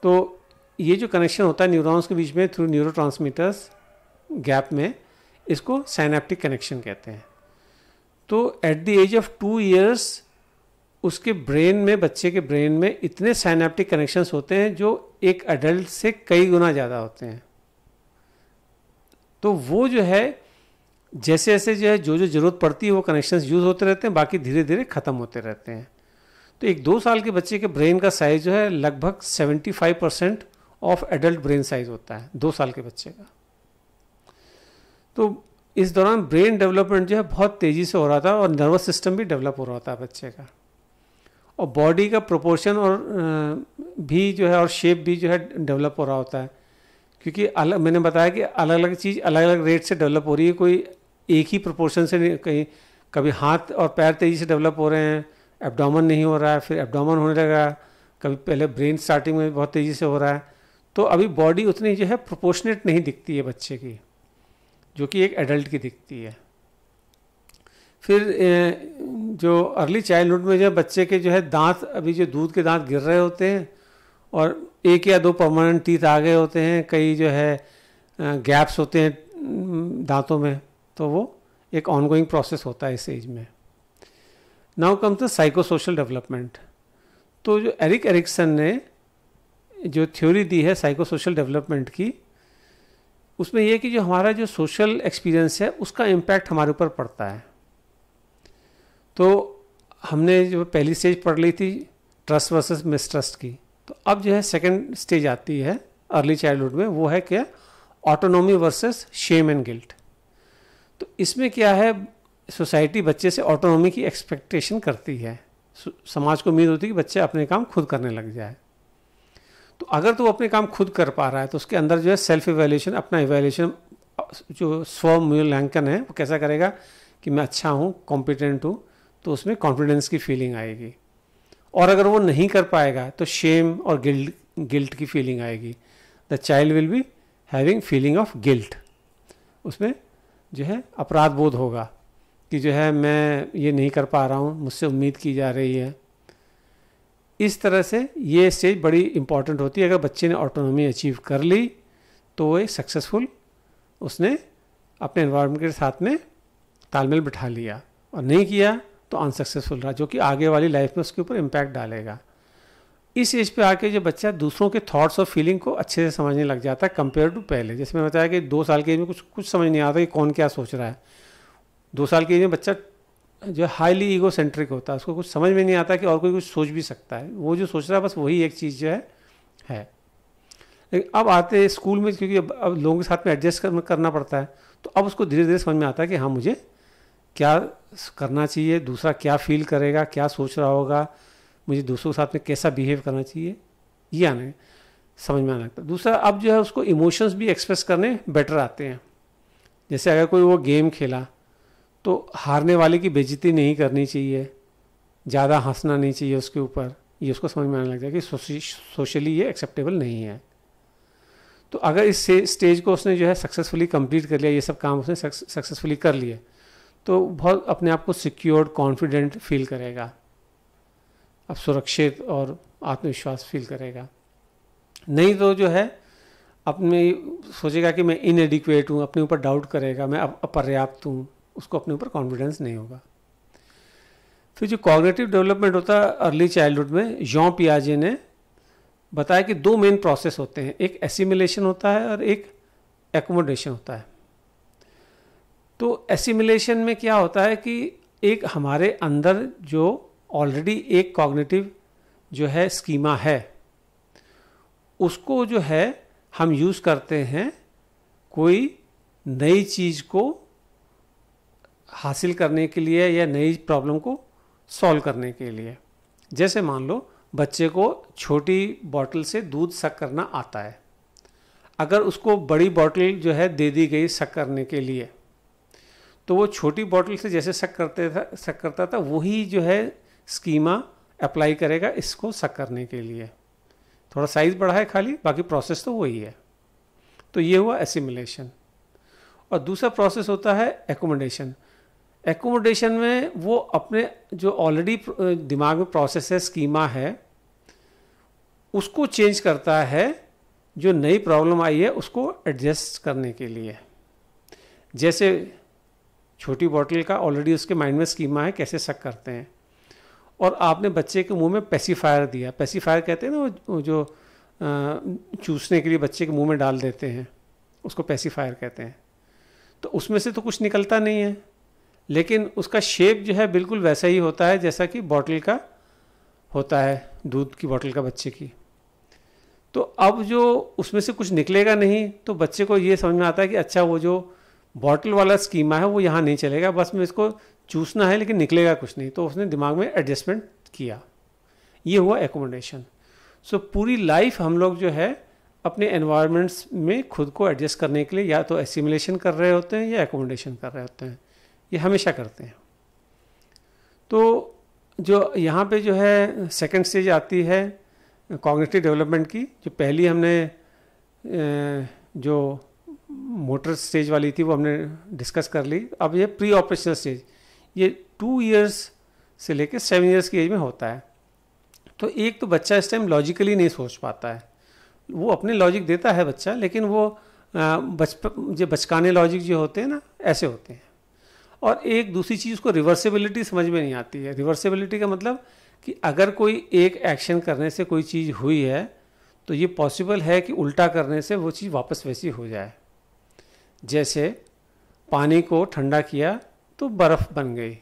तो ये जो कनेक्शन होता है न्यूरॉन्स के बीच में थ्रू न्यूरोट्रांसमीटर्स गैप में, इसको साइनेप्टिक कनेक्शन कहते हैं। तो at the age of two years उसके ब्रेन में, बच्चे के ब्रेन में इतने साइनेप्टिक कनेक्शंस होते हैं जो एक एडल्ट से कई गुना ज़्यादा होते हैं। तो वो जो है जैसे जैसे जो है जो जो ज़रूरत पड़ती है वो कनेक्शंस यूज़ होते रहते हैं, बाकी धीरे धीरे ख़त्म होते रहते हैं। तो एक दो साल के बच्चे के ब्रेन का साइज़ जो है लगभग seventy five percent of adult brain size होता है दो साल के बच्चे का। तो इस दौरान ब्रेन डेवलपमेंट जो है बहुत तेज़ी से हो रहा था और नर्वस सिस्टम भी डेवलप हो रहा था बच्चे का। और बॉडी का प्रोपोर्शन और भी जो है और शेप भी जो है डेवलप हो रहा होता है, क्योंकि अलग मैंने बताया कि अलग अलग चीज़ अलग अलग रेट से डेवलप हो रही है, कोई एक ही प्रोपोर्शन से नहीं। कहीं कभी हाथ और पैर तेज़ी से डेवलप हो रहे हैं, एब्डोमेन नहीं हो रहा है, फिर एब्डोमेन होने लगा, कभी पहले ब्रेन स्टार्टिंग में बहुत तेज़ी से हो रहा है। तो अभी बॉडी उतनी जो है प्रोपोर्शनेट नहीं दिखती है बच्चे की, जो कि एक एडल्ट की दिखती है। फिर जो अर्ली चाइल्डहुड में जो बच्चे के जो है दांत, अभी जो दूध के दांत गिर रहे होते हैं और एक या दो परमानेंट टीथ आ गए होते हैं, कई जो है गैप्स होते हैं दांतों में, तो वो एक ऑनगोइंग प्रोसेस होता है इस एज में। Now comes the psychosocial development. तो जो एरिक एरिक्सन ने जो थ्योरी दी है साइकोसोशल डेवलपमेंट की, उसमें यह कि जो हमारा जो सोशल एक्सपीरियंस है उसका इम्पैक्ट हमारे ऊपर पड़ता है। तो हमने जो पहली स्टेज पढ़ ली थी ट्रस्ट वर्सेस मिसट्रस्ट की, तो अब जो है सेकंड स्टेज आती है अर्ली चाइल्डहुड में, वो है क्या? Autonomy versus shame and guilt. तो इसमें क्या है, सोसाइटी बच्चे से ऑटोनॉमी की एक्सपेक्टेशन करती है, समाज को उम्मीद होती है कि बच्चे अपने काम खुद करने लग जाए। तो अगर तो वो अपने काम खुद कर पा रहा है तो उसके अंदर जो है सेल्फ इवैल्यूएशन, अपना इवैल्यूएशन, जो स्व मूल्यांकन है वो कैसा करेगा कि मैं अच्छा हूँ, कॉम्पिटेंट हूँ, तो उसमें कॉन्फिडेंस की फीलिंग आएगी। और अगर वो नहीं कर पाएगा तो शेम और गिल्ट गिल्ट की फीलिंग आएगी। The child will be having feeling of guilt. उसमें जो है अपराध बोध होगा कि जो है मैं ये नहीं कर पा रहा हूँ, मुझसे उम्मीद की जा रही है। इस तरह से ये स्टेज बड़ी इंपॉर्टेंट होती है। अगर बच्चे ने ऑटोनॉमी अचीव कर ली तो वो एक सक्सेसफुल, उसने अपने एनवायरनमेंट के साथ में तालमेल बिठा लिया, और नहीं किया तो अनसक्सेसफुल रहा, जो कि आगे वाली लाइफ में उसके ऊपर इम्पैक्ट डालेगा। इस एज पे आके जो बच्चा दूसरों के थॉट्स और फीलिंग को अच्छे से समझने लग जाता है कंपेयर टू पहले। जैसे मैंने बताया कि दो साल की एज में कुछ कुछ समझ नहीं आता कि कौन क्या सोच रहा है। दो साल की एज में बच्चा जो हाईली ईगो सेंट्रिक होता है, उसको कुछ समझ में नहीं आता कि और कोई कुछ सोच भी सकता है। वो जो सोच रहा है बस वही एक चीज़ जो है है लेकिन अब आते हैं स्कूल में, क्योंकि अब, अब लोगों के साथ में एडजस्ट कर, करना पड़ता है, तो अब उसको धीरे धीरे समझ में आता है कि हाँ मुझे क्या करना चाहिए, दूसरा क्या फील करेगा, क्या सोच रहा होगा, मुझे दूसरों के साथ में कैसा बिहेव करना चाहिए, ये आने समझ में आने लगता है। दूसरा, अब जो है उसको इमोशंस भी एक्सप्रेस करने बेटर आते हैं। जैसे अगर कोई वो गेम खेला तो हारने वाले की बेइज्जती नहीं करनी चाहिए, ज़्यादा हंसना नहीं चाहिए उसके ऊपर, ये उसको समझ में आने लग जाए कि सोशली ये एक्सेप्टेबल नहीं है। तो अगर इस स्टेज को उसने जो है सक्सेसफुली कंप्लीट कर लिया, ये सब काम उसने सक्सेसफुली कर लिए, तो बहुत अपने आप को सिक्योर्ड, कॉन्फिडेंट फील करेगा, अब सुरक्षित और आत्मविश्वास फील करेगा। नहीं तो जो है अपने सोचेगा कि मैं इनएडिक्वेट हूँ, अपने ऊपर डाउट करेगा, मैं अपर्याप्त हूँ, उसको अपने ऊपर कॉन्फिडेंस नहीं होगा। फिर जो कॉग्निटिव डेवलपमेंट होता है अर्ली चाइल्डहुड में, जॉन पियाजे ने बताया कि दो मेन प्रोसेस होते हैं, एक एसिमिलेशन होता है और एक एकोमोडेशन होता है। तो एसिमिलेशन में क्या होता है कि एक हमारे अंदर जो ऑलरेडी एक कॉग्निटिव जो है स्कीमा है, उसको जो है हम यूज़ करते हैं कोई नई चीज़ को हासिल करने के लिए या नई प्रॉब्लम को सॉल्व करने के लिए। जैसे मान लो बच्चे को छोटी बॉटल से दूध सक करना आता है, अगर उसको बड़ी बॉटल जो है दे दी गई सक करने के लिए, तो वो छोटी बॉटल से जैसे सक करते था सक करता था वही जो है स्कीमा अप्लाई करेगा इसको सक करने के लिए। थोड़ा साइज़ बढ़ा है खाली, बाकी प्रोसेस तो वही है। तो ये हुआ एसिमिलेशन। और दूसरा प्रोसेस होता है एकोमोडेशन। एकोमोडेशन में वो अपने जो ऑलरेडी दिमाग में प्रोसेस है, स्कीमा है, उसको चेंज करता है, जो नई प्रॉब्लम आई है उसको एडजस्ट करने के लिए। जैसे छोटी बॉटल का ऑलरेडी उसके माइंड में स्कीमा है कैसे सक करते हैं, और आपने बच्चे के मुंह में पैसिफायर दिया। पैसिफायर कहते हैं ना, वो जो चूसने के लिए बच्चे के मुंह में डाल देते हैं, उसको पैसिफायर कहते हैं। तो उसमें से तो कुछ निकलता नहीं है, लेकिन उसका शेप जो है बिल्कुल वैसा ही होता है जैसा कि बॉटल का होता है, दूध की बॉटल का बच्चे की। तो अब जो उसमें से कुछ निकलेगा नहीं, तो बच्चे को ये समझ में आता है कि अच्छा वो जो बॉटल वाला स्कीमा है वो यहाँ नहीं चलेगा, बस मैं इसको चूसना है लेकिन निकलेगा कुछ नहीं, तो उसने दिमाग में एडजस्टमेंट किया। ये हुआ एकोमोडेशन। सो पूरी लाइफ हम लोग जो है अपने एनवायरनमेंट्स में खुद को एडजस्ट करने के लिए या तो एसिमिलेशन कर रहे होते हैं या एकोमोडेशन कर रहे होते हैं, ये हमेशा करते हैं। तो जो यहाँ पे जो है सेकंड स्टेज आती है कॉग्निटिव डेवलपमेंट की। जो पहली हमने जो मोटर स्टेज वाली थी वो हमने डिस्कस कर ली। अब ये प्री ऑपरेशनल स्टेज, ये टू इयर्स से लेकर सेवन इयर्स की एज में होता है। तो एक तो बच्चा इस टाइम लॉजिकली नहीं सोच पाता है, वो अपने लॉजिक देता है बच्चा, लेकिन वो बचपन जो बचकाने लॉजिक जो होते हैं ना, ऐसे होते हैं। और एक दूसरी चीज़ को रिवर्सिबिलिटी समझ में नहीं आती है। रिवर्सिबिलिटी का मतलब कि अगर कोई एक एक्शन करने से कोई चीज़ हुई है तो ये पॉसिबल है कि उल्टा करने से वो चीज़ वापस वैसी हो जाए। जैसे पानी को ठंडा किया तो बर्फ़ बन गई,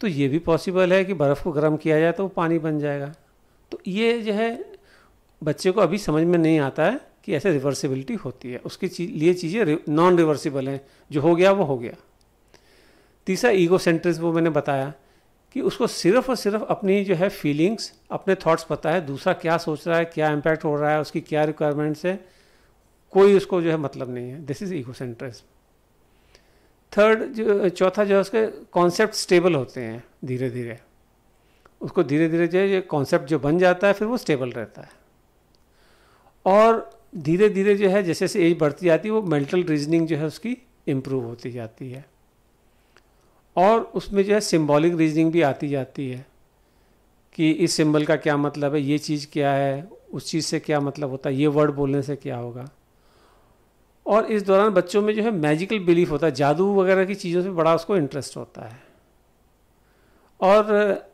तो ये भी पॉसिबल है कि बर्फ़ को गर्म किया जाए तो वो पानी बन जाएगा। तो ये जो है बच्चे को अभी समझ में नहीं आता है कि ऐसे रिवर्सिबिलिटी होती है, उसके लिए चीज़ें नॉन रिवर्सिबल हैं, जो हो गया वो हो गया। तीसरा ईगो सेंट्रिज्म, वो मैंने बताया कि उसको सिर्फ और सिर्फ अपनी जो है फीलिंग्स, अपने थॉट्स पता है, दूसरा क्या सोच रहा है, क्या इम्पैक्ट हो रहा है, उसकी क्या रिक्वायरमेंट्स है, कोई उसको जो है मतलब नहीं है. This is egocentrism. थर्ड जो चौथा जो है उसके कॉन्सेप्ट स्टेबल होते हैं, धीरे धीरे उसको धीरे धीरे जो है ये कॉन्सेप्ट जो बन जाता है फिर वो स्टेबल रहता है. और धीरे धीरे जो है जैसे जैसे एज बढ़ती जाती है वो मेंटल रीजनिंग जो है उसकी इम्प्रूव होती जाती है और उसमें जो है सिम्बॉलिक रीजनिंग भी आती जाती है कि इस सिंबल का क्या मतलब है, ये चीज़ क्या है, उस चीज़ से क्या मतलब होता है, ये वर्ड बोलने से क्या होगा. और इस दौरान बच्चों में जो है मैजिकल बिलीफ होता है, जादू वगैरह की चीज़ों से बड़ा उसको इंटरेस्ट होता है. और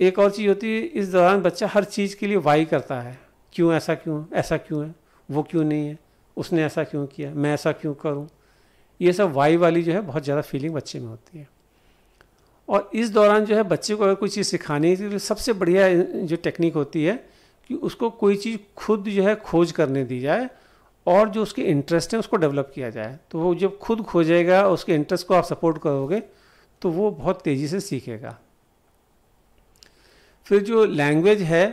एक और चीज़ होती है, इस दौरान बच्चा हर चीज़ के लिए वाई करता है, क्यों ऐसा क्यों ऐसा क्यों है, वो क्यों नहीं है, उसने ऐसा क्यों किया, मैं ऐसा क्यों करूँ, ये सब वाई वाली जो है बहुत ज़्यादा फीलिंग बच्चे में होती है. और इस दौरान जो है बच्चे को अगर कोई चीज़ सिखानी है तो सबसे बढ़िया जो टेक्निक होती है कि उसको कोई चीज़ खुद जो है खोज करने दी जाए और जो उसके इंटरेस्ट है उसको डेवलप किया जाए. तो वो जब खुद खोजेगा, उसके इंटरेस्ट को आप सपोर्ट करोगे तो वो बहुत तेज़ी से सीखेगा. फिर जो लैंग्वेज है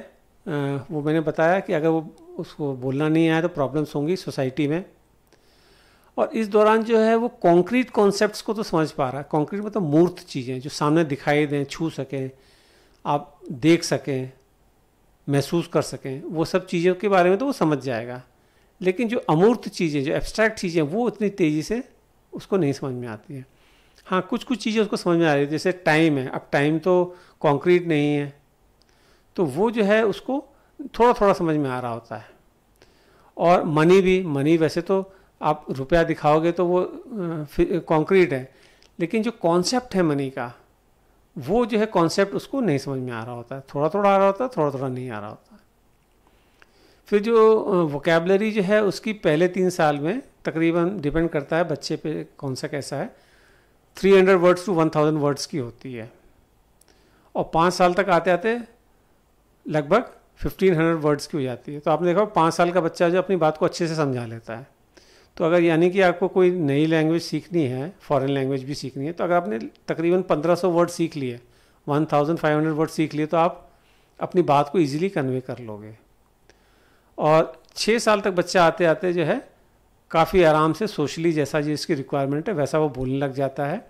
वो मैंने बताया कि अगर वो उसको बोलना नहीं आया तो प्रॉब्लम्स होंगी सोसाइटी में. और इस दौरान जो है वो कॉन्क्रीट कॉन्सेप्ट्स को तो समझ पा रहा है. कॉन्क्रीट मतलब मूर्त चीज़ें जो सामने दिखाई दें, छू सकें, आप देख सकें, महसूस कर सकें, वो सब चीज़ों के बारे में तो वो समझ जाएगा. लेकिन जो अमूर्त चीज़ें, जो एब्स्ट्रैक्ट चीज़ें, वो इतनी तेज़ी से उसको नहीं समझ में आती है. हाँ, कुछ कुछ चीज़ें उसको समझ में आ रही है, जैसे टाइम है. अब टाइम तो कॉन्क्रीट नहीं है तो वो जो है उसको थोड़ा थोड़ा समझ में आ रहा होता है. और मनी भी, मनी वैसे तो आप रुपया दिखाओगे तो वो कॉन्क्रीट है, लेकिन जो कॉन्सेप्ट है मनी का, वो जो है कॉन्सेप्ट उसको नहीं समझ में आ रहा होता है. थोड़ा थोड़ा आ रहा होता है, थोड़ा थोड़ा नहीं आ रहा होता है. फिर जो वोकेबलरी जो है उसकी पहले तीन साल में तकरीबन, डिपेंड करता है बच्चे पे कौन सा कैसा है, तीन सौ वर्ड्स टू एक हज़ार वर्ड्स की होती है. और पाँच साल तक आते आते लगभग पंद्रह सौ वर्ड्स की हो जाती है. तो आपने देखा पाँच साल का बच्चा जो अपनी बात को अच्छे से समझा लेता है. तो अगर यानी कि आपको कोई नई लैंग्वेज सीखनी है, फॉरेन लैंग्वेज भी सीखनी है, तो अगर आपने तकरीबन पंद्रह सौ वर्ड सीख लिए, पंद्रह सौ वर्ड सीख लिए, तो आप अपनी बात को ईजिली कन्वे कर लोगे. और छः साल तक बच्चा आते आते जो है काफ़ी आराम से सोशली जैसा जो इसकी रिक्वायरमेंट है वैसा वो बोलने लग जाता है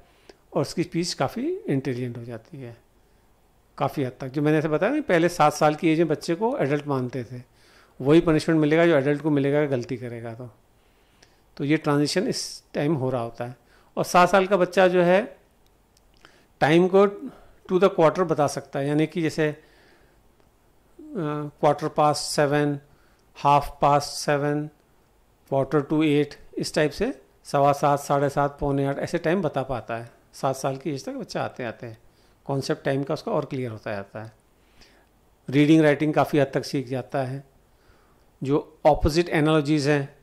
और उसकी स्पीच काफ़ी इंटेलिजेंट हो जाती है काफ़ी हद तक. जो मैंने ऐसे बताया ना, पहले सात साल की एज में बच्चे को एडल्ट मानते थे, वही पनिशमेंट मिलेगा जो एडल्ट को मिलेगा गलती करेगा तो. तो ये ट्रांजिशन इस टाइम हो रहा होता है. और सात साल का बच्चा जो है टाइम को टू द क्वार्टर बता सकता है, यानी कि जैसे quarter past seven, half past seven, quarter to eight, इस टाइप से सवा सात, साढ़े सात, पौने आठ, ऐसे टाइम बता पाता है. सात साल की एज तक बच्चा आते आते हैं कॉन्सेप्ट टाइम का उसका और क्लियर होता जाता है. रीडिंग राइटिंग काफ़ी हद तक सीख जाता है. जो ऑपोजिट एनालॉजीज़ हैं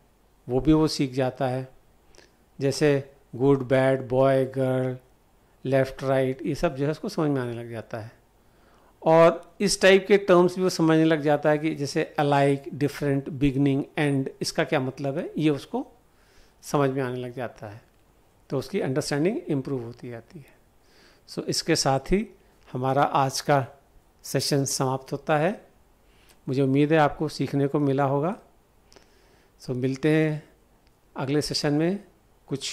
वो भी वो सीख जाता है, जैसे good, bad, boy, girl, left, right, ये सब जो है उसको समझ में आने लग जाता है. और इस टाइप के टर्म्स भी वो समझने लग जाता है कि जैसे अलाइक, डिफरेंट, बिगनिंग, एंड, इसका क्या मतलब है, ये उसको समझ में आने लग जाता है. तो उसकी अंडरस्टैंडिंग इम्प्रूव होती जाती है. सो so, इसके साथ ही हमारा आज का सेशन समाप्त होता है. मुझे उम्मीद है आपको सीखने को मिला होगा. सो so, मिलते हैं अगले सेशन में कुछ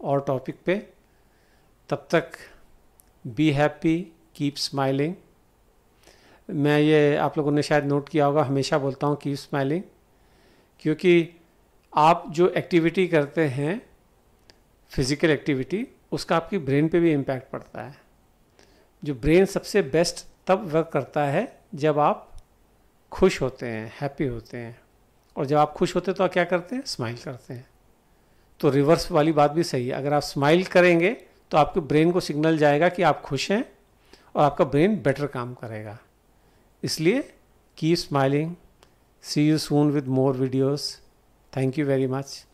और टॉपिक पे. तब तक बी हैप्पी, कीप स्माइलिंग. मैं ये आप लोगों ने शायद नोट किया होगा, हमेशा बोलता हूँ कीप स्माइलिंग, क्योंकि आप जो एक्टिविटी करते हैं, फिज़िकल एक्टिविटी, उसका आपकी ब्रेन पे भी इम्पैक्ट पड़ता है. जो ब्रेन सबसे बेस्ट तब वर्क करता है जब आप खुश होते हैं, हैप्पी होते हैं. और जब आप खुश होते हैं तो क्या करते हैं, स्माइल करते हैं. तो रिवर्स वाली बात भी सही है, अगर आप स्माइल करेंगे तो आपके ब्रेन को सिग्नल जाएगा कि आप खुश हैं और आपका ब्रेन बेटर काम करेगा. इसलिए keep smiling. See you soon with more videos. Thank you very much.